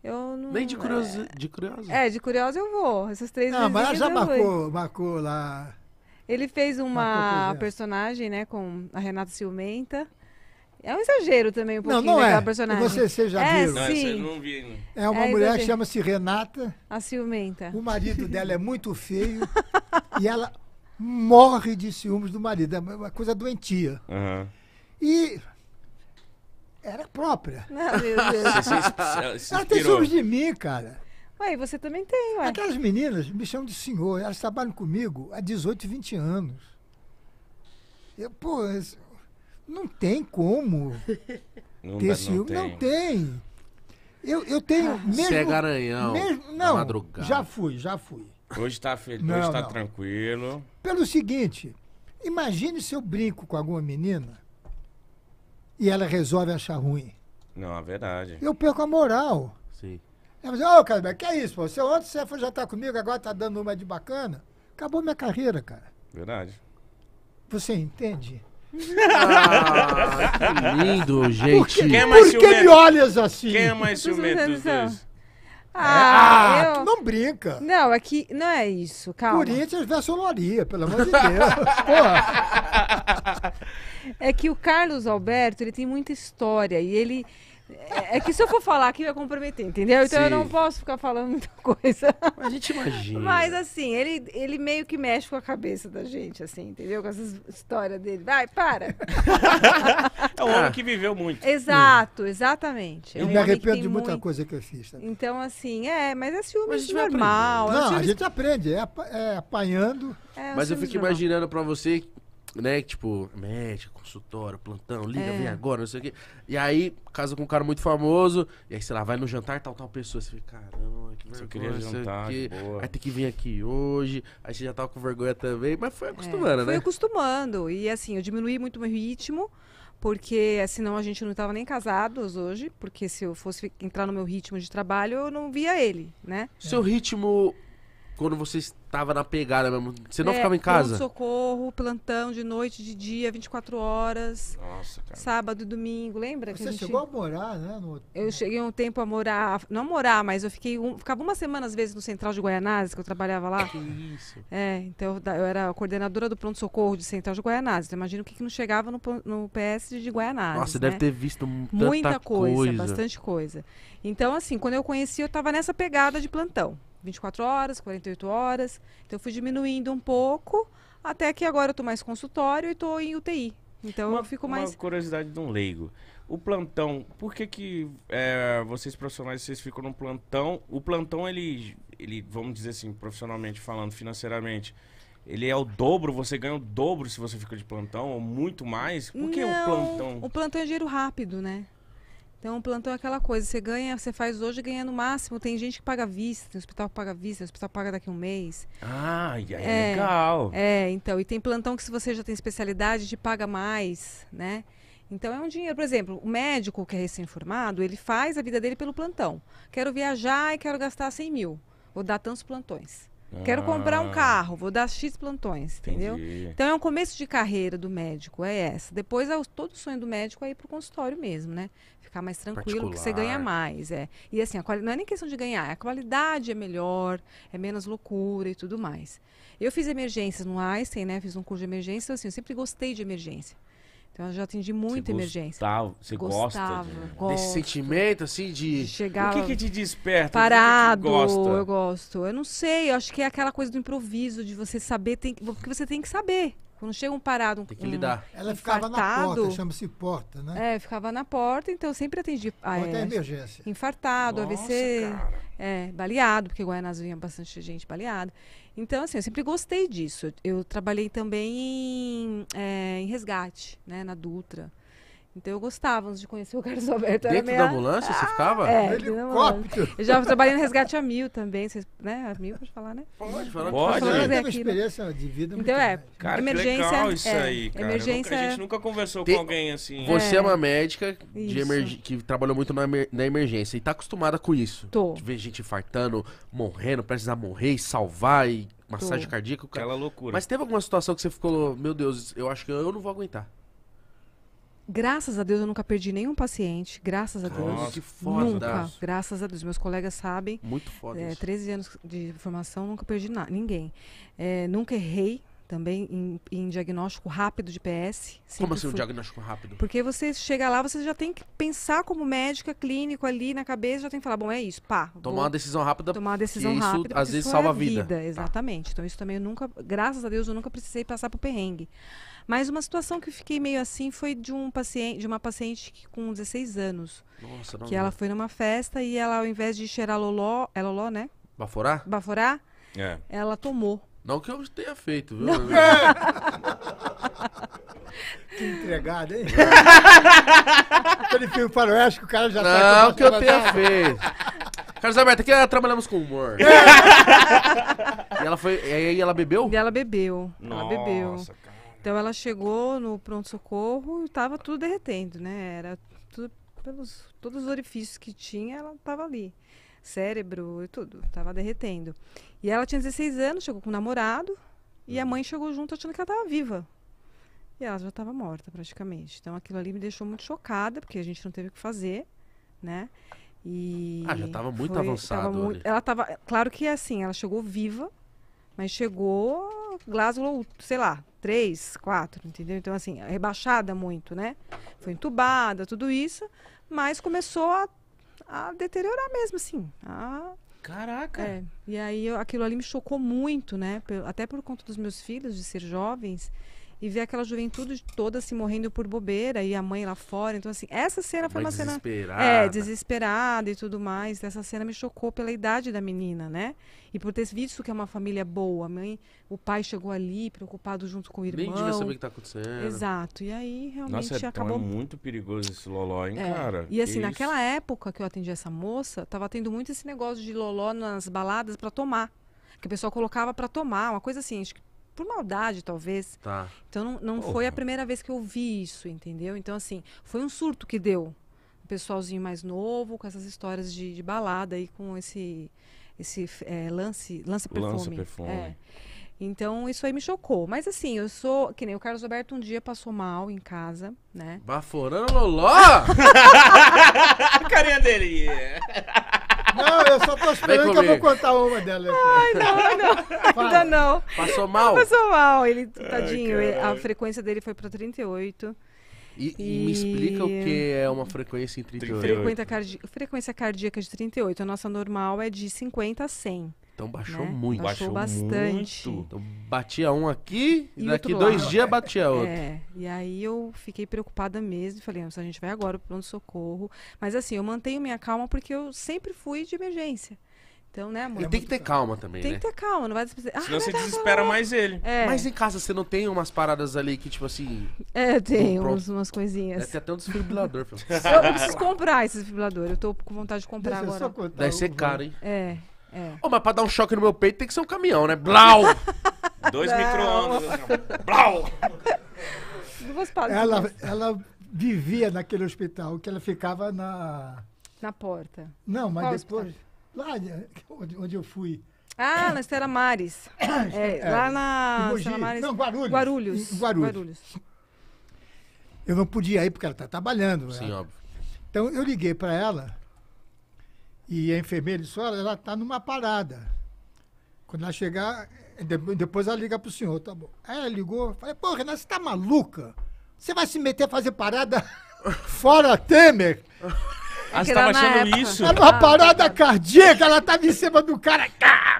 Eu não, Nem de curioso, é... de curioso. É, de curioso eu vou. Essas três vezes. Ah, mas já marcou, marcou lá. Ele fez uma personagem, né, com a Renata Ciumenta. É um exagero também um pouquinho não, não daquela é. personagem. Você, você já é, viu? Não, sim. Essa eu não vi, né? É uma é, mulher exagero. que chama-se Renata. A Ciumenta. O marido dela é muito feio e ela morre de ciúmes do marido. É uma coisa doentia. Uhum. E... Era própria. Não, meu Deus. Você, você ela tem ciúmes de mim, cara. Ué, você também tem, ué. Aquelas meninas me chamam de senhor. Elas trabalham comigo há dezoito, vinte anos. Eu, pô, não tem como não ter ciúmes. Não, não tem. Eu, eu tenho ah, mesmo... Você é garanhão. Mesmo, não, já fui, já fui. Hoje tá feliz, não, hoje tá não. tranquilo. Pelo seguinte, imagine se eu brinco com alguma menina... E ela resolve achar ruim. Não, é verdade. Eu perco a moral. Sim. Ela diz, ô, cara, que é isso, pô? Você, ontem você foi jantar comigo, agora tá dando uma de bacana. Acabou minha carreira, cara. Verdade. Você entende? Ah, que lindo, gente. Por que, Por que me olhas assim? Quem é mais ciumento dos Ah, ah eu... tu não brinca. Não, é que não é isso, calma. Corinthians versus Olaria, pelo amor de Deus. Porra. É que o Carlos Alberto, ele tem muita história e ele... É que se eu for falar aqui, vai comprometer, entendeu? Então Sim. eu não posso ficar falando muita coisa. Mas a gente imagina. Mas assim, ele, ele meio que mexe com a cabeça da gente, assim, entendeu? Com essa história dele. Vai, para! É um homem que viveu muito. Exato, exatamente. Eu é um me arrependo de muita muito... coisa que eu fiz. Também. Então assim, é, mas é ciúmes normal. Não, é ciúmes... a gente aprende, é, ap é apanhando. É, mas eu fico normal. imaginando pra você, né, tipo, médico, consultório, plantão, liga, é. vem agora, não sei o quê. E aí, casa com um cara muito famoso, e aí, sei lá, vai no jantar, tal, tal pessoa. Você fica, caramba, que vergonha, eu queria jantar, que boa. Aí tem que vir aqui hoje, aí você já tava com vergonha também, mas foi acostumando, é, né? Foi acostumando, e assim, eu diminuí muito o meu ritmo, porque senão a gente não tava nem casados hoje, porque se eu fosse entrar no meu ritmo de trabalho, eu não via ele, né? Seu ritmo... Quando você estava na pegada mesmo, você não é, ficava em casa? Socorro, plantão, de noite, de dia, vinte e quatro horas. Nossa, cara. Sábado, domingo, lembra? Você que a gente... chegou a morar, né? No... Eu cheguei um tempo a morar, não a morar, mas eu fiquei um... ficava uma semana às vezes no Central de Guaianazes, que eu trabalhava lá. Que isso. É, então eu era coordenadora do pronto-socorro de Central de Guaianazes. Então imagina o que, que não chegava no, no P S de Guaianazes. Nossa, né? Deve ter visto tanta muita coisa, coisa. Bastante coisa. Então assim, quando eu conheci, eu estava nessa pegada de plantão. vinte e quatro horas, quarenta e oito horas. Então eu fui diminuindo um pouco, até que agora eu tô mais consultório e tô em U T I. Então uma, eu fico mais... Uma curiosidade de um leigo. O plantão, por que que é, vocês profissionais, vocês ficam no plantão? O plantão, ele, ele, vamos dizer assim, profissionalmente falando, financeiramente, ele é o dobro, você ganha o dobro se você fica de plantão, ou muito mais? Por que não, o plantão? O plantão é dinheiro rápido, né? Então o plantão é aquela coisa, você ganha, você faz hoje, ganha no máximo. Tem gente que paga vista, tem hospital que paga vista, tem hospital que paga daqui a um mês. Ah, e aí é, é legal. É, então, e tem plantão que se você já tem especialidade, te paga mais, né? Então é um dinheiro, por exemplo, o médico que é recém-formado, ele faz a vida dele pelo plantão. Quero viajar e quero gastar cem mil, vou dar tantos plantões. Ah. Quero comprar um carro, vou dar X plantões, entendeu? Entendi. Então é um começo de carreira do médico, é essa. Depois é o, todo o sonho do médico é ir pro consultório mesmo, né? Ficar mais tranquilo, porque você ganha mais, é. E assim, a quali... não é nem questão de ganhar, a qualidade é melhor, é menos loucura e tudo mais. Eu fiz emergências no Einstein, né? Fiz um curso de emergência, assim, eu sempre gostei de emergência. Então, eu já atendi muita emergência. Você gostava, gosta de... desse sentimento, assim, de... de chegar... O que que te desperta? Parado, que que gosta? eu gosto. Eu não sei, eu acho que é aquela coisa do improviso, de você saber, tem... porque você tem que saber. Quando chega um parado, um... Tem que lidar. Um Ela ficava infartado, na porta, chama-se porta, né? É, ficava na porta, então eu sempre atendi... Ah, é, emergência. Infartado, nossa, A V C, é, baleado, porque Guaianazes vinha bastante gente baleada. Então, assim, eu sempre gostei disso. Eu, eu trabalhei também em, é, em resgate, né, na Dutra. Então eu gostava, antes de conhecer o Carlos Alberto. Dentro meia... da ambulância, ah, você ficava? É, helicóptero. Eu já trabalhei no resgate a mil também, vocês, né? A mil, pode falar, né? Pode, pode. pode. pode. É uma experiência de vida muito então é, cara, emergência, legal isso é, aí, cara. Emergência... Nunca, a gente nunca conversou Tem... com alguém assim. Você é, é uma médica de emerg... que trabalhou muito na, emer... na emergência e tá acostumada com isso. Tô. De ver gente infartando, morrendo, precisar morrer e salvar e massagem Tô. cardíaca. O cara... Aquela loucura. Mas teve alguma situação que você ficou, meu Deus, eu acho que eu não vou aguentar? Graças a Deus eu nunca perdi nenhum paciente, graças a Deus. Nossa, que foda. Nunca, graças a Deus. Meus colegas sabem. Muito foda. É, treze anos de formação, nunca perdi nada, ninguém. É, nunca errei também em, em diagnóstico rápido de P S. Como assim um diagnóstico rápido? Porque você chega lá, você já tem que pensar como médica, clínico ali na cabeça, já tem que falar, bom, é isso, pá. Tomar uma decisão rápida. Tomar uma decisão isso, rápida. Às vezes salva a vida. vida. Exatamente. Tá. Então isso também eu nunca, graças a Deus, eu nunca precisei passar por perrengue. Mas uma situação que eu fiquei meio assim foi de, um paciente, de uma paciente que, com dezesseis anos. Nossa, não. Que não. Ela foi numa festa e ela, ao invés de cheirar loló, é loló, né? Baforar? Baforar, é. Ela tomou. Não que eu tenha feito, viu? Que entregado, hein? Aquele filme faroeste que o cara já não tá... Não que eu tenha da... feito. Carlos Alberto, aqui trabalhamos com humor. E ela foi... E aí ela bebeu? E ela bebeu. Nossa, ela bebeu. Cara. Então ela chegou no pronto-socorro e tava tudo derretendo, né? Era tudo pelos todos os orifícios que tinha, ela tava ali. Cérebro e tudo, tava derretendo. E ela tinha dezesseis anos, chegou com o namorado e a mãe chegou junto achando que ela tava viva. E ela já tava morta praticamente. Então aquilo ali me deixou muito chocada, porque a gente não teve o que fazer, né? E ah, já tava muito foi, avançado. Tava muito, ela tava, claro que é assim, ela chegou viva, mas chegou Glasgow, sei lá, três, quatro, entendeu? Então, assim, rebaixada muito, né? Foi entubada, tudo isso, mas começou a, a deteriorar mesmo, assim. A... Caraca! É. E aí, eu, aquilo ali me chocou muito, né? Pel, até por conta dos meus filhos, de ser jovens, e ver aquela juventude toda, assim, morrendo por bobeira, e a mãe lá fora. Então, assim, essa cena foi uma cena... Desesperada. É, desesperada e tudo mais. Essa cena me chocou pela idade da menina, né? E por ter visto que é uma família boa. A mãe, o pai chegou ali, preocupado junto com o irmão. Nem devia saber o que tá acontecendo. Exato. E aí, realmente, Nossa, é, acabou... Nossa, é muito perigoso esse loló, hein, é. cara? E, assim, que naquela isso? época que eu atendi essa moça, tava tendo muito esse negócio de loló nas baladas pra tomar. Que o pessoal colocava pra tomar, uma coisa assim, acho que por maldade, talvez. Tá. Então, não, não foi a primeira vez que eu vi isso, entendeu? Então, assim, foi um surto que deu. Um pessoalzinho mais novo, com essas histórias de, de balada e com esse, esse é, lance, lance perfume. Lance perfume. É. Então, isso aí me chocou. Mas, assim, eu sou... Que nem o Carlos Alberto um dia passou mal em casa, né? Baforando loló! A carinha dele! Não, eu só tô esperando que eu vou contar uma dela. Ai, não, não. Fala. Ainda não. Passou mal? Não passou mal. Ele, tadinho, Ai, a frequência dele foi para trinta e oito. E, e me explica o que é uma frequência em trinta e oito. Frequência cardíaca de trinta e oito. A nossa normal é de cinquenta a cem. Então baixou né? muito. Baixou, baixou bastante. Muito. Então batia um aqui e, e daqui dois lado. dias batia outro. É, e aí eu fiquei preocupada mesmo. Falei, a gente vai agora pro pronto-socorro. Mas assim, eu mantenho minha calma porque eu sempre fui de emergência. Então, né, amor? E tem que ter calma também, tem né? Tem que ter calma, não vai... Ah, senão você desespera mais ele. É. Mas em casa você não tem umas paradas ali que, tipo assim... É, tem uns, umas coisinhas. Deve ter até um desfibrilador, filho. Eu preciso comprar esse desfibrilador, eu tô com vontade de comprar Deixa agora. Deve ser caro, hein? É, é. Oh, mas pra dar um choque no meu peito tem que ser um caminhão, né? Blau! Dois micro-ondas. Blau! Duas palavras. Ela, ela vivia naquele hospital, que ela ficava na... Na porta. Não, mas Qual depois... Hospital? Lá onde, onde eu fui. Ah, na Estela Maris. É, é, lá na Estela Maris. Não, Guarulhos. Guarulhos. Em Guarulhos. Guarulhos. Eu não podia ir porque ela está trabalhando. Sim, ela. óbvio. Então eu liguei para ela e a enfermeira disse, olha, ela está numa parada. Quando ela chegar, depois ela liga para o senhor, tá bom. Aí ela ligou, falei, pô, Renato, você está maluca? Você vai se meter a fazer parada fora Temer? Ah, você tava achando época. isso? Era uma ah, parada ah, cardíaca, ela tava em cima do cara.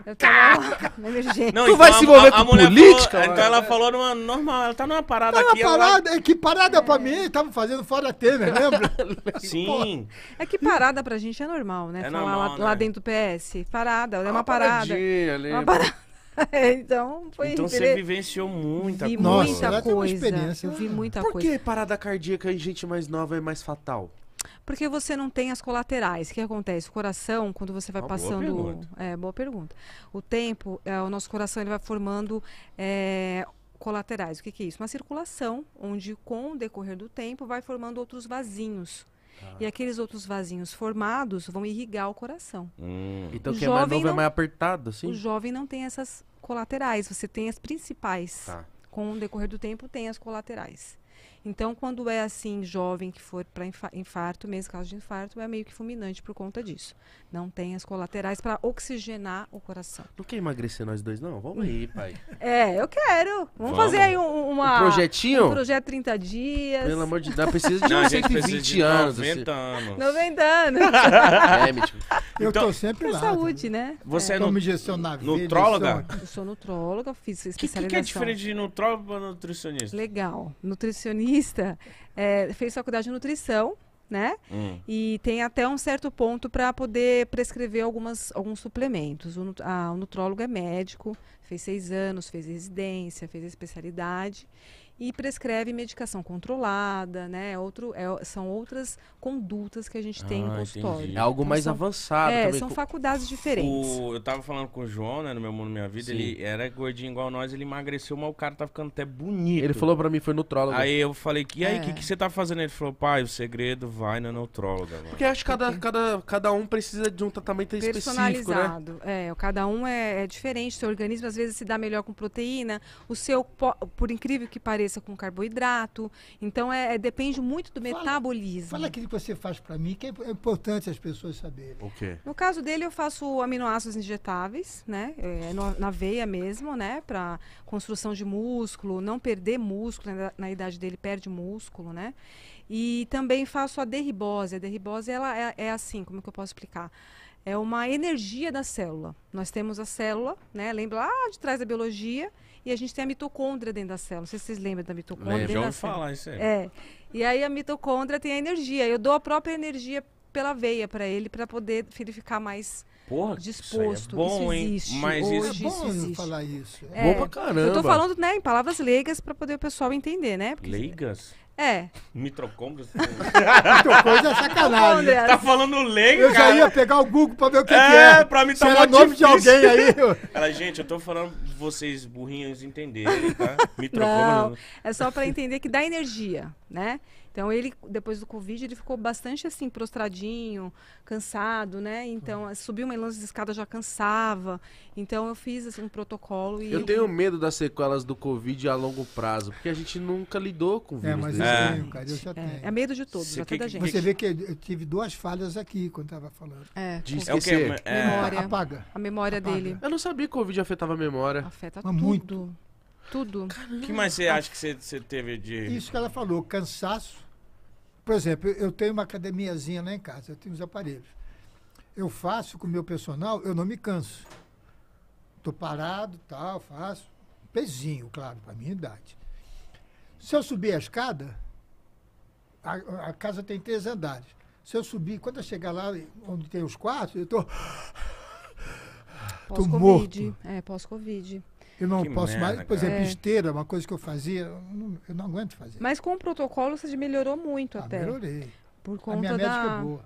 Eu tava na emergência. Não, tu então vai se envolver com política? Falou, então ela falou numa normal, ela tá numa parada tá aqui. Parada, ela... Que parada é. pra mim, estavam fazendo fora Temer, lembra? Sim. Pô. É que parada pra gente é normal, né? É Falar normal, lá, né? lá dentro do P S. Parada, é uma, uma parada. Ali, uma parada. Então, foi então você vivenciou muita vi coisa. Muita Nossa, coisa. Eu vi muita Por coisa. Por que parada cardíaca em gente mais nova é mais fatal? Porque você não tem as colaterais. O que acontece? O coração, quando você vai Uma passando... Boa pergunta. É, boa pergunta. O tempo, é, o nosso coração ele vai formando é, colaterais. O que, que é isso? Uma circulação, onde com o decorrer do tempo vai formando outros vasinhos. Ah. E aqueles outros vasinhos formados vão irrigar o coração. Hum. Então quem é mais novo não, é mais apertado, assim? O jovem não tem essas colaterais. Você tem as principais. Tá. Com o decorrer do tempo tem as colaterais. Então, quando é assim, jovem que for para infarto, mesmo caso de infarto, é meio que fulminante por conta disso. Não tem as colaterais para oxigenar o coração. Não quer emagrecer nós dois, não? Vamos aí, pai. É, eu quero. Vamos, Vamos. fazer aí um, uma, um projetinho? Um projeto trinta dias. Pelo amor de Deus, precisa de não, cento e vinte anos. noventa anos. noventa anos. É, me tipo. Eu então, tô sempre lá. saúde, né? Você é, é nutróloga? Eu sou nutróloga, fiz especialização. O que, que é diferente de nutróloga ou nutricionista? Legal. Nutricionista. É, fez faculdade de nutrição, né? Hum. E tem até um certo ponto para poder prescrever algumas, alguns suplementos. O, a, o nutrólogo é médico, fez seis anos, fez residência, fez especialidade e prescreve medicação controlada, né? Outro, é, são outras condutas que a gente tem ah, no consultório. Entendi. É algo então, mais são, avançado. É, também. São faculdades diferentes. O, eu tava falando com o João, né? No Meu Mundo Minha Vida, Sim. ele era gordinho igual nós, ele emagreceu, mas o cara tá ficando até bonito. Ele falou pra mim, foi nutrólogo. Aí eu falei, e aí, o é. que, que você tá fazendo? Ele falou, pai, o segredo vai na nutróloga. Mano. Porque acho que cada, cada, cada um precisa de um tratamento específico, né? É, cada um é, é diferente, seu organismo às vezes se dá melhor com proteína, o seu, por incrível que pareça, com carboidrato, então é, é depende muito do fala, metabolismo. Fala aquilo que você faz para mim, que é importante as pessoas saberem. O quê? No caso dele, eu faço aminoácidos injetáveis, né? É, no, na veia mesmo, né? Para construção de músculo, não perder músculo, na, na idade dele perde músculo, né? E também faço a derribose. A derribose, ela é, é assim, como que eu posso explicar? É uma energia da célula. Nós temos a célula, né? Lembra lá de trás da biologia, e a gente tem a mitocôndria dentro da célula. Não sei se vocês lembram da mitocôndria. Lembra, já ouvi falar isso aí. É. E aí a mitocôndria tem a energia. Eu dou a própria energia pela veia para ele, para poder ele ficar mais Porra, disposto. Isso, é bom, isso existe. Hein? Mas Hoje, isso é bom isso falar isso. É, bom pra caramba. Eu tô falando, né, em palavras leigas para poder o pessoal entender, né? Porque leigas? É. Mitocôndrias. Mitocôndrias é sacanagem. Tá falando leigo, eu cara. Eu já ia pegar o Google pra ver o que é. É, que é. pra mim tá muito nome de alguém aí. Ela, gente, eu tô falando vocês burrinhos entenderem, tá? Mitocôndrias. Não, é só pra entender que dá energia, né? Então ele, depois do Covid, ele ficou bastante assim, prostradinho, cansado, né? Então, subir uma lança de escada já cansava. Então eu fiz assim, um protocolo e... Eu tenho medo das sequelas do Covid a longo prazo, porque a gente nunca lidou com o vírus. É, mas eu é. tenho, cara, eu já tenho. É, é medo de todos, já toda a gente. Você vê que eu tive duas falhas aqui, quando tava falando. É, de esquecer. É o quê? É. Memória. Apaga. A memória Apaga. dele. Eu não sabia que o Covid afetava a memória. Afeta mas tudo. Muito. Tudo. O que mais você acha que você, você teve de... Isso que ela falou, cansaço. Por exemplo, eu tenho uma academiazinha lá em casa, eu tenho os aparelhos. Eu faço com o meu personal, eu não me canso. Estou parado, tal, faço. Um pezinho, claro, para a minha idade. Se eu subir a escada, a, a casa tem três andares. Se eu subir, quando eu chegar lá onde tem os quartos, eu estou... Estou morto. É, pós-Covid. Eu não que posso merda, mais, por exemplo, é. esteira, uma coisa que eu fazia, eu não, eu não aguento fazer. Mas com o protocolo você melhorou muito ah, até. Melhorei. Por conta a minha médica da... é boa.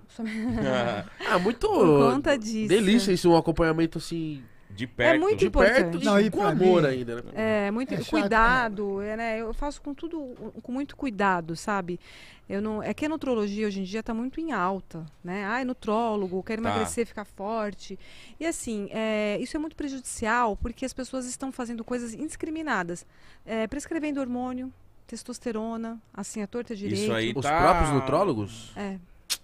Ah, muito... Por conta disso. Delícia isso, um acompanhamento assim... De perto. É muito de importante. Perto, não, e com amor mim, ainda, né? É, muito é cuidado, chato, né? Eu faço com tudo, com muito cuidado, sabe? Eu não, é que a nutrologia hoje em dia está muito em alta, né? Ai, nutrólogo, quero tá. emagrecer, ficar forte. E assim, é, isso é muito prejudicial porque as pessoas estão fazendo coisas indiscriminadas. É, prescrevendo hormônio, testosterona, assim, a torta direita. Isso aí tá... Os próprios nutrólogos? É.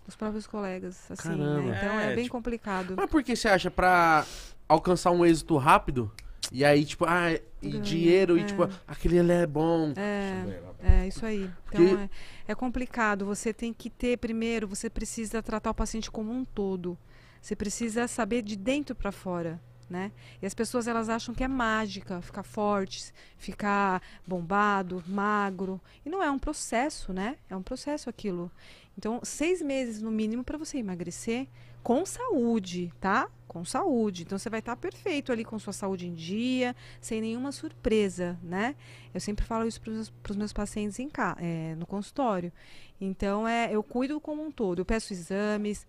Os próprios colegas, assim, né? Então é, é bem tipo... complicado. Mas por que você acha pra alcançar um êxito rápido? E aí, tipo, ah, e Ganho, dinheiro, é. e tipo, aquele ele é bom. É, é isso aí. Então que... é, é complicado. Você tem que ter, primeiro, você precisa tratar o paciente como um todo. Você precisa saber de dentro pra fora, né? E as pessoas, elas acham que é mágica ficar forte, ficar bombado, magro. E não é um processo, né? É um processo aquilo. Então, seis meses no mínimo para você emagrecer com saúde, tá? Com saúde. Então, você vai estar perfeito ali com sua saúde em dia, sem nenhuma surpresa, né? Eu sempre falo isso para os meus, meus pacientes em ca, é, no consultório. Então, é, eu cuido como um todo. Eu peço exames,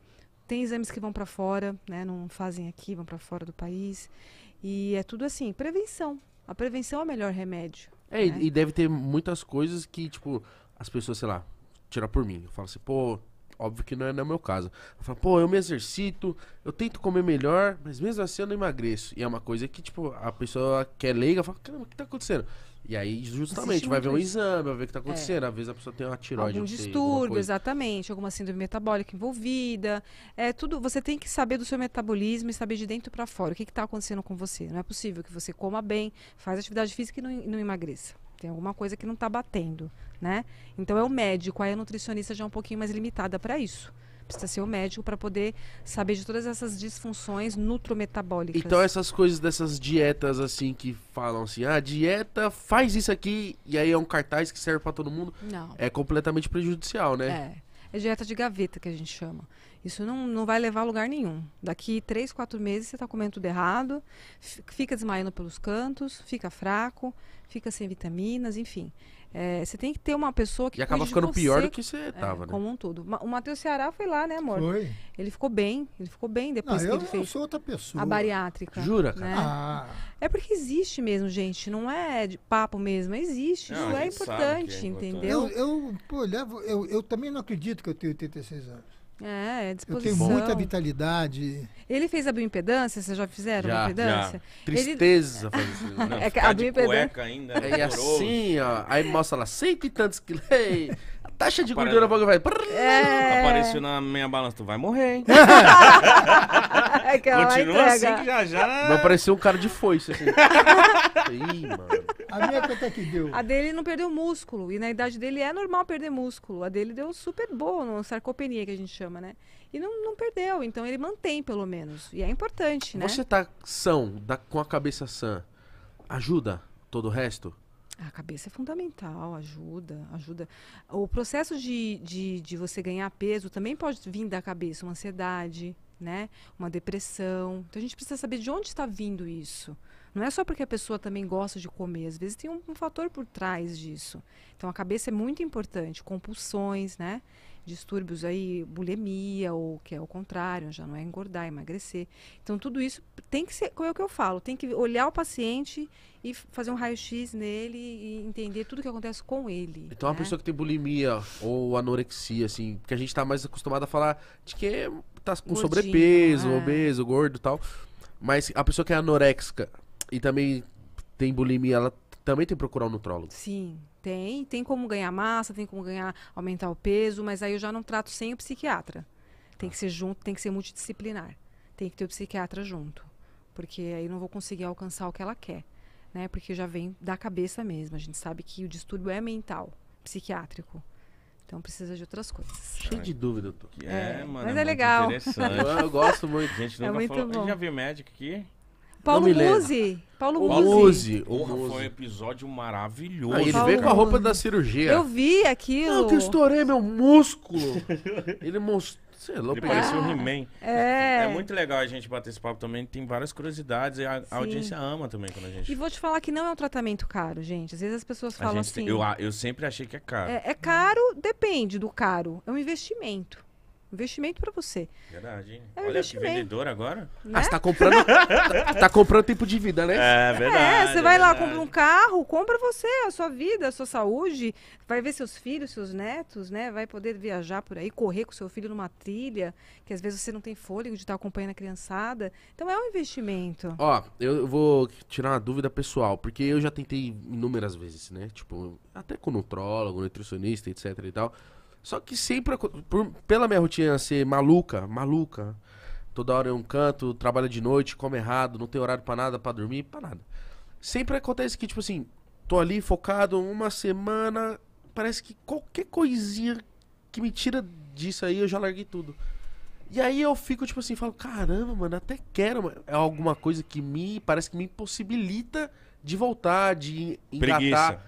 tem exames que vão para fora, né? Não fazem aqui, vão para fora do país. E é tudo assim, prevenção. A prevenção é o melhor remédio. É, né? E deve ter muitas coisas que, tipo, as pessoas, sei lá... tirar por mim. Eu falo assim, pô, óbvio que não é, não é meu caso. Eu falo, pô, eu me exercito, eu tento comer melhor, mas mesmo assim eu não emagreço. E é uma coisa que, tipo, a pessoa que é leiga fala, caramba, o que tá acontecendo? E aí, justamente, vai ver um exame, vai ver o que tá acontecendo. É. Às vezes a pessoa tem uma tiroide. Algum distúrbio, exatamente. Alguma síndrome metabólica envolvida. É tudo. Você tem que saber do seu metabolismo e saber de dentro pra fora. O que que tá acontecendo com você? Não é possível que você coma bem, faz atividade física e não, não emagreça. Tem alguma coisa que não tá batendo, né? Então é o médico, aí a nutricionista já é um pouquinho mais limitada para isso. Precisa ser o médico para poder saber de todas essas disfunções nutrometabólicas. Então essas coisas dessas dietas assim que falam assim, ah, dieta faz isso aqui, e aí é um cartaz que serve para todo mundo, não. É completamente prejudicial, né? É. É dieta de gaveta que a gente chama. Isso não, não vai levar a lugar nenhum. Daqui três, quatro meses você está comendo tudo errado, fica desmaiando pelos cantos, fica fraco, fica sem vitaminas, enfim. É, você tem que ter uma pessoa que... E acaba ficando você, pior do que você estava, é, né? Como um todo. O Matheus Ceará foi lá, né, amor? Foi. Ele ficou bem, ele ficou bem depois não, que ele fez... eu sou outra pessoa. A bariátrica. Jura, cara? Né? Ah. É porque existe mesmo, gente. Não é de papo mesmo, existe. Não, isso é importante, é importante, entendeu? Eu, eu, pô, levo, eu, eu também não acredito que eu tenho oitenta e seis anos. É, é disposição. Eu tenho muita vitalidade. Ele fez a bioimpedância, vocês já fizeram já, a bioimpedância? Já. Tristeza ele... fazer isso. Não, é que a bioimpedância ainda. É assim, ó. Aí mostra lá, cento e tantos quilos. A taxa de gordura boca vai. É... Apareceu na minha balança, tu vai morrer, hein? É que ela continua assim que já já. Vai aparecer um cara de foice assim. Ih, mano. A minha conta que deu. A dele não perdeu músculo. E na idade dele é normal perder músculo. A dele deu super boa, uma sarcopenia que a gente chama, né? E não, não perdeu. Então ele mantém, pelo menos. E é importante, né? Você tá são, tá com a cabeça sã, ajuda todo o resto? A cabeça é fundamental, ajuda, ajuda. O processo de, de, de você ganhar peso também pode vir da cabeça. Uma ansiedade, né? Uma depressão. Então a gente precisa saber de onde está vindo isso. Não é só porque a pessoa também gosta de comer, às vezes tem um, um fator por trás disso. Então a cabeça é muito importante, compulsões, né? Distúrbios aí, bulimia, ou que é o contrário, já não é engordar, é emagrecer. Então tudo isso tem que ser, como é o que eu falo, tem que olhar o paciente e fazer um raio-x nele e entender tudo o que acontece com ele. Então, né? Uma pessoa que tem bulimia ou anorexia, assim, porque a gente tá mais acostumado a falar de que tá com gordinho, sobrepeso, é. obeso, gordo e tal, mas a pessoa que é anoréxica e também tem bulimia, ela também tem que procurar um nutrólogo? Sim, tem. Tem como ganhar massa, tem como ganhar, aumentar o peso, mas aí eu já não trato sem o psiquiatra. Tem que ser junto, tem que ser multidisciplinar. Tem que ter o psiquiatra junto, porque aí não vou conseguir alcançar o que ela quer, né? Porque já vem da cabeça mesmo. A gente sabe que o distúrbio é mental, psiquiátrico. Então precisa de outras coisas. Cheio de dúvida, eu tô. É, é, mano, mas é, é legal. Interessante. Eu, eu gosto muito. A gente nunca é muito falou. Bom. A gente já viu médico aqui? Paulo Musi. Paulo Musi. Foi um episódio maravilhoso. Aí ele Paulo veio com a roupa da cirurgia. Eu vi aquilo. Não, que eu estourei meu músculo. Ele mostrou. Ele parecia o He-Man. É. É muito legal a gente bater esse papo também. Tem várias curiosidades e a, a audiência ama também quando a gente... E vou te falar que não é um tratamento caro, gente. Às vezes as pessoas falam assim... Tem, eu, eu sempre achei que é caro. É, é caro, depende do caro. É um investimento. Investimento pra você. Verdade, hein? É um Olha, que vendedor agora. Né? Ah, você tá comprando... tá, tá comprando tempo de vida, né? É, verdade. É, você vai é lá, compra um carro, compra você, a sua vida, a sua saúde. Vai ver seus filhos, seus netos, né? Vai poder viajar por aí, correr com seu filho numa trilha, que às vezes você não tem fôlego de estar acompanhando a criançada. Então é um investimento. Ó, eu vou tirar uma dúvida pessoal, porque eu já tentei inúmeras vezes, né? Tipo, até com nutrólogo, nutricionista, etc e tal. Só que sempre, por, pela minha rotina ser maluca, maluca, toda hora é um canto, trabalha de noite, come errado, não tem horário pra nada, pra dormir, pra nada. Sempre acontece que, tipo assim, tô ali focado uma semana, parece que qualquer coisinha que me tira disso aí, eu já larguei tudo. E aí eu fico, tipo assim, falo, caramba, mano, até quero, é alguma coisa que me, parece que me impossibilita de voltar, de engatar. Preguiça.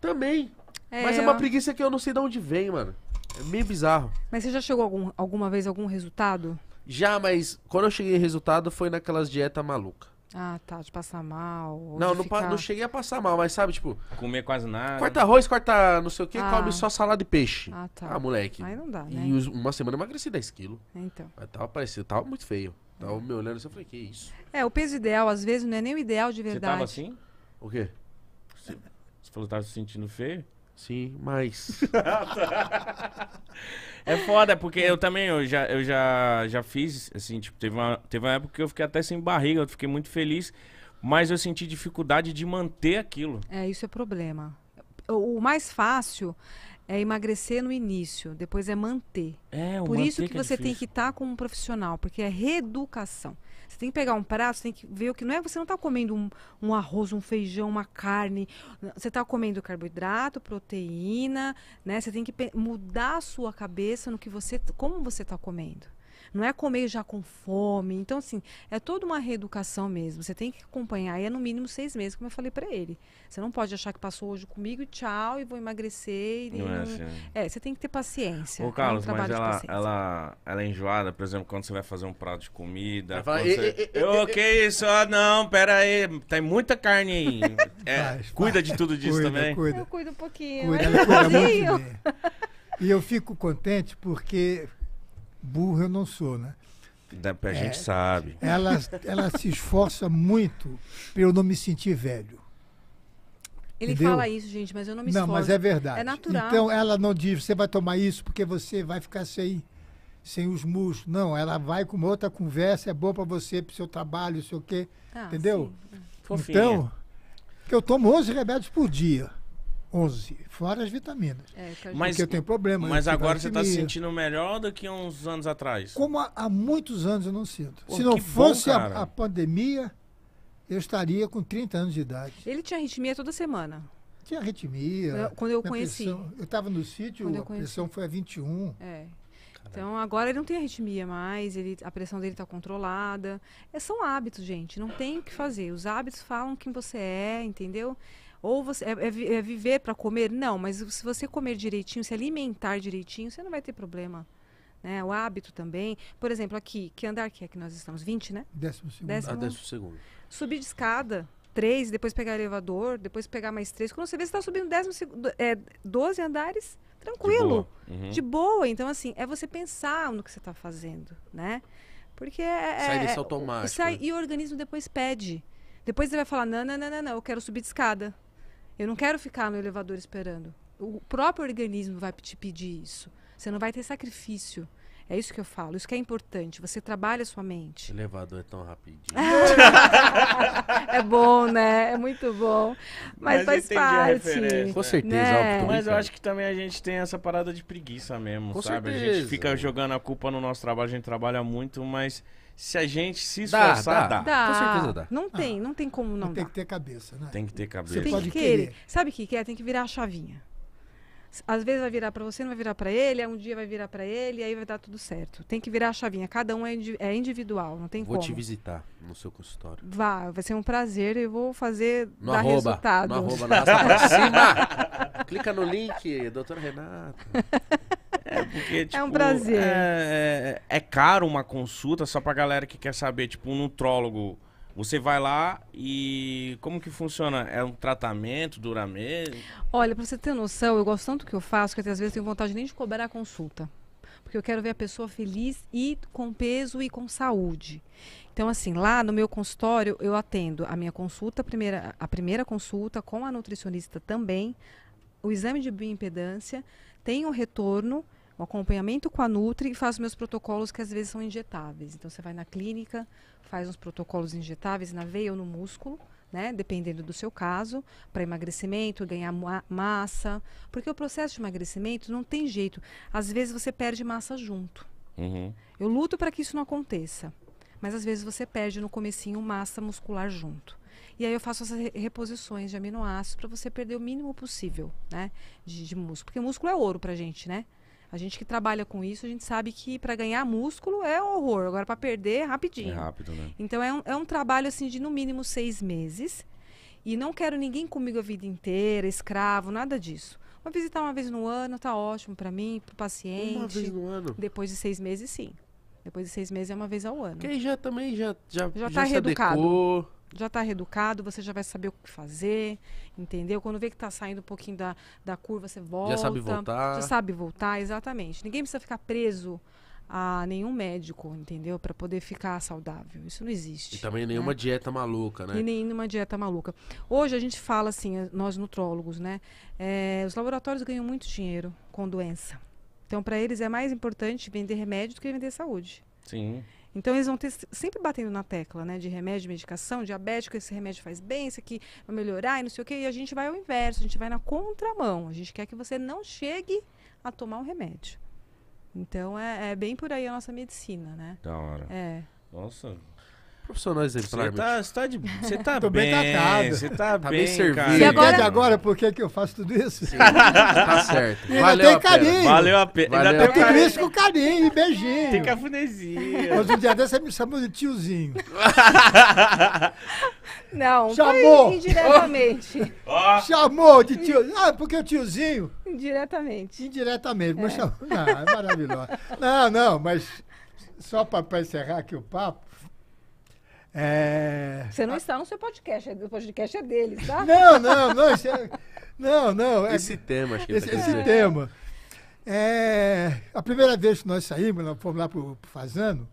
Também. É, mas é uma eu... preguiça que eu não sei de onde vem, mano. É meio bizarro. Mas você já chegou algum, alguma vez a algum resultado? Já, mas quando eu cheguei em resultado foi naquelas dietas malucas. Ah, tá, de passar mal. Não, não, ficar... não cheguei a passar mal, mas sabe, tipo... Comer quase nada. Corta arroz, corta não sei o que, ah. come só salada e peixe. Ah, tá. Ah, moleque. Aí não dá, né? E uma semana eu emagreci dez quilos. Então. Mas tava parecido, tava muito feio. Tava me olhando e eu falei, que isso? É, o peso ideal, às vezes, não é nem o ideal de verdade. Você tava assim? O quê? Você, você falou que tava se sentindo feio? Sim, mas... é foda, porque eu também, eu já, eu já, já fiz, assim, tipo, teve uma, teve uma época que eu fiquei até sem barriga, eu fiquei muito feliz, mas eu senti dificuldade de manter aquilo. É, isso é problema. O, o mais fácil é emagrecer no início, depois é manter. É, o Por isso que, que é você difícil. Tem que estar com um profissional, porque é reeducação. Você tem que pegar um prato, tem que ver o que não é. Você não está comendo um, um arroz, um feijão, uma carne. Você está comendo carboidrato, proteína, né? Você tem que mudar a sua cabeça no que você, como você está comendo. Não é comer já com fome. Então, assim, é toda uma reeducação mesmo. Você tem que acompanhar. E é no mínimo seis meses, como eu falei pra ele. Você não pode achar que passou hoje comigo e tchau, e vou emagrecer. E não é, assim, é. é, você tem que ter paciência. Ô, Carlos, é um mas ela, ela, ela é enjoada. Por exemplo, quando você vai fazer um prato de comida... Fala, e, você... e, e, eu, e, que e, isso? Ah, não, pera aí. Tem muita carne aí. É, faz, cuida faz. de tudo disso cuida, também? Cuida. Eu cuido um pouquinho. Cuida, eu cuida muito bem. E eu fico contente porque... burro eu não sou, né? A gente é, sabe. Ela, ela se esforça muito para eu não me sentir velho. Ele entendeu? Fala isso, gente, mas eu não me esforço. Não, mas é verdade. É natural. Então ela não diz, você vai tomar isso porque você vai ficar sem, sem os músculos. Não, ela vai com uma outra conversa, é bom para você, para o seu trabalho, não sei o quê. Ah, entendeu? Sim. Fofinha. Então, eu tomo onze remédios por dia. onze, fora as vitaminas. É, que mas, porque eu tenho problema. Mas agora você está se sentindo melhor do que uns anos atrás? Como há, há muitos anos eu não sinto. Pô, se não fosse bom, a, a pandemia, eu estaria com trinta anos de idade. Ele tinha arritmia toda semana? Tinha arritmia. Eu, quando eu conheci. Pressão, eu estava no sítio, a pressão foi a vinte e um. É. Então agora ele não tem arritmia mais, ele, a pressão dele está controlada. É, são hábitos, gente, não tem o que fazer. Os hábitos falam quem você é, entendeu? Ou você é, é, é viver para comer? Não, mas se você comer direitinho, se alimentar direitinho, você não vai ter problema. Né? O hábito também. Por exemplo, aqui, que andar que é que nós estamos? vinte, né? Décimo segundo. Décimo, ah, décimo segundo. Subir de escada, três, depois pegar elevador, depois pegar mais três. Quando você vê, você está subindo décimo segundo, é, doze andares, tranquilo. De boa. Uhum. De boa. Então, assim, é você pensar no que você está fazendo, né? Porque é... sai desse automático. É, sai, e o organismo depois pede. Depois ele vai falar, não, não, não, não, não, eu quero subir de escada. Eu não quero ficar no elevador esperando. O próprio organismo vai te pedir isso. Você não vai ter sacrifício. É isso que eu falo. Isso que é importante. Você trabalha a sua mente. O elevador é tão rapidinho. É bom, né? É muito bom. Mas, mas faz parte. Né? Com certeza. Né? Mas eu acho que também a gente tem essa parada de preguiça mesmo, Com sabe? Certeza. A gente fica jogando a culpa no nosso trabalho. A gente trabalha muito, mas... se a gente se esforçar, dá. dá. dá. Com certeza dá. Não tem, não tem como não, não tem dar. Tem que ter cabeça, né? Tem que ter cabeça. Você tem que querer. Sabe o que é? Tem que virar a chavinha. Às vezes vai virar para você, não vai virar para ele, um dia vai virar para ele, aí vai dar tudo certo. Tem que virar a chavinha. Cada um é, indi é individual, não tem vou como. Vou te visitar no seu consultório. Vá, vai ser um prazer e vou fazer no dar arroba, resultado. No arroba, no cima. Clica no link, doutor Renato. É, porque, tipo, é um prazer. É, é caro uma consulta, só pra galera que quer saber, tipo, um nutrólogo. Você vai lá e como que funciona? É um tratamento, dura mesmo? Olha, pra você ter noção, eu gosto tanto do que eu faço que às vezes tenho vontade nem de cobrar a consulta. Porque eu quero ver a pessoa feliz e com peso e com saúde. Então, assim, lá no meu consultório eu atendo a minha consulta, a primeira, a primeira consulta com a nutricionista também, o exame de bioimpedância, tenho o retorno, o acompanhamento com a Nutri e faço meus protocolos que às vezes são injetáveis. Então, você vai na clínica, faz uns protocolos injetáveis na veia ou no músculo, né? Dependendo do seu caso, para emagrecimento, ganhar ma massa. Porque o processo de emagrecimento não tem jeito. Às vezes você perde massa junto. Uhum. Eu luto para que isso não aconteça. Mas às vezes você perde no comecinho massa muscular junto. E aí eu faço essas reposições de aminoácidos para você perder o mínimo possível, né? De, de músculo. Porque músculo é ouro pra gente, né? A gente que trabalha com isso, a gente sabe que para ganhar músculo é um horror. Agora, para perder, é rapidinho. É rápido, né? Então, é um, é um trabalho assim de, no mínimo, seis meses. E não quero ninguém comigo a vida inteira, escravo, nada disso. Uma visita uma vez no ano tá ótimo para mim, para o paciente. Uma vez no ano? Depois de seis meses, sim. Depois de seis meses é uma vez ao ano. Quem já também já, já, já, já tá reeducado. Já está reeducado, você já vai saber o que fazer, entendeu? Quando vê que está saindo um pouquinho da, da curva, você volta. Já sabe voltar. Já sabe voltar, exatamente. Ninguém precisa ficar preso a nenhum médico, entendeu? Para poder ficar saudável. Isso não existe. E também nenhuma né? dieta maluca, né? E nenhuma dieta maluca. Hoje a gente fala assim, nós nutrólogos, né? É, os laboratórios ganham muito dinheiro com doença. Então, para eles é mais importante vender remédio do que vender saúde. Sim. Então, eles vão ter sempre batendo na tecla, né? De remédio, de medicação, diabético, esse remédio faz bem, isso aqui vai melhorar e não sei o quê. E a gente vai ao inverso, a gente vai na contramão. A gente quer que você não chegue a tomar um remédio. Então, é, é bem por aí a nossa medicina, né? Da hora. É. Nossa... Profissionais exemplares. Você tá, de, você tá bem, bem você tá, tá bem, bem servido. E agora, agora por que que eu faço tudo isso? Sim, tá certo. Valeu, ainda tem a carinho. Pena. Valeu a pena. Valeu eu tenho isso com carinho e beijinho. Tem cafunézinho. Mas um dia desse você me chamou de tiozinho. Não, chamou. Indiretamente. Oh. Chamou de tio. Ah, porque o tiozinho... Indiretamente. Indiretamente. É. Mas chamou... Não, é maravilhoso. Não, não, mas só para encerrar aqui o papo, É... você não está no seu podcast, o podcast é deles, tá? Não, não, não, isso é... não, não. É... Esse tema, acho que Esse, esse é. tema. É... A primeira vez que nós saímos, nós fomos lá pro, pro Fasano,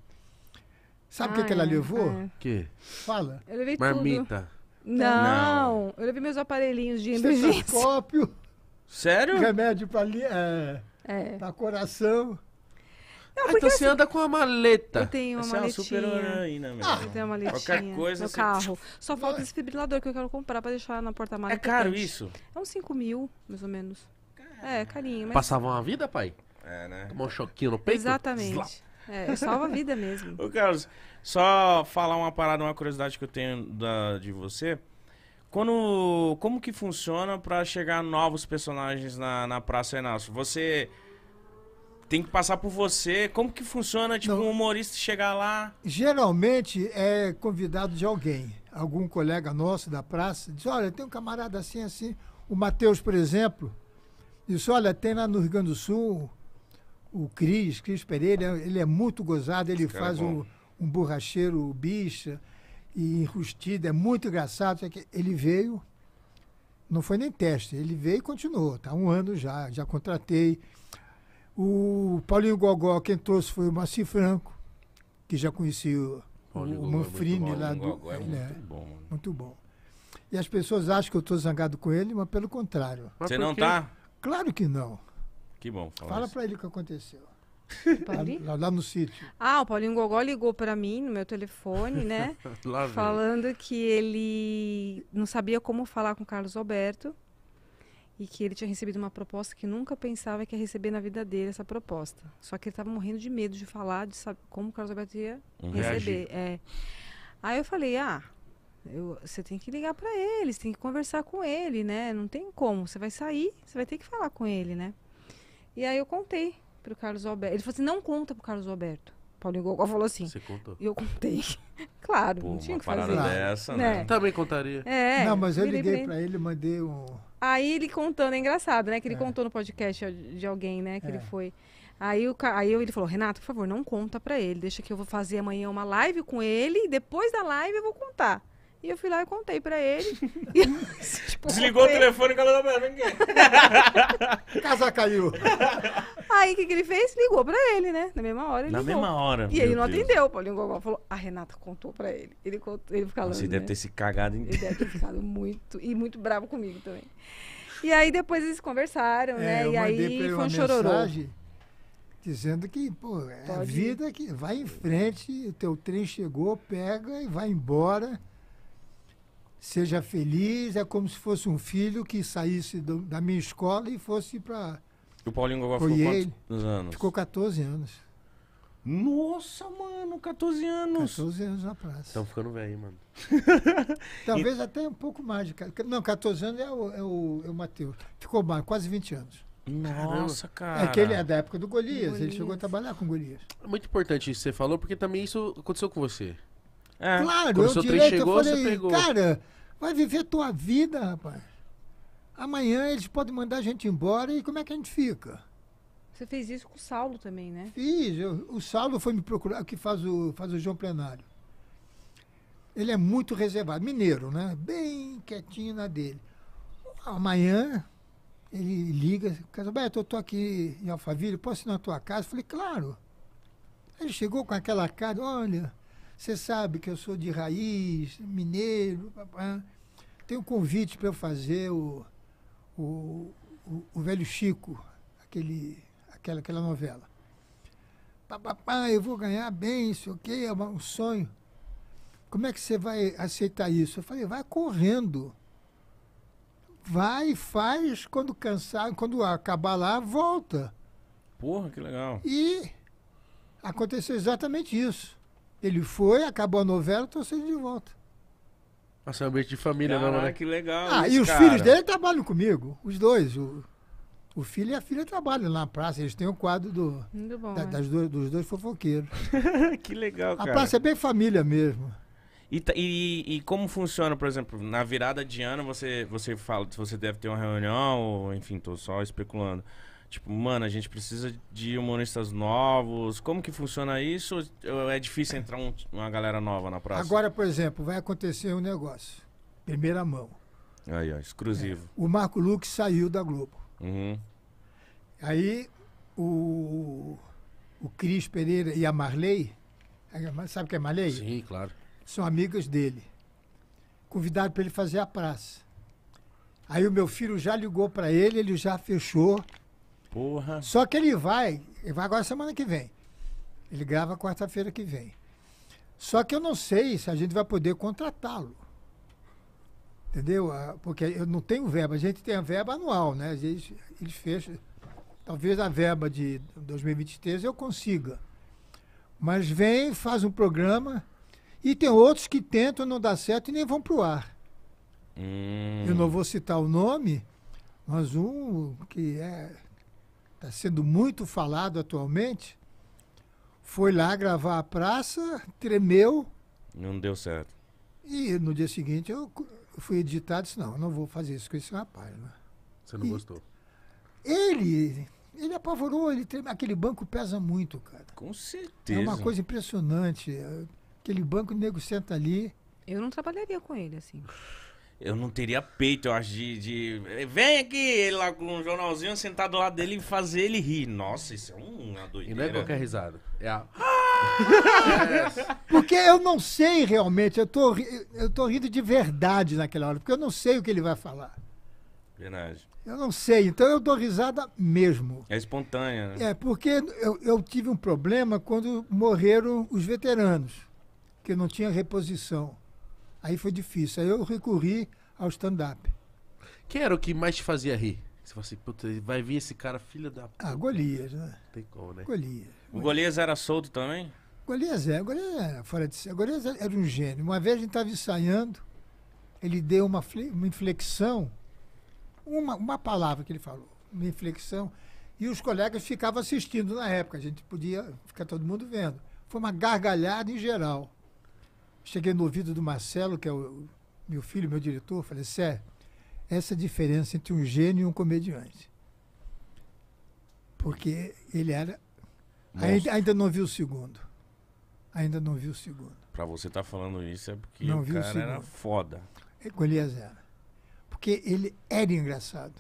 sabe o que, é que ela levou? O é. que? Fala. Eu levei Marmita. Tudo. Não, não, eu levei meus aparelhinhos de emergência. Estetoscópio. Sério? Remédio para é... é. pra coração. Não, ah, então você assim, anda com uma maleta. Eu tenho uma Essa maletinha. É uma super heroína mesmo. Ah, eu tenho uma maletinha. Qualquer coisa no você... carro. Só falta esse fibrilador que eu quero comprar pra deixar na porta-mala. É caro frente. Isso? É uns cinco mil, mais ou menos. Caramba. É, carinho. Mas... Passava uma vida, pai? É, né? Tomou um choquinho no peito? Exatamente. É, salva a vida mesmo. Ô, Carlos, só falar uma parada, uma curiosidade que eu tenho da, de você. Quando, como que funciona pra chegar novos personagens na, na Praça Renato? Você... tem que passar por você. Como que funciona, tipo, um humorista chegar lá? Geralmente é convidado de alguém. Algum colega nosso da praça diz, olha, tem um camarada assim, assim. O Matheus, por exemplo, disse, olha, tem lá no Rio Grande do Sul o Cris, Cris Pereira, ele é muito gozado, ele Cara, faz um, um borracheiro bicha e enrustido, é muito engraçado. Só que ele veio, não foi nem teste, ele veio e continuou. Tá um ano já, já contratei. O Paulinho Gogó, quem trouxe foi o Maci Franco, que já conhecia o, o Manfrini é lá do. Gogó é muito, é, bom, mano. Muito bom. E as pessoas acham que eu estou zangado com ele, mas pelo contrário. Mas Você porque... não tá? Claro que não. Que bom. Fala para ele o que aconteceu. Lá, lá no sítio. Ah, o Paulinho Gogó ligou para mim no meu telefone, né? Falando que ele não sabia como falar com o Carlos Alberto. E que ele tinha recebido uma proposta que nunca pensava que ia receber na vida dele, essa proposta. Só que ele estava morrendo de medo de falar, de saber como o Carlos Alberto ia receber. É. Aí eu falei, ah, Eu, você tem que ligar para ele, você tem que conversar com ele, né? Não tem como, você vai sair, você vai ter que falar com ele, né? E aí eu contei pro Carlos Alberto. Ele falou assim, não conta pro Carlos Alberto. Paulinho Gogol falou assim. Você contou? E eu contei. Claro, pô, não tinha que fazer. Uma parada dessa, né? né? Também contaria. É. Não, mas eu liguei pra ele, mandei um... Aí ele contando, é engraçado, né? Que ele é. contou no podcast de alguém, né? Que é. ele foi... Aí, o, aí ele falou, Renato, por favor, não conta pra ele. Deixa que eu vou fazer amanhã uma live com ele e depois da live eu vou contar. E eu fui lá e contei pra ele. E, tipo, desligou contei. o telefone e calou na ninguém. Casa caiu. Aí o que, que ele fez? Ligou pra ele, né? Na mesma hora ele Na ligou. mesma hora. E ele não Deus. atendeu. O Paulinho Gogol falou, a Renata contou pra ele. Ele contou, ele ficou Você né? deve ter se cagado inteiro. Ele deve ter ficado muito, e muito bravo comigo também. E aí depois eles conversaram, é, né? E aí foi um chororô. Dizendo que, pô, é a vida que vai em frente, o teu trem chegou, pega e vai embora. Seja feliz, é como se fosse um filho que saísse do, da minha escola e fosse pra... E o Paulinho Gogol ficou quantos anos? Ficou quatorze anos. Nossa, mano, quatorze anos. quatorze anos na praça. Estão ficando velho, mano. Talvez e... até um pouco mais. De... Não, quatorze anos é o, é o, é o Matheus. Ficou mais, quase vinte anos. Nossa, cara. É que ele é da época do Golias, Golias. Ele chegou a trabalhar com Golias. É muito importante isso que você falou, porque também isso aconteceu com você. É. Claro, quando eu seu direito, trem chegou, eu falei, você pegou. Cara, vai viver tua vida, rapaz. Amanhã eles podem mandar a gente embora e como é que a gente fica? Você fez isso com o Saulo também, né? Fiz. Eu, o Saulo foi me procurar, que faz o, faz o João Plenário. Ele é muito reservado, mineiro, né? Bem quietinho na dele. Amanhã... Ele liga, Casalberto, eu tô aqui em Alphaville, posso ir na tua casa? Eu falei, claro. Ele chegou com aquela cara, olha, você sabe que eu sou de raiz, mineiro, papá. Tem um convite para eu fazer o, o, o, o Velho Chico, aquele, aquela, aquela novela. Papapá, eu vou ganhar bem, isso aqui é um sonho. Como é que você vai aceitar isso? Eu falei, vai correndo. Vai, faz, quando cansar, quando acabar lá, volta. Porra, que legal. E aconteceu exatamente isso. Ele foi, acabou a novela, trouxe ele de volta. Nossa, é um ambiente de família, não, né? Que legal. Ah, isso, e os cara. filhos dele trabalham comigo, os dois. O, o filho e a filha trabalham lá na praça, eles têm um quadro do, Muito bom, da, é. das dois, dos dois fofoqueiros. Que legal, cara. A praça é bem família mesmo. E, e, e como funciona, por exemplo, na virada de ano, você, você fala se você deve ter uma reunião, ou, enfim, tô só especulando. Tipo, mano, a gente precisa de humoristas novos. Como que funciona isso? Ou é difícil entrar um, uma galera nova na praça? Agora, por exemplo, vai acontecer um negócio. Primeira mão. Aí, ó, exclusivo. É. O Marco Luque saiu da Globo. Uhum. Aí, o, o Cris Pereira e a Marley, sabe o que é Marley? Sim, claro. São amigas dele. Convidaram para ele fazer a praça. Aí o meu filho já ligou para ele, ele já fechou. Porra. Só que ele vai, ele vai agora semana que vem. Ele grava quarta-feira que vem. Só que eu não sei se a gente vai poder contratá-lo. Entendeu? Porque eu não tenho verba. A gente tem a verba anual, né? Eles, eles fecham. Talvez a verba de dois mil e vinte e três eu consiga. Mas vem, faz um programa... E tem outros que tentam, não dá certo e nem vão pro ar. Hum. Eu não vou citar o nome, mas um que é, tá sendo muito falado atualmente, foi lá gravar a praça, tremeu. Não deu certo. E no dia seguinte eu fui editado e disse, não, eu não vou fazer isso com esse rapaz. Né? Você não e gostou? Ele, ele apavorou, ele tremeu. Aquele banco pesa muito, cara. Com certeza. É uma coisa impressionante. Aquele banco, o nego senta ali. Eu não trabalharia com ele, assim. Eu não teria peito, eu acho, de... de... Vem aqui, ele lá com um jornalzinho, sentar do lado dele e fazer ele rir. Nossa, isso é uma doideira. E não é qualquer risada. É a... Ah! Porque eu não sei realmente, eu tô, eu tô rindo de verdade naquela hora, porque eu não sei o que ele vai falar. Verdade. Eu não sei, então eu dou risada mesmo. É espontânea, né? É, porque eu, eu tive um problema quando morreram os veteranos. Que não tinha reposição. Aí foi difícil. Aí eu recorri ao stand-up. Quem era o que mais te fazia rir? Você falou assim, puta, vai vir esse cara, filha da puta. Ah, Golias, né? Tem como, né? Golias. O Golias era solto também? Golias é, Golias era fora de si. Golias era um gênio. Uma vez a gente estava ensaiando, ele deu uma, uma inflexão, uma, uma palavra que ele falou, uma inflexão, e os colegas ficavam assistindo na época, a gente podia ficar todo mundo vendo. Foi uma gargalhada em geral. Cheguei no ouvido do Marcelo, que é o meu filho, meu diretor, falei, Sé, essa é a diferença entre um gênio e um comediante. Porque ele era... Ainda, ainda não vi o segundo. Ainda não vi o segundo. Pra você estar tá falando isso é porque não o cara o era foda. Com Elias era. Porque ele era engraçado.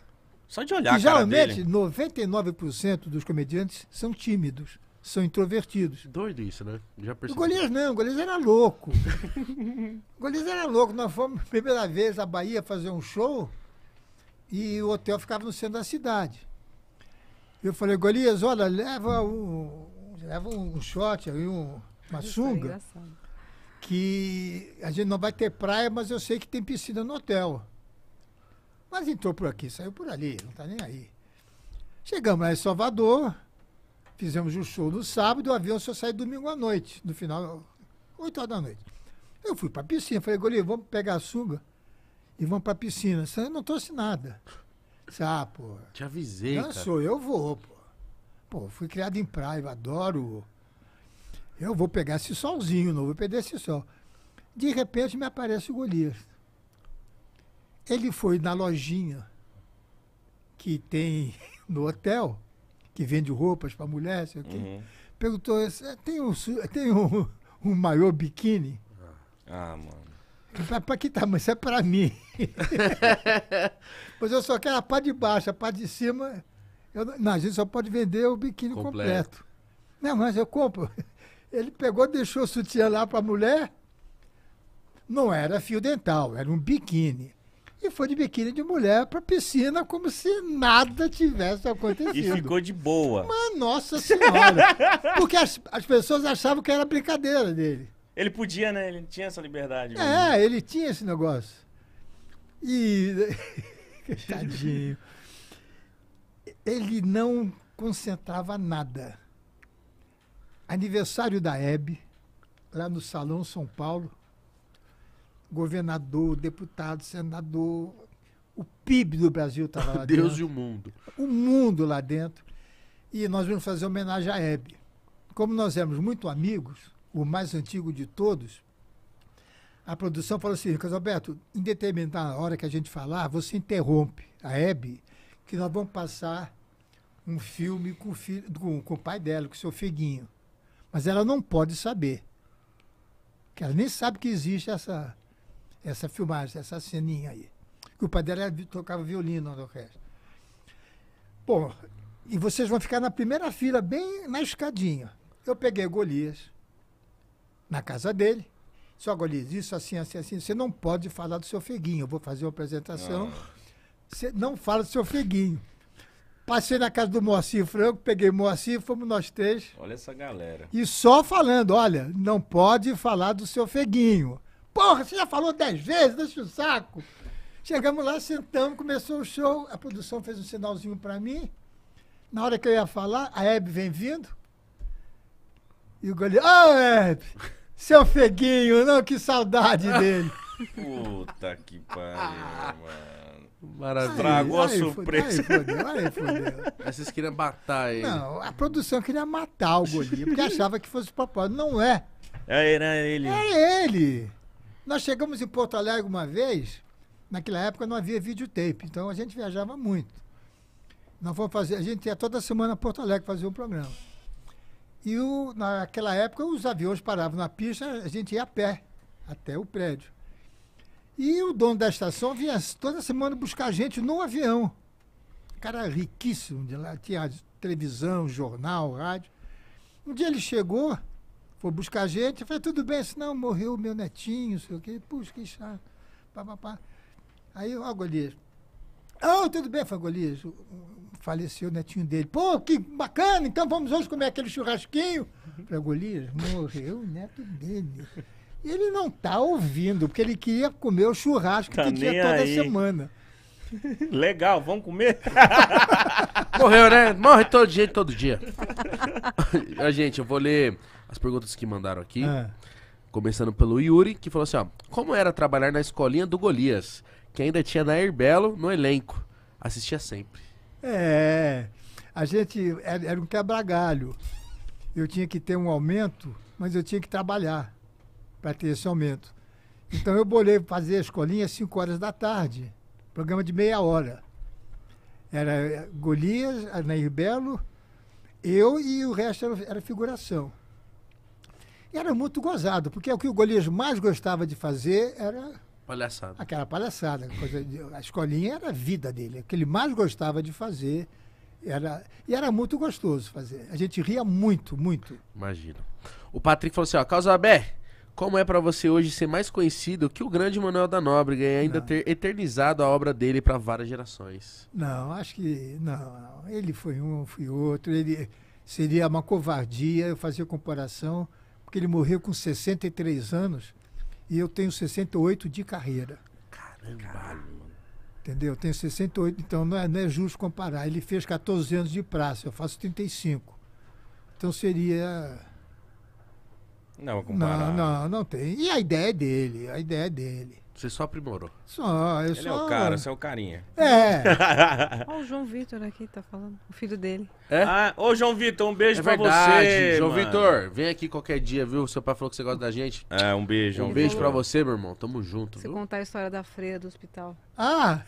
Só de olhar e, a cara dele. Geralmente, noventa e nove por cento dos comediantes são tímidos. São introvertidos. Doido isso, né? Já percebi. O Golias não, o Golias era louco. O Golias era louco. Nós fomos, primeira vez, à Bahia fazer um show e o hotel ficava no centro da cidade. Eu falei, Golias, olha, leva um, leva um shot, um, uma sunga, que a gente não vai ter praia, mas eu sei que tem piscina no hotel. Mas entrou por aqui, saiu por ali, não tá nem aí. Chegamos lá em Salvador... Fizemos o um show no sábado, o avião só saiu domingo à noite, no final, oito horas da noite. Eu fui para a piscina, falei, Goli, vamos pegar a sunga e vamos para a piscina. Eu não trouxe nada. Ah, pô. Te avisei, cara. Não sou, eu vou, pô. Pô, fui criado em praia, eu adoro. Eu vou pegar esse solzinho, não vou perder esse sol. De repente me aparece o Golias. Ele foi na lojinha que tem no hotel, que vende roupas para mulher, sei o quê. Uhum. Perguntou, tem um, tem um, um maiô biquíni? Ah, mano. Para que tá, mas isso é para mim. Mas eu só quero a parte de baixo, a parte de cima. Eu, não, a gente só pode vender o biquíni completo. completo. Não, mas eu compro. Ele pegou, deixou o sutiã lá para a mulher. Não era fio dental, era um biquíni. E foi de biquíni de mulher pra piscina como se nada tivesse acontecido. E ficou de boa. Mas, nossa senhora. Porque as, as pessoas achavam que era brincadeira dele. Ele podia, né? Ele tinha essa liberdade. É, mesmo. Ele tinha esse negócio. E... Tadinho. Ele não concentrava nada. Aniversário da Hebe, lá no Salão São Paulo. Governador, deputado, senador, o P I B do Brasil estava lá dentro. Deus e o mundo. O mundo lá dentro. E nós vamos fazer homenagem à Hebe. Como nós éramos muito amigos, o mais antigo de todos, a produção falou assim, Carlos Alberto, em determinada hora que a gente falar, você interrompe a Hebe, que nós vamos passar um filme com o, filho, com, com o pai dela, com o seu Feguinho. Mas ela não pode saber. Porque ela nem sabe que existe essa... Essa filmagem, essa ceninha aí. Que o pai dela tocava violino na orquestra. Bom, e vocês vão ficar na primeira fila, bem na escadinha. Eu peguei Golias na casa dele. Só Golias, isso assim, assim, assim. Você não pode falar do seu Feguinho. Eu vou fazer uma apresentação. Ah. Você não fala do seu Feguinho. Passei na casa do Moacir Franco, peguei Moacir, fomos nós três. Olha essa galera. E só falando, olha, não pode falar do seu Feguinho. Porra, você já falou dez vezes, deixa o saco. Chegamos lá, sentamos, começou o show, a produção fez um sinalzinho para mim. Na hora que eu ia falar, a Hebe vem vindo. E o goleiro, ah, oh, Hebe, seu Feguinho, não, que saudade dele. Puta que pariu, mano. Maravilha. Tragou a surpresa. Fodeu, aí fodeu. Mas vocês queriam matar ele. Não, a produção queria matar o goleiro, porque achava que fosse o papai. Não é. Era ele. Era ele. Nós chegamos em Porto Alegre uma vez, naquela época não havia videotape, então a gente viajava muito. Nós fomos fazer, a gente ia toda semana a Porto Alegre fazer um programa. E o, naquela época os aviões paravam na pista, a gente ia a pé até o prédio. E o dono da estação vinha toda semana buscar a gente no avião. O cara riquíssimo de lá, tinha televisão, jornal, rádio. Um dia ele chegou... Foi buscar a gente, eu falei, tudo bem, senão morreu o meu netinho, sei o quê, puxa, que chato, pá, pá, pá. Aí, ó, Golias, oh, tudo bem, foi Golias, faleceu o netinho dele, pô, que bacana, então vamos hoje comer aquele churrasquinho. Eu falei, Golias, morreu o neto dele. E ele não tá ouvindo, porque ele queria comer o churrasco tá que tinha toda aí. Semana. Legal, vamos comer? Morreu, né? Morre todo dia, todo dia. Gente, eu vou ler as perguntas que mandaram aqui. Ah. Começando pelo Yuri, que falou assim, ó, como era trabalhar na escolinha do Golias, que ainda tinha Nair Belo no elenco. Assistia sempre. É, a gente era, era um quebra-galho. Eu tinha que ter um aumento, mas eu tinha que trabalhar para ter esse aumento. Então eu bolei fazer a escolinha às cinco horas da tarde, programa de meia hora. Era Golias, Nair Belo, eu e o resto era, era figuração. Era muito gozado, porque o que o Golias mais gostava de fazer era... Palhaçada. Aquela palhaçada. Coisa de, a escolinha era a vida dele. O que ele mais gostava de fazer era... E era muito gostoso fazer. A gente ria muito, muito. Imagino. O Patrick falou assim, ó, Causabé, como é pra você hoje ser mais conhecido que o grande Manuel da Nóbrega e ainda não. ter eternizado a obra dele para várias gerações? Não, acho que... Não, ele foi um, fui outro. Ele seria uma covardia eu fazer comparação... Porque ele morreu com sessenta e três anos e eu tenho sessenta e oito de carreira. Caramba! Entendeu? Eu tenho sessenta e oito, então não é, não é justo comparar. Ele fez quatorze anos de praça, eu faço trinta e cinco. Então seria... Não, comparar... Não, não, não tem. E a ideia é dele, a ideia é dele. Você só aprimorou. Só, eu Ele só... é o cara, você é o carinha. É. Olha o João Vitor aqui, tá falando. O filho dele. É? Ah, ô João Vitor, um beijo é pra verdade, você, João mano. Vitor, vem aqui qualquer dia, viu? Seu pai falou que você gosta da gente. É, um beijo. Um Ele beijo falou. pra você, meu irmão. Tamo junto. Você viu? Contar a história da freira do hospital. Ah!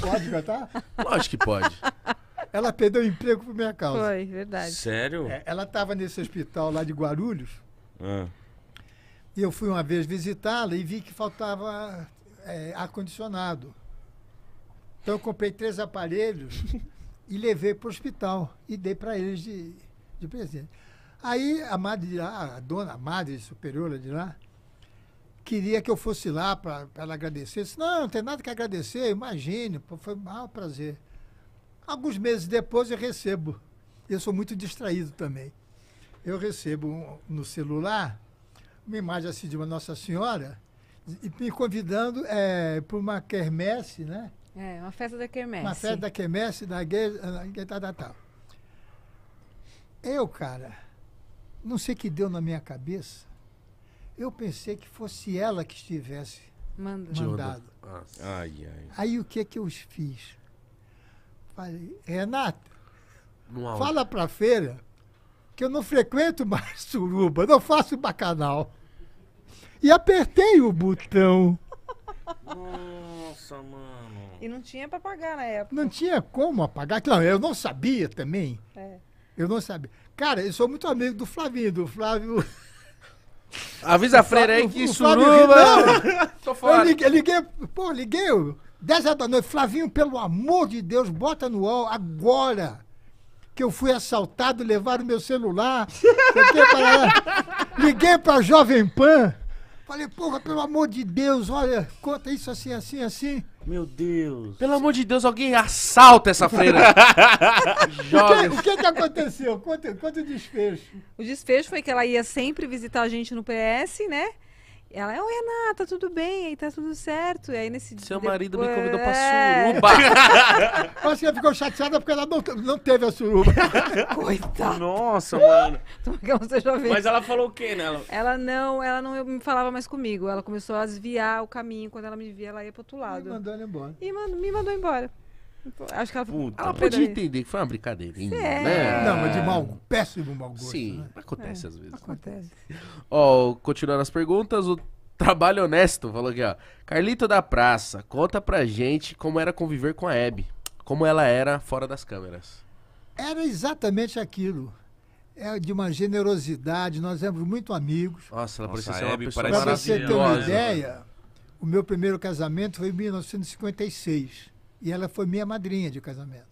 Pode contar? Lógico que pode. Ela perdeu o emprego por minha causa. Foi, verdade. Sério? É, ela tava nesse hospital lá de Guarulhos. Ah. E eu fui uma vez visitá-la e vi que faltava é, ar-condicionado. Então eu comprei três aparelhos e levei para o hospital e dei para eles de, de presente. Aí a madre de lá, a dona, a madre superiora de lá, queria que eu fosse lá para ela agradecer. Eu disse, não, não tem nada que agradecer, imagine, foi um maior prazer. Alguns meses depois eu recebo, eu sou muito distraído também, eu recebo um, no celular... uma imagem assim de uma Nossa Senhora, e me convidando é, para uma quermesse, né? É, uma festa da quermesse. Uma festa da quermesse, da igreja, tal. Eu, cara, não sei o que deu na minha cabeça, eu pensei que fosse ela que estivesse mandando. mandado. Ai, ai. Aí o que é que eu fiz? Falei, Renato, Uau. fala para a feira que eu não frequento mais suruba, não faço bacanal. E apertei o botão. Nossa, mano. E não tinha para pagar na época. Não tinha como apagar. Claro, eu não sabia também. É. Eu não sabia. Cara, eu sou muito amigo do Flavinho, do Flávio... Avisa a freira aí que suruba... Tô fora. Eu liguei, liguei, pô, liguei dez horas da noite. Flavinho, pelo amor de Deus, bota no UOL agora. Que eu fui assaltado, levaram meu celular. Liguei pra Jovem Pan. Falei, porra, pelo amor de Deus, olha, conta isso assim, assim, assim. Meu Deus. Pelo amor de Deus, alguém assalta essa freira. Jovem. O, que, o que que aconteceu? Conta, conta o desfecho. O desfecho foi que ela ia sempre visitar a gente no P S, né? Ela é, ô Renata, tudo bem, aí tá tudo certo. E aí nesse Seu depois... marido me convidou pra suruba. Acho que ela ficou chateada porque ela não, não teve a suruba. Coitada. Nossa, mano. Mas ela falou o quê, né? Ela... ela não, ela não me falava mais comigo. Ela começou a desviar o caminho. Quando ela me via, ela ia pro outro lado. Me mandou ela embora. E mando, me mandou embora. Acho que ela, Puta, ela podia entender que foi uma brincadeirinha, é. né? Não, mas de mau, péssimo mau gosto. Sim, né? acontece é, às vezes. Acontece. Ó, continuando as perguntas, o Trabalho Honesto falou aqui, ó. Carlito da Praça, conta pra gente como era conviver com a Hebe. Como ela era fora das câmeras. Era exatamente aquilo. É de uma generosidade, nós éramos muito amigos. Nossa, ela Nossa, uma pessoa maravilhosa. Pra você ter uma ideia, o meu primeiro casamento foi em mil novecentos e cinquenta e seis. E ela foi minha madrinha de casamento.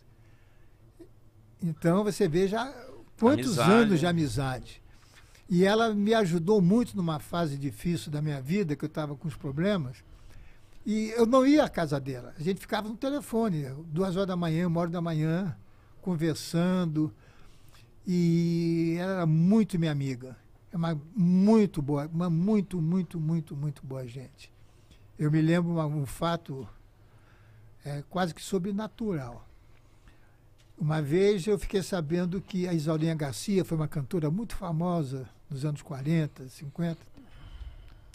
Então, você vê já quantos amizade. anos de amizade. E ela me ajudou muito numa fase difícil da minha vida, que eu estava com os problemas. E eu não ia à casa dela. A gente ficava no telefone, duas horas da manhã, uma hora da manhã, conversando. E ela era muito minha amiga. É uma muito boa, uma muito, muito, muito, muito boa gente. Eu me lembro uma, um fato... É quase que sobrenatural. Uma vez eu fiquei sabendo que a Isaurinha Garcia foi uma cantora muito famosa nos anos quarenta, cinquenta.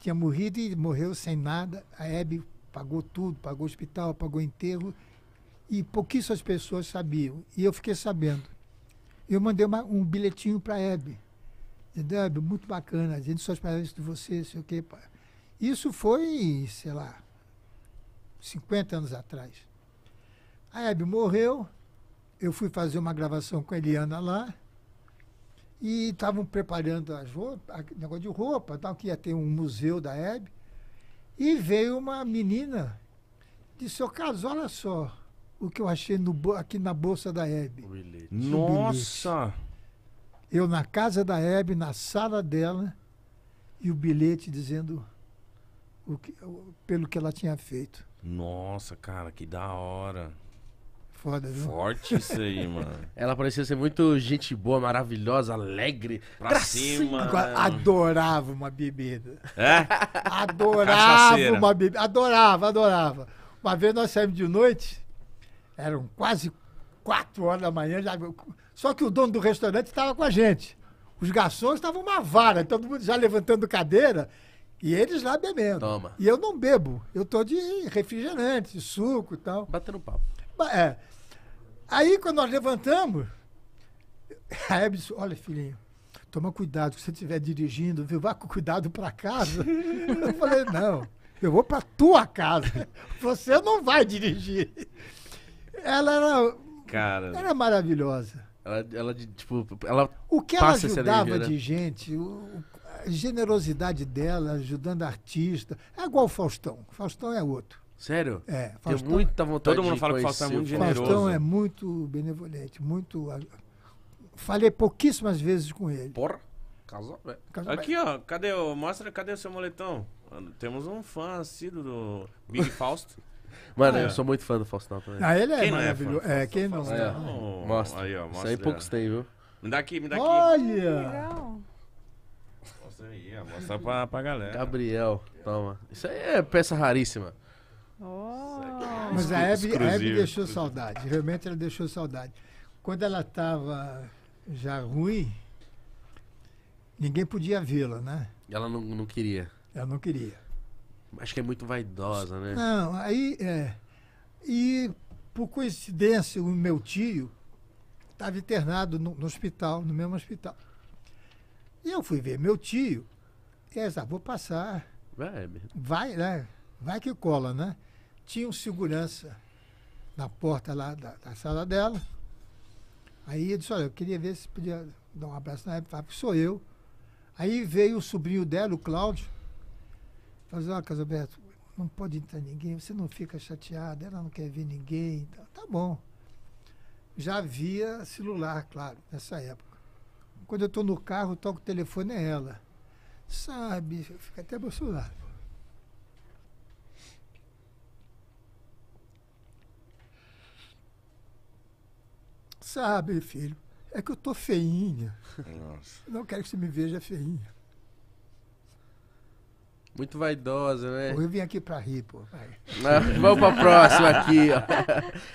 tinha morrido e morreu sem nada. A Hebe pagou tudo, pagou hospital, pagou enterro. E pouquíssimas pessoas sabiam. E eu fiquei sabendo. Eu mandei uma, um bilhetinho para a Hebe. Hebe, muito bacana, a gente só esperava isso de você, sei o quê. Isso foi, sei lá, cinquenta anos atrás. A Hebe morreu, eu fui fazer uma gravação com a Eliana lá, e estavam preparando as roupas, negócio de roupa, tal, que ia ter um museu da Hebe, e veio uma menina, disse, ô Caso, olha só o que eu achei no, aqui na bolsa da Hebe. Nossa! Eu na casa da Hebe, na sala dela, e o bilhete dizendo o que, o, pelo que ela tinha feito. Nossa, cara, que da hora. Foda, viu? Forte isso aí, mano. Ela parecia ser muito gente boa, maravilhosa, alegre. Pra gracinha. Cima. Adorava uma bebida. É? Adorava uma bebida. Adorava, adorava. Uma vez nós saímos de noite, eram quase quatro horas da manhã, já... só que o dono do restaurante estava com a gente. Os garçons estavam uma vara, todo mundo já levantando cadeira, e eles lá bebendo. Toma. E eu não bebo, eu tô de refrigerante, de suco e tal. Batendo papo. É. Aí, quando nós levantamos, a Hebe disse, olha, filhinho, toma cuidado, se você estiver dirigindo, viu? Vá com cuidado para casa. Eu falei, não, eu vou para tua casa, você não vai dirigir. Ela era, cara, era maravilhosa. Ela, ela, tipo, ela o que ela ajudava de gente, o, a generosidade dela, ajudando artista. É igual o Faustão. Faustão é outro. Sério? É. Faustão, tenho muita vontade. Todo mundo fala que o Faustão é muito generoso. Faustão é muito benevolente, muito. Falei pouquíssimas vezes com ele. Porra. Casou, velho. Aqui, ó. Cadê o, mostra, cadê o seu moletom? Temos um fã assíduo do Big Fausto. Mano, ah, eu é. sou muito fã do Faustão também. Ah, ele é quem maravilhoso. Não é, é, quem não é. Oh, mostra. Aí, ó, mostra. Isso aí poucos tem, viu? Me dá aqui, me dá aqui. Olha! Mostra aí, ó. Mostra pra, pra galera. Gabriel, toma. Isso aí é peça raríssima. Oh. Mas a Hebe, a Hebe deixou saudade. Realmente ela deixou saudade. Quando ela tava já ruim, ninguém podia vê-la, né? Ela não, não queria. Ela não queria. Acho que é muito vaidosa, né? Não, aí é. E por coincidência, o meu tio estava internado no, no hospital, no mesmo hospital. E eu fui ver meu tio, e aí, ah, vou passar. Vai, vai, né? Vai que cola, né? Tinha um segurança na porta lá da, da sala dela. Aí eu disse, olha, eu queria ver se podia dar um abraço na época, sou eu. Aí veio o sobrinho dela, o Cláudio. Mas, ó, Casalberto, não pode entrar ninguém, você não fica chateado, ela não quer ver ninguém. Então, tá bom. Já havia celular, claro, nessa época. Quando eu estou no carro, toco o telefone, é ela. Sabe, fica até emocionado. Sabe, filho, é que eu tô feinha. Nossa. Não quero que você me veja feinha. Muito vaidosa, né? Pô, eu vim aqui pra rir, pô. Ah, vamos pra próxima aqui, ó.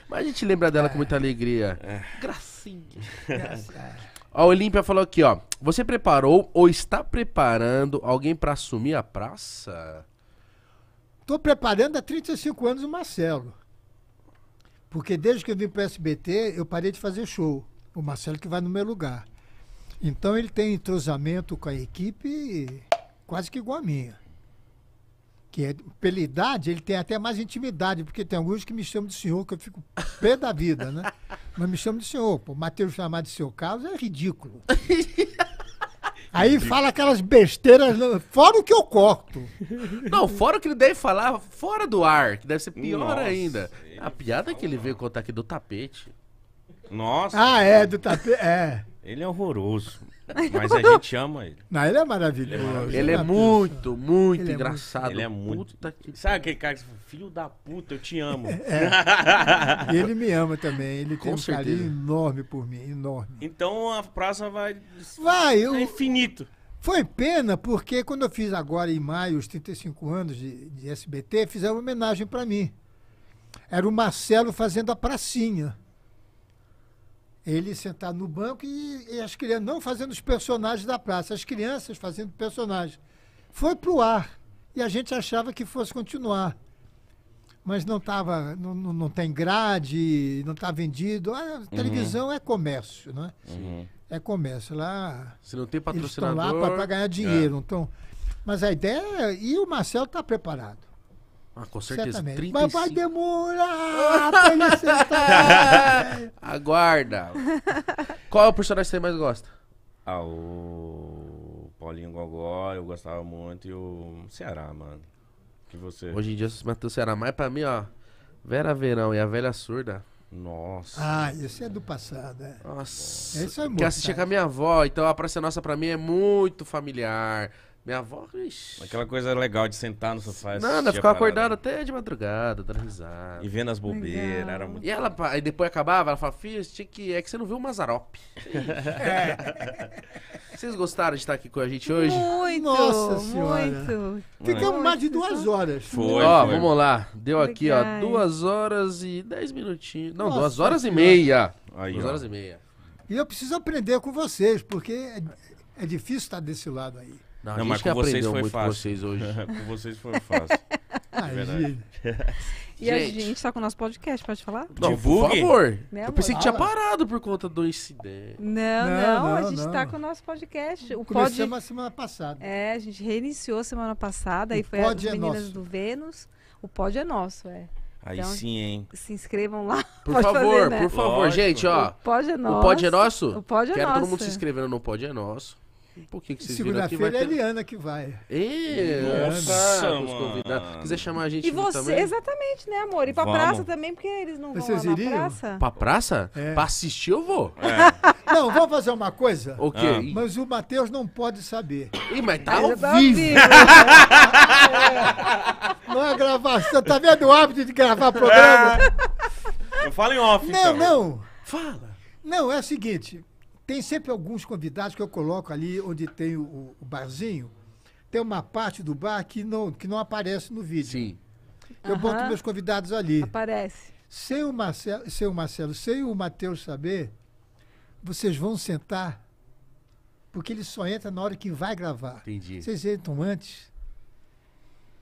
Mas a gente lembra dela é. com muita alegria. É. Gracinha. Gracinha. Ó, a Olímpia falou aqui, ó. Você preparou ou está preparando alguém pra assumir a praça? Tô preparando há trinta e cinco anos o Marcelo. Porque desde que eu vim pro S B T, eu parei de fazer show. O Marcelo que vai no meu lugar. Então ele tem entrosamento com a equipe quase que igual a minha. Que é, pela idade, ele tem até mais intimidade, porque tem alguns que me chamam de senhor, que eu fico pé da vida, né? Mas me chamam de senhor. Pô, Matheus chamar de seu Carlos é ridículo. Aí fala aquelas besteiras, fora o que eu corto. Não, fora o que ele deve falar, fora do ar, que deve ser pior. Nossa, ainda. A piada que ele veio contar aqui do tapete. Nossa. Ah, é, do tapete, é. Ele é horroroso, mas a gente ama ele. Não, ele é maravilhoso. Ele é, maravilhoso. Ele é muito, muito ele engraçado. É muito, ele é muito... Puta que... Sabe aquele cara que fala, filho da puta, eu te amo. É. E ele me ama também, ele Com tem um certeza. carinho enorme por mim, enorme. Então a praça vai... Vai, eu... É infinito. Foi pena, porque quando eu fiz agora em maio, os trinta e cinco anos de, de S B T, fizeram uma homenagem pra mim. Era o Marcelo fazendo a pracinha. Ele sentado no banco e, e as crianças não fazendo os personagens da praça, as crianças fazendo personagens. Foi pro ar. e a gente achava que fosse continuar. Mas não tava, não, não tem grade, não está vendido. A televisão uhum. é comércio, né? Uhum. É comércio. Lá, se não tem patrocinador... Eles estão lá para ganhar dinheiro. É. Então, mas a ideia é... E o Marcelo está preparado. Ah, com certeza. trinta e cinco Mas vai demorar pra ele sentar. Aguarda. Qual é o personagem que você mais gosta? Ah, o Paulinho Gogó, eu gostava muito. E o Ceará, mano. Que você... Hoje em dia você matou o Ceará. Mas pra mim, ó, Vera Verão e a Velha Surda. Nossa. Ah, esse é do passado, é. Nossa. Esse é muito. Que assistia com a minha avó. Então a Praça Nossa pra mim é muito familiar. Minha avó... Ixi. Aquela coisa legal de sentar no sofá. Nada, ficava acordada até de madrugada, dando risada. E vendo as bobeiras. Era muito... E ela, aí depois acabava, ela falava, filho, tinha que... é que você não viu o Mazarope. É. Vocês gostaram de estar aqui com a gente hoje? Muito, Nossa senhora. muito. Ficamos mais de duas horas. Foi, Ó, foi. vamos lá. Deu aqui, Obrigado. ó, duas horas e dez minutinhos. Não, Nossa, duas horas e meia. Aí, duas ó. horas e meia. E eu preciso aprender com vocês, porque é, é difícil estar desse lado aí. Não, não, mas com vocês foi fácil. Vocês hoje. Com vocês foi fácil. Ai, verdade. E gente. a gente tá com o nosso podcast, pode falar? Não, por favor. Meu Eu pensei amor. que tinha parado por conta do incidente. Não, não, não a gente não. tá com o nosso podcast. O Começamos pod... a semana passada. É, a gente reiniciou semana passada. Aí foi as é meninas nosso. do Vênus. O pod é nosso, é. Aí então, sim, hein? Se inscrevam lá. Por pode favor, fazer, né? por favor. Lógico. Gente, ó. O pod é nosso. O pod é nosso? O pod é Quero nosso. todo mundo se inscrevendo no pod é nosso. Por que que vocês viram aqui? Segunda-feira é a Eliana que vai. Ei, nossa, mano. Quiser chamar a gente e você, também? Exatamente, né, amor? E pra Vamos. praça também, porque eles não vocês vão lá iriam? pra praça. Pra praça? É. Pra assistir eu vou. É. Não, vamos fazer uma coisa? O quê? Ah. Mas o Matheus não pode saber. Ih, mas tá ao vivo. vivo. é. Não é gravação. Tá vendo o hábito de gravar programa? É. Eu falo em off, Não, então. não. Fala. Não, é o seguinte... Tem sempre alguns convidados que eu coloco ali onde tem o, o barzinho. Tem uma parte do bar que não, que não aparece no vídeo. Sim. Eu uhum. boto meus convidados ali. Aparece. Sem o Marcelo, sem o Marcelo, sem o Matheus saber, vocês vão sentar, porque ele só entra na hora que vai gravar. Entendi. Vocês entram antes.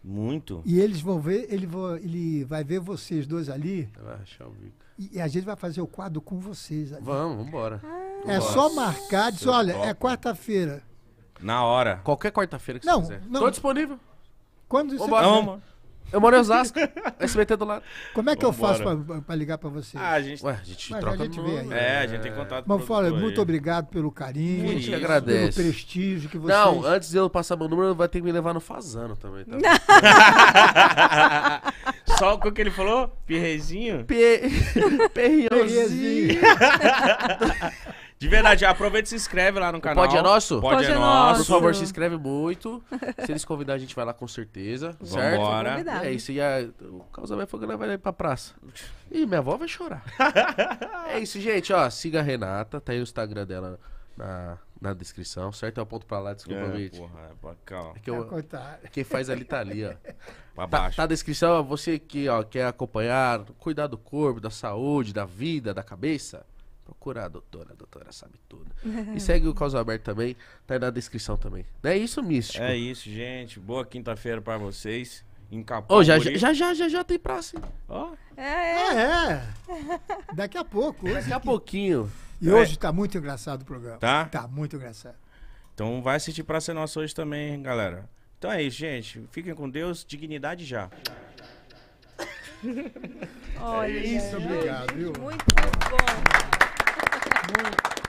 Muito. E eles vão ver, ele, vão, ele vai ver vocês dois ali. Vai achar o bico. E a gente vai fazer o quadro com vocês ali. Vamos, vamos embora. Ah, é nossa, só marcar, diz, olha, top. é quarta-feira. Na hora. Qualquer quarta-feira que não, você quiser. Não. Tô disponível. Quando você não, Eu moro em Osasco, S B T do lado. Como é que Vambora. eu faço pra, pra ligar pra vocês? Ah, a gente, Ué, a gente troca a gente vê aí. É, a gente tem contato com vocês. Mas muito aí. obrigado pelo carinho. Muito isso, agradece. Pelo prestígio que vocês... Não, antes de eu passar meu número, vai ter que me levar no Fasano também. Tá? Só o que ele falou? Pierrezinho? Pe... Pierrezinho. De verdade, aproveita e se inscreve lá no canal. Pode é nosso? Pode, Pode é nosso. Por favor, se inscreve muito. Se eles convidar, a gente vai lá com certeza. Certo? Vambora. É isso. E a... o Causamento foi levar ele pra praça. Ih, minha avó vai chorar. É isso, gente. Ó, siga a Renata. Tá aí o Instagram dela na, na descrição. Certo? Eu aponto pra lá, desculpa, é, gente. Porra, é bacana. É que eu... é Quem faz ali tá ali, ó. Pra baixo. Tá, tá na descrição. Você que ó, quer acompanhar, cuidar do corpo, da saúde, da vida, da cabeça. Procurar a doutora, a doutora sabe tudo. E segue o Causa Aberto também, tá aí na descrição também. É isso, Místico. É isso, gente. Boa quinta-feira pra vocês. Encapou. Oh, já, já, já, já, já tem praça, hein? Ó. Oh. É, é. Ah, é. Daqui a pouco. Daqui a pouquinho. E é. hoje tá muito engraçado o programa. Tá? Tá muito engraçado. Então vai assistir Praça Nossa hoje também, hein, galera. Então é isso, gente. Fiquem com Deus. Dignidade já. Olha, é isso, obrigado, viu? Muito bom. Muito.